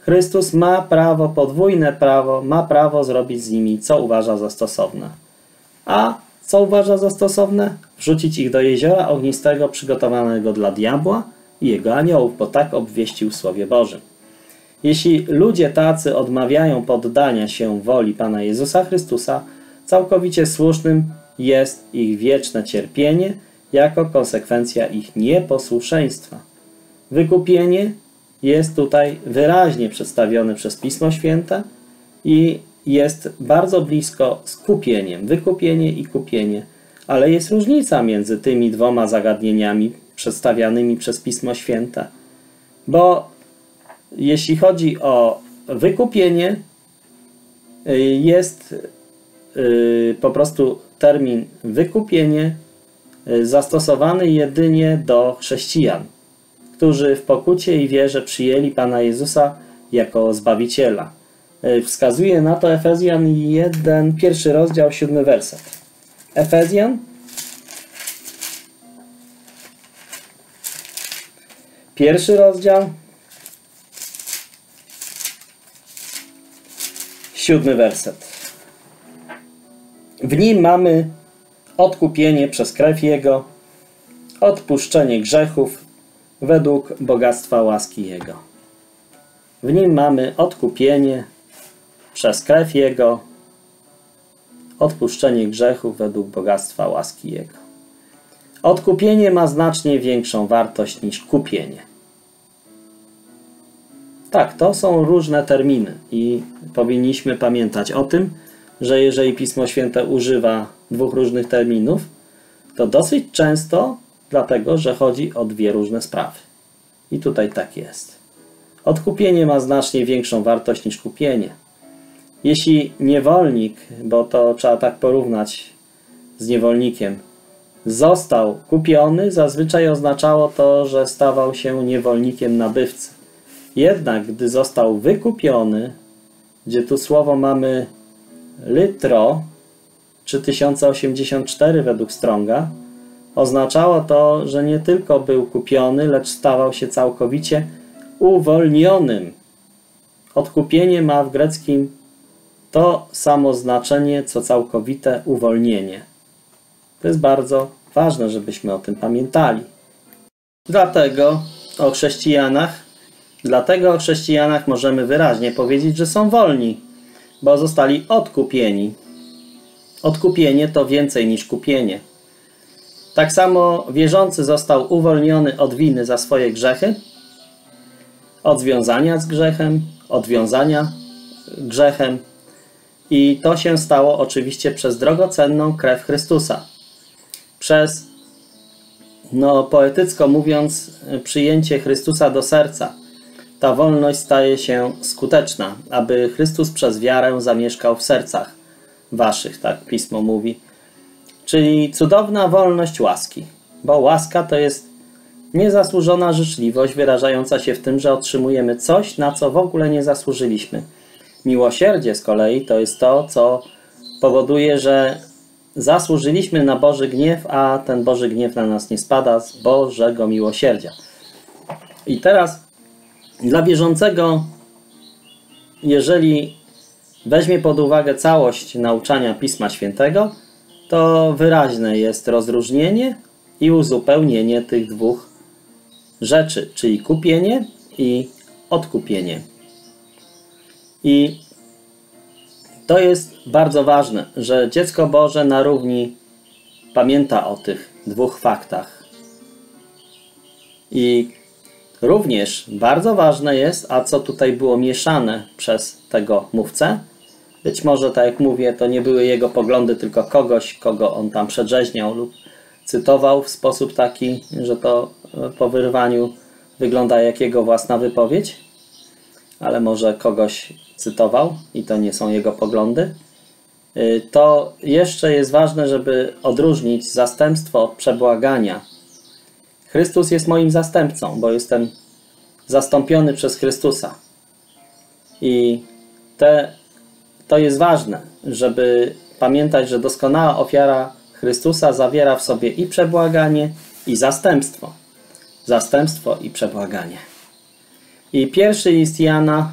Chrystus ma prawo, podwójne prawo, ma prawo zrobić z nimi, co uważa za stosowne. A co uważa za stosowne? Wrzucić ich do jeziora ognistego przygotowanego dla diabła i jego aniołów, bo tak obwieścił w Słowie Bożym. Jeśli ludzie tacy odmawiają poddania się woli Pana Jezusa Chrystusa, całkowicie słusznym jest ich wieczne cierpienie, jako konsekwencja ich nieposłuszeństwa. Wykupienie jest tutaj wyraźnie przedstawione przez Pismo Święte i jest bardzo blisko z kupieniem. Wykupienie i kupienie. Ale jest różnica między tymi dwoma zagadnieniami przedstawianymi przez Pismo Święte. Bo jeśli chodzi o wykupienie, jest po prostu termin wykupienie zastosowany jedynie do chrześcijan, którzy w pokucie i wierze przyjęli Pana Jezusa jako Zbawiciela. Wskazuje na to Efezjan jeden, pierwszy rozdział, siódmy werset. Efezjan pierwszy rozdział, siódmy werset. W nim mamy odkupienie przez krew Jego, odpuszczenie grzechów według bogactwa łaski Jego. W nim mamy odkupienie przez krew Jego, odpuszczenie grzechów według bogactwa łaski Jego. Odkupienie ma znacznie większą wartość niż kupienie. Tak, to są różne terminy i powinniśmy pamiętać o tym, że jeżeli Pismo Święte używa dwóch różnych terminów, to dosyć często dlatego, że chodzi o dwie różne sprawy. I tutaj tak jest. Odkupienie ma znacznie większą wartość niż kupienie. Jeśli niewolnik, bo to trzeba tak porównać z niewolnikiem, został kupiony, zazwyczaj oznaczało to, że stawał się niewolnikiem nabywcy. Jednak gdy został wykupiony, gdzie tu słowo mamy litro, trzy tysiące osiemdziesiąt cztery według Stronga, oznaczało to, że nie tylko był kupiony, lecz stawał się całkowicie uwolnionym. Odkupienie ma w greckim to samo znaczenie, co całkowite uwolnienie. To jest bardzo ważne, żebyśmy o tym pamiętali. Dlatego o chrześcijanach, dlatego o chrześcijanach możemy wyraźnie powiedzieć, że są wolni, bo zostali odkupieni. Odkupienie to więcej niż kupienie. Tak samo wierzący został uwolniony od winy za swoje grzechy, od związania z grzechem, od wiązania grzechem. I to się stało oczywiście przez drogocenną krew Chrystusa. Przez, no poetycko mówiąc, przyjęcie Chrystusa do serca. Ta wolność staje się skuteczna, aby Chrystus przez wiarę zamieszkał w sercach waszych, tak Pismo mówi. Czyli cudowna wolność łaski, bo łaska to jest niezasłużona życzliwość wyrażająca się w tym, że otrzymujemy coś, na co w ogóle nie zasłużyliśmy. Miłosierdzie z kolei to jest to, co powoduje, że zasłużyliśmy na Boży gniew, a ten Boży gniew na nas nie spada z Bożego miłosierdzia. I teraz dla wierzącego, jeżeli weźmie pod uwagę całość nauczania Pisma Świętego, to wyraźne jest rozróżnienie i uzupełnienie tych dwóch rzeczy, czyli kupienie i odkupienie. I to jest bardzo ważne, że dziecko Boże na równi pamięta o tych dwóch faktach. I również bardzo ważne jest, a co tutaj było mieszane przez tego mówcę, być może, tak jak mówię, to nie były jego poglądy, tylko kogoś, kogo on tam przedrzeźniał lub cytował w sposób taki, że to po wyrwaniu wygląda jak jego własna wypowiedź, ale może kogoś cytował i to nie są jego poglądy. To jeszcze jest ważne, żeby odróżnić zastępstwo od przebłagania. Chrystus jest moim zastępcą, bo jestem zastąpiony przez Chrystusa. I te, to jest ważne, żeby pamiętać, że doskonała ofiara Chrystusa zawiera w sobie i przebłaganie, i zastępstwo. Zastępstwo i przebłaganie. I pierwszy list Jana,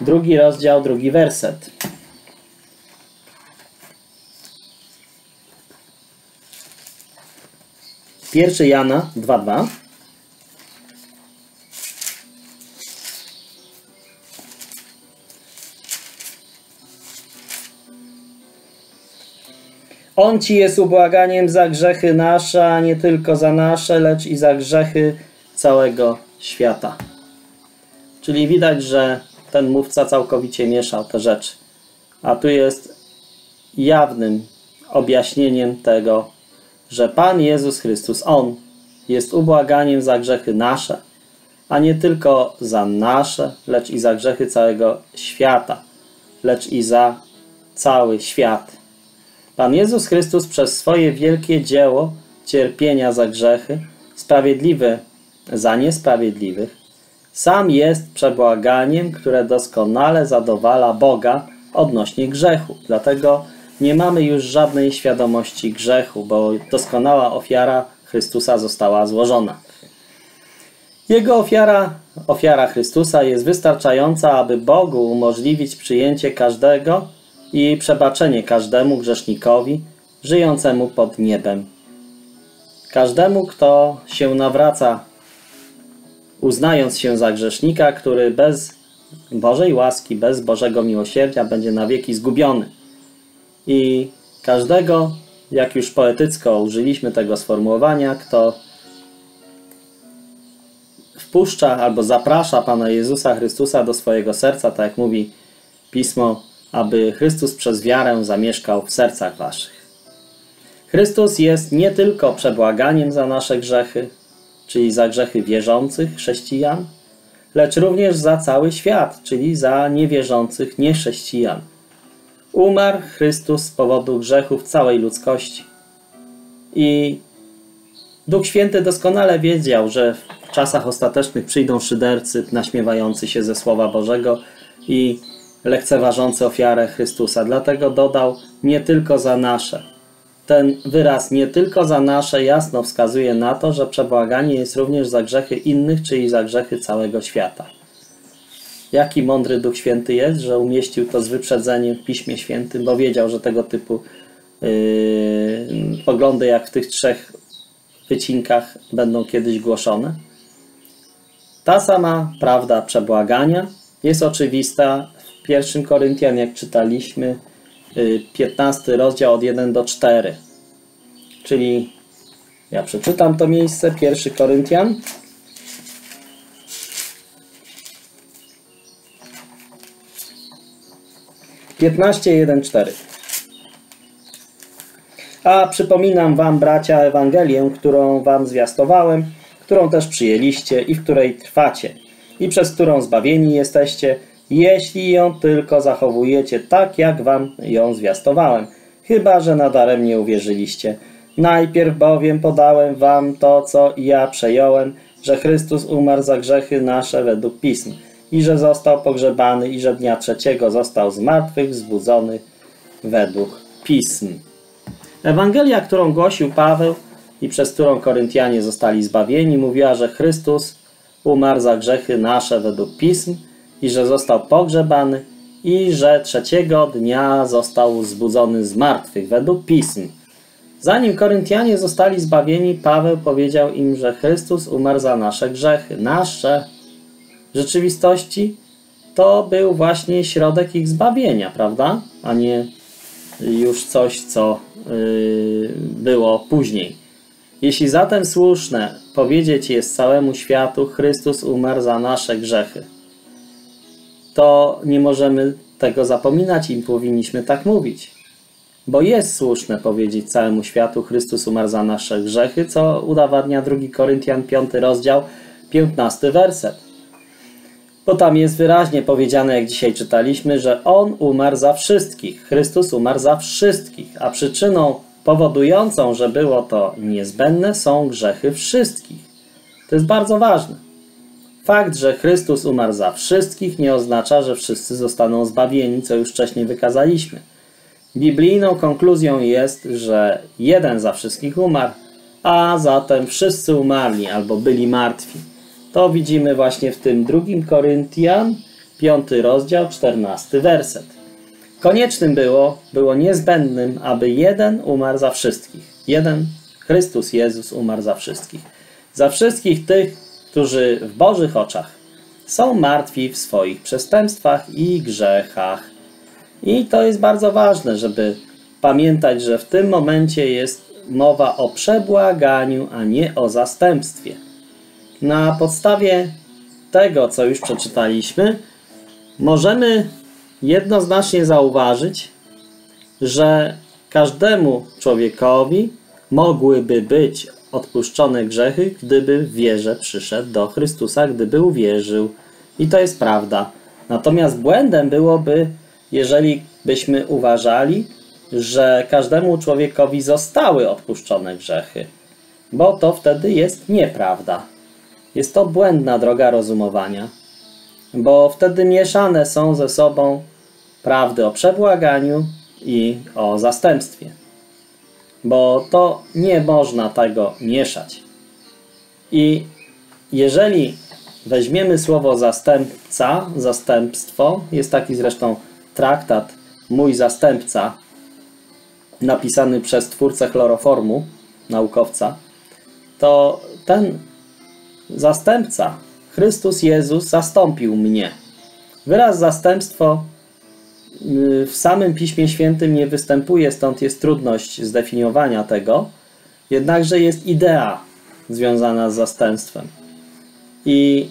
drugi rozdział, drugi werset. Pierwszy Jana dwa dwa. On Ci jest ubłaganiem za grzechy nasze, a nie tylko za nasze, lecz i za grzechy całego świata. Czyli widać, że ten mówca całkowicie mieszał te rzeczy. A tu jest jawnym objaśnieniem tego, że Pan Jezus Chrystus, On jest ubłaganiem za grzechy nasze, a nie tylko za nasze, lecz i za grzechy całego świata, lecz i za cały świat. Pan Jezus Chrystus przez swoje wielkie dzieło cierpienia za grzechy, sprawiedliwy za niesprawiedliwych, sam jest przebłaganiem, które doskonale zadowala Boga odnośnie grzechu. Dlatego nie mamy już żadnej świadomości grzechu, bo doskonała ofiara Chrystusa została złożona. Jego ofiara, ofiara Chrystusa jest wystarczająca, aby Bogu umożliwić przyjęcie każdego i przebaczenie każdemu grzesznikowi żyjącemu pod niebem. Każdemu, kto się nawraca, uznając się za grzesznika, który bez Bożej łaski, bez Bożego miłosierdzia będzie na wieki zgubiony. I każdego, jak już poetycko użyliśmy tego sformułowania, kto wpuszcza albo zaprasza Pana Jezusa Chrystusa do swojego serca, tak jak mówi Pismo, aby Chrystus przez wiarę zamieszkał w sercach waszych. Chrystus jest nie tylko przebłaganiem za nasze grzechy, czyli za grzechy wierzących chrześcijan, lecz również za cały świat, czyli za niewierzących niechrześcijan. Umarł Chrystus z powodu grzechów całej ludzkości. I Duch Święty doskonale wiedział, że w czasach ostatecznych przyjdą szydercy naśmiewający się ze Słowa Bożego i lekceważący ofiarę Chrystusa. Dlatego dodał nie tylko za nasze. Ten wyraz nie tylko za nasze jasno wskazuje na to, że przebłaganie jest również za grzechy innych, czyli za grzechy całego świata. Jaki mądry Duch Święty jest, że umieścił to z wyprzedzeniem w Piśmie Świętym, bo wiedział, że tego typu yy, poglądy jak w tych trzech wycinkach będą kiedyś głoszone. Ta sama prawda przebłagania jest oczywista w pierwszym Koryntian, jak czytaliśmy, piętnasty rozdział od pierwszego do czwartego. Czyli ja przeczytam to miejsce, pierwszy Koryntian. piętnaście, jeden, cztery. A przypominam wam, bracia, Ewangelię, którą wam zwiastowałem, którą też przyjęliście i w której trwacie, i przez którą zbawieni jesteście, jeśli ją tylko zachowujecie tak, jak wam ją zwiastowałem, chyba że nadaremnie uwierzyliście. Najpierw bowiem podałem wam to, co ja przejąłem, że Chrystus umarł za grzechy nasze według Pism, i że został pogrzebany, i że dnia trzeciego został z martwych wzbudzony według Pism. Ewangelia, którą głosił Paweł i przez którą Koryntianie zostali zbawieni, mówiła, że Chrystus umarł za grzechy nasze według Pism, i że został pogrzebany, i że trzeciego dnia został wzbudzony z martwych według Pism. Zanim Koryntianie zostali zbawieni, Paweł powiedział im, że Chrystus umarł za nasze grzechy. Nasze w rzeczywistości to był właśnie środek ich zbawienia, prawda? A nie już coś, co yy, było później. Jeśli zatem słuszne powiedzieć jest całemu światu, Chrystus umarł za nasze grzechy, to nie możemy tego zapominać i powinniśmy tak mówić. Bo jest słuszne powiedzieć całemu światu, Chrystus umarł za nasze grzechy, co udowadnia drugi Koryntian, piąty rozdział, piętnasty werset. Bo tam jest wyraźnie powiedziane, jak dzisiaj czytaliśmy, że On umarł za wszystkich. Chrystus umarł za wszystkich, a przyczyną powodującą, że było to niezbędne, są grzechy wszystkich. To jest bardzo ważne. Fakt, że Chrystus umarł za wszystkich, nie oznacza, że wszyscy zostaną zbawieni, co już wcześniej wykazaliśmy. Biblijną konkluzją jest, że jeden za wszystkich umarł, a zatem wszyscy umarli albo byli martwi. To widzimy właśnie w tym drugim Koryntian, piąty rozdział, czternasty werset. Koniecznym było, było niezbędnym, aby jeden umarł za wszystkich. Jeden, Chrystus Jezus, umarł za wszystkich. Za wszystkich tych, którzy w Bożych oczach są martwi w swoich przestępstwach i grzechach. I to jest bardzo ważne, żeby pamiętać, że w tym momencie jest mowa o przebłaganiu, a nie o zastępstwie. Na podstawie tego, co już przeczytaliśmy, możemy jednoznacznie zauważyć, że każdemu człowiekowi mogłyby być odpuszczone grzechy, gdyby w wierze przyszedł do Chrystusa, gdyby uwierzył. I to jest prawda. Natomiast błędem byłoby, jeżeli byśmy uważali, że każdemu człowiekowi zostały odpuszczone grzechy, bo to wtedy jest nieprawda. Jest to błędna droga rozumowania, bo wtedy mieszane są ze sobą prawdy o przebłaganiu i o zastępstwie, bo to nie można tego mieszać. I jeżeli weźmiemy słowo zastępca, zastępstwo, jest taki zresztą traktat Mój Zastępca, napisany przez twórcę chloroformu, naukowca, to ten zastępca, Chrystus Jezus, zastąpił mnie. Wyraz zastępstwo w samym Piśmie Świętym nie występuje, stąd jest trudność zdefiniowania tego, jednakże jest idea związana z zastępstwem. I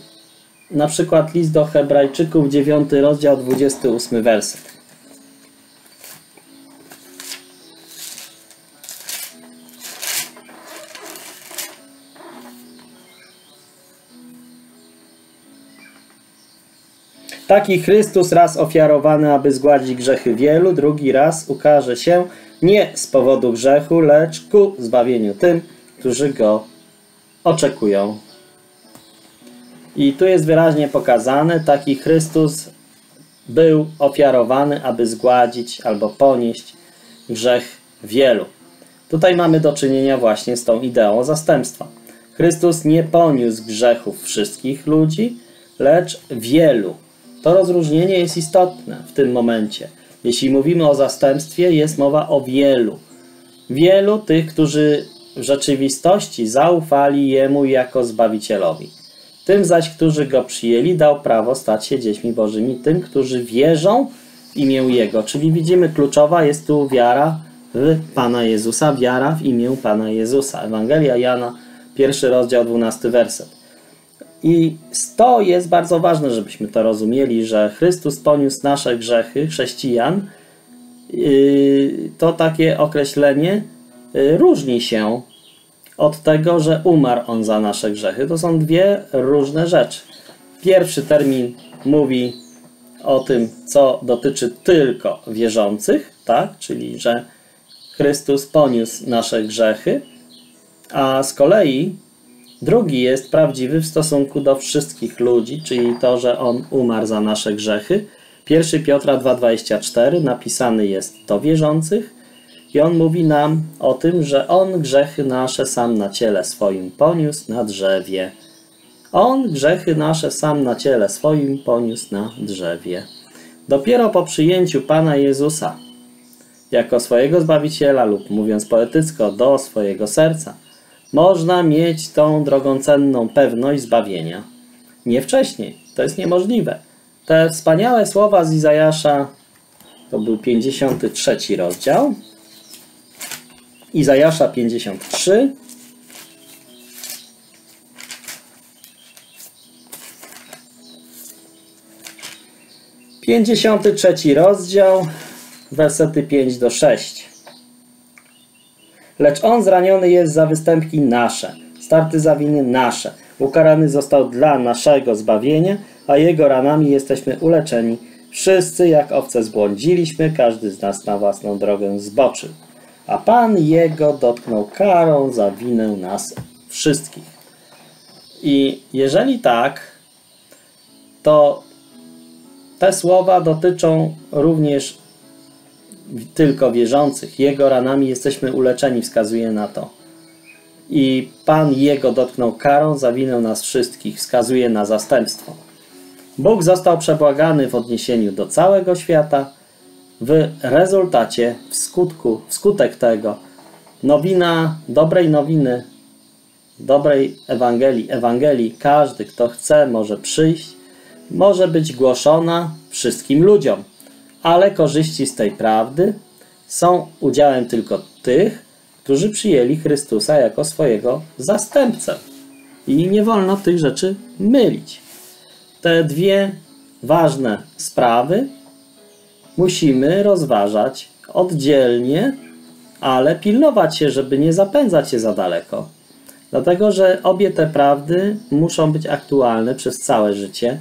na przykład list do Hebrajczyków, dziewiąty rozdział, dwudziesty ósmy werset. Taki Chrystus raz ofiarowany, aby zgładzić grzechy wielu, drugi raz ukaże się nie z powodu grzechu, lecz ku zbawieniu tym, którzy go oczekują. I tu jest wyraźnie pokazane, taki Chrystus był ofiarowany, aby zgładzić albo ponieść grzech wielu. Tutaj mamy do czynienia właśnie z tą ideą zastępstwa. Chrystus nie poniósł grzechów wszystkich ludzi, lecz wielu. To rozróżnienie jest istotne w tym momencie. Jeśli mówimy o zastępstwie, jest mowa o wielu. Wielu tych, którzy w rzeczywistości zaufali Jemu jako Zbawicielowi. Tym zaś, którzy Go przyjęli, dał prawo stać się dziećmi Bożymi, tym, którzy wierzą w imię Jego. Czyli widzimy, kluczowa jest tu wiara w Pana Jezusa, wiara w imię Pana Jezusa. Ewangelia Jana, pierwszy rozdział, dwunasty werset. I to jest bardzo ważne, żebyśmy to rozumieli, że Chrystus poniósł nasze grzechy, chrześcijan. To takie określenie różni się od tego, że umarł On za nasze grzechy. To są dwie różne rzeczy. Pierwszy termin mówi o tym, co dotyczy tylko wierzących, tak? Czyli że Chrystus poniósł nasze grzechy, a z kolei drugi jest prawdziwy w stosunku do wszystkich ludzi, czyli to, że On umarł za nasze grzechy. pierwszy Piotra dwa, dwadzieścia cztery napisany jest do wierzących i on mówi nam o tym, że On grzechy nasze sam na ciele swoim poniósł na drzewie. On grzechy nasze sam na ciele swoim poniósł na drzewie. Dopiero po przyjęciu Pana Jezusa jako swojego Zbawiciela lub, mówiąc poetycko, do swojego serca, można mieć tą drogocenną pewność zbawienia. Nie wcześniej. To jest niemożliwe. Te wspaniałe słowa z Izajasza, to był pięćdziesiąty trzeci rozdział. Izajasza pięćdziesiąty trzeci. pięćdziesiąty trzeci rozdział, wersety pięć do sześciu. Lecz On zraniony jest za występki nasze, starty za winy nasze. Ukarany został dla naszego zbawienia, a Jego ranami jesteśmy uleczeni. Wszyscy jak owce zbłądziliśmy, każdy z nas na własną drogę zboczył. A Pan Jego dotknął karą za winę nas wszystkich. I jeżeli tak, to te słowa dotyczą również tylko wierzących. Jego ranami jesteśmy uleczeni, wskazuje na to. I Pan Jego dotknął karą, zawinął nas wszystkich, wskazuje na zastępstwo. Bóg został przebłagany w odniesieniu do całego świata. W rezultacie, w skutku, wskutek tego, nowina dobrej nowiny, dobrej Ewangelii, Ewangelii, każdy, kto chce, może przyjść, może być głoszona wszystkim ludziom. Ale korzyści z tej prawdy są udziałem tylko tych, którzy przyjęli Chrystusa jako swojego zastępcę. I nie wolno tych rzeczy mylić. Te dwie ważne sprawy musimy rozważać oddzielnie, ale pilnować się, żeby nie zapędzać się za daleko. Dlatego, że obie te prawdy muszą być aktualne przez całe życie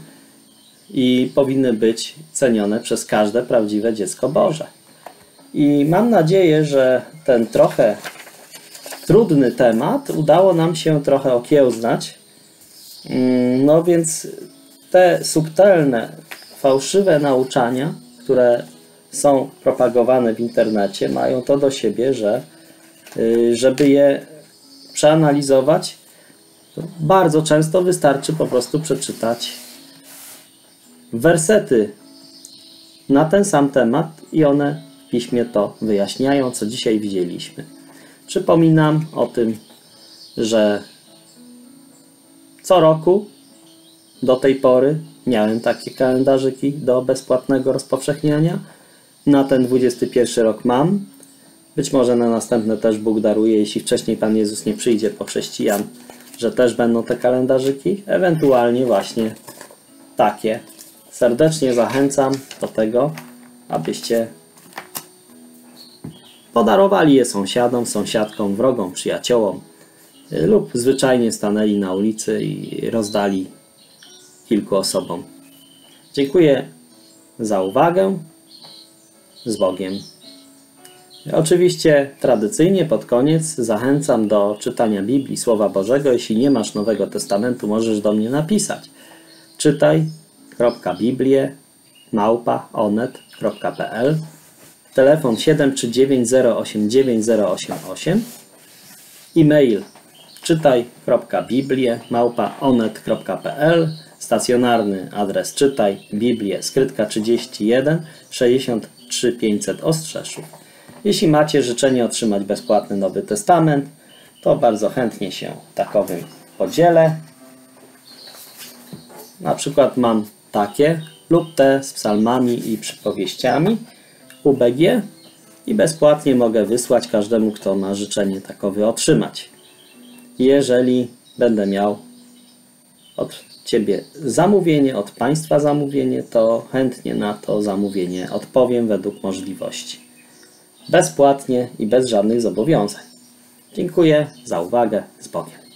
i powinny być cenione przez każde prawdziwe dziecko Boże. I mam nadzieję, że ten trochę trudny temat udało nam się trochę okiełznać. No więc te subtelne, fałszywe nauczania, które są propagowane w internecie, mają to do siebie, że żeby je przeanalizować, to bardzo często wystarczy po prostu przeczytać wersety na ten sam temat i one w piśmie to wyjaśniają, co dzisiaj widzieliśmy. Przypominam o tym, że co roku do tej pory miałem takie kalendarzyki do bezpłatnego rozpowszechniania. Na ten dwudziesty pierwszy rok mam. Być może na następne też Bóg daruje, jeśli wcześniej Pan Jezus nie przyjdzie po chrześcijan, że też będą te kalendarzyki, ewentualnie właśnie takie. Serdecznie zachęcam do tego, abyście podarowali je sąsiadom, sąsiadkom, wrogom, przyjaciołom lub zwyczajnie stanęli na ulicy i rozdali kilku osobom. Dziękuję za uwagę. Z Bogiem. Oczywiście tradycyjnie pod koniec zachęcam do czytania Biblii, Słowa Bożego. Jeśli nie masz Nowego Testamentu, możesz do mnie napisać. czytaj kropka biblię małpa onet kropka pl, telefon siedem trzy dziewięć zero osiem dziewięć zero osiem osiem, e-mail czytaj kropka biblię małpa onet kropka pl, stacjonarny adres Czytaj Biblię, skrytka trzydzieści jeden sześćdziesiąt trzy pięćset Ostrzeszów. Jeśli macie życzenie otrzymać bezpłatny Nowy Testament, to bardzo chętnie się takowym podzielę. Na przykład mam takie lub te z psalmami i przypowieściami U B G i bezpłatnie mogę wysłać każdemu, kto ma życzenie takowy otrzymać. Jeżeli będę miał od Ciebie zamówienie, od Państwa zamówienie, to chętnie na to zamówienie odpowiem według możliwości. Bezpłatnie i bez żadnych zobowiązań. Dziękuję za uwagę. Z Bogiem.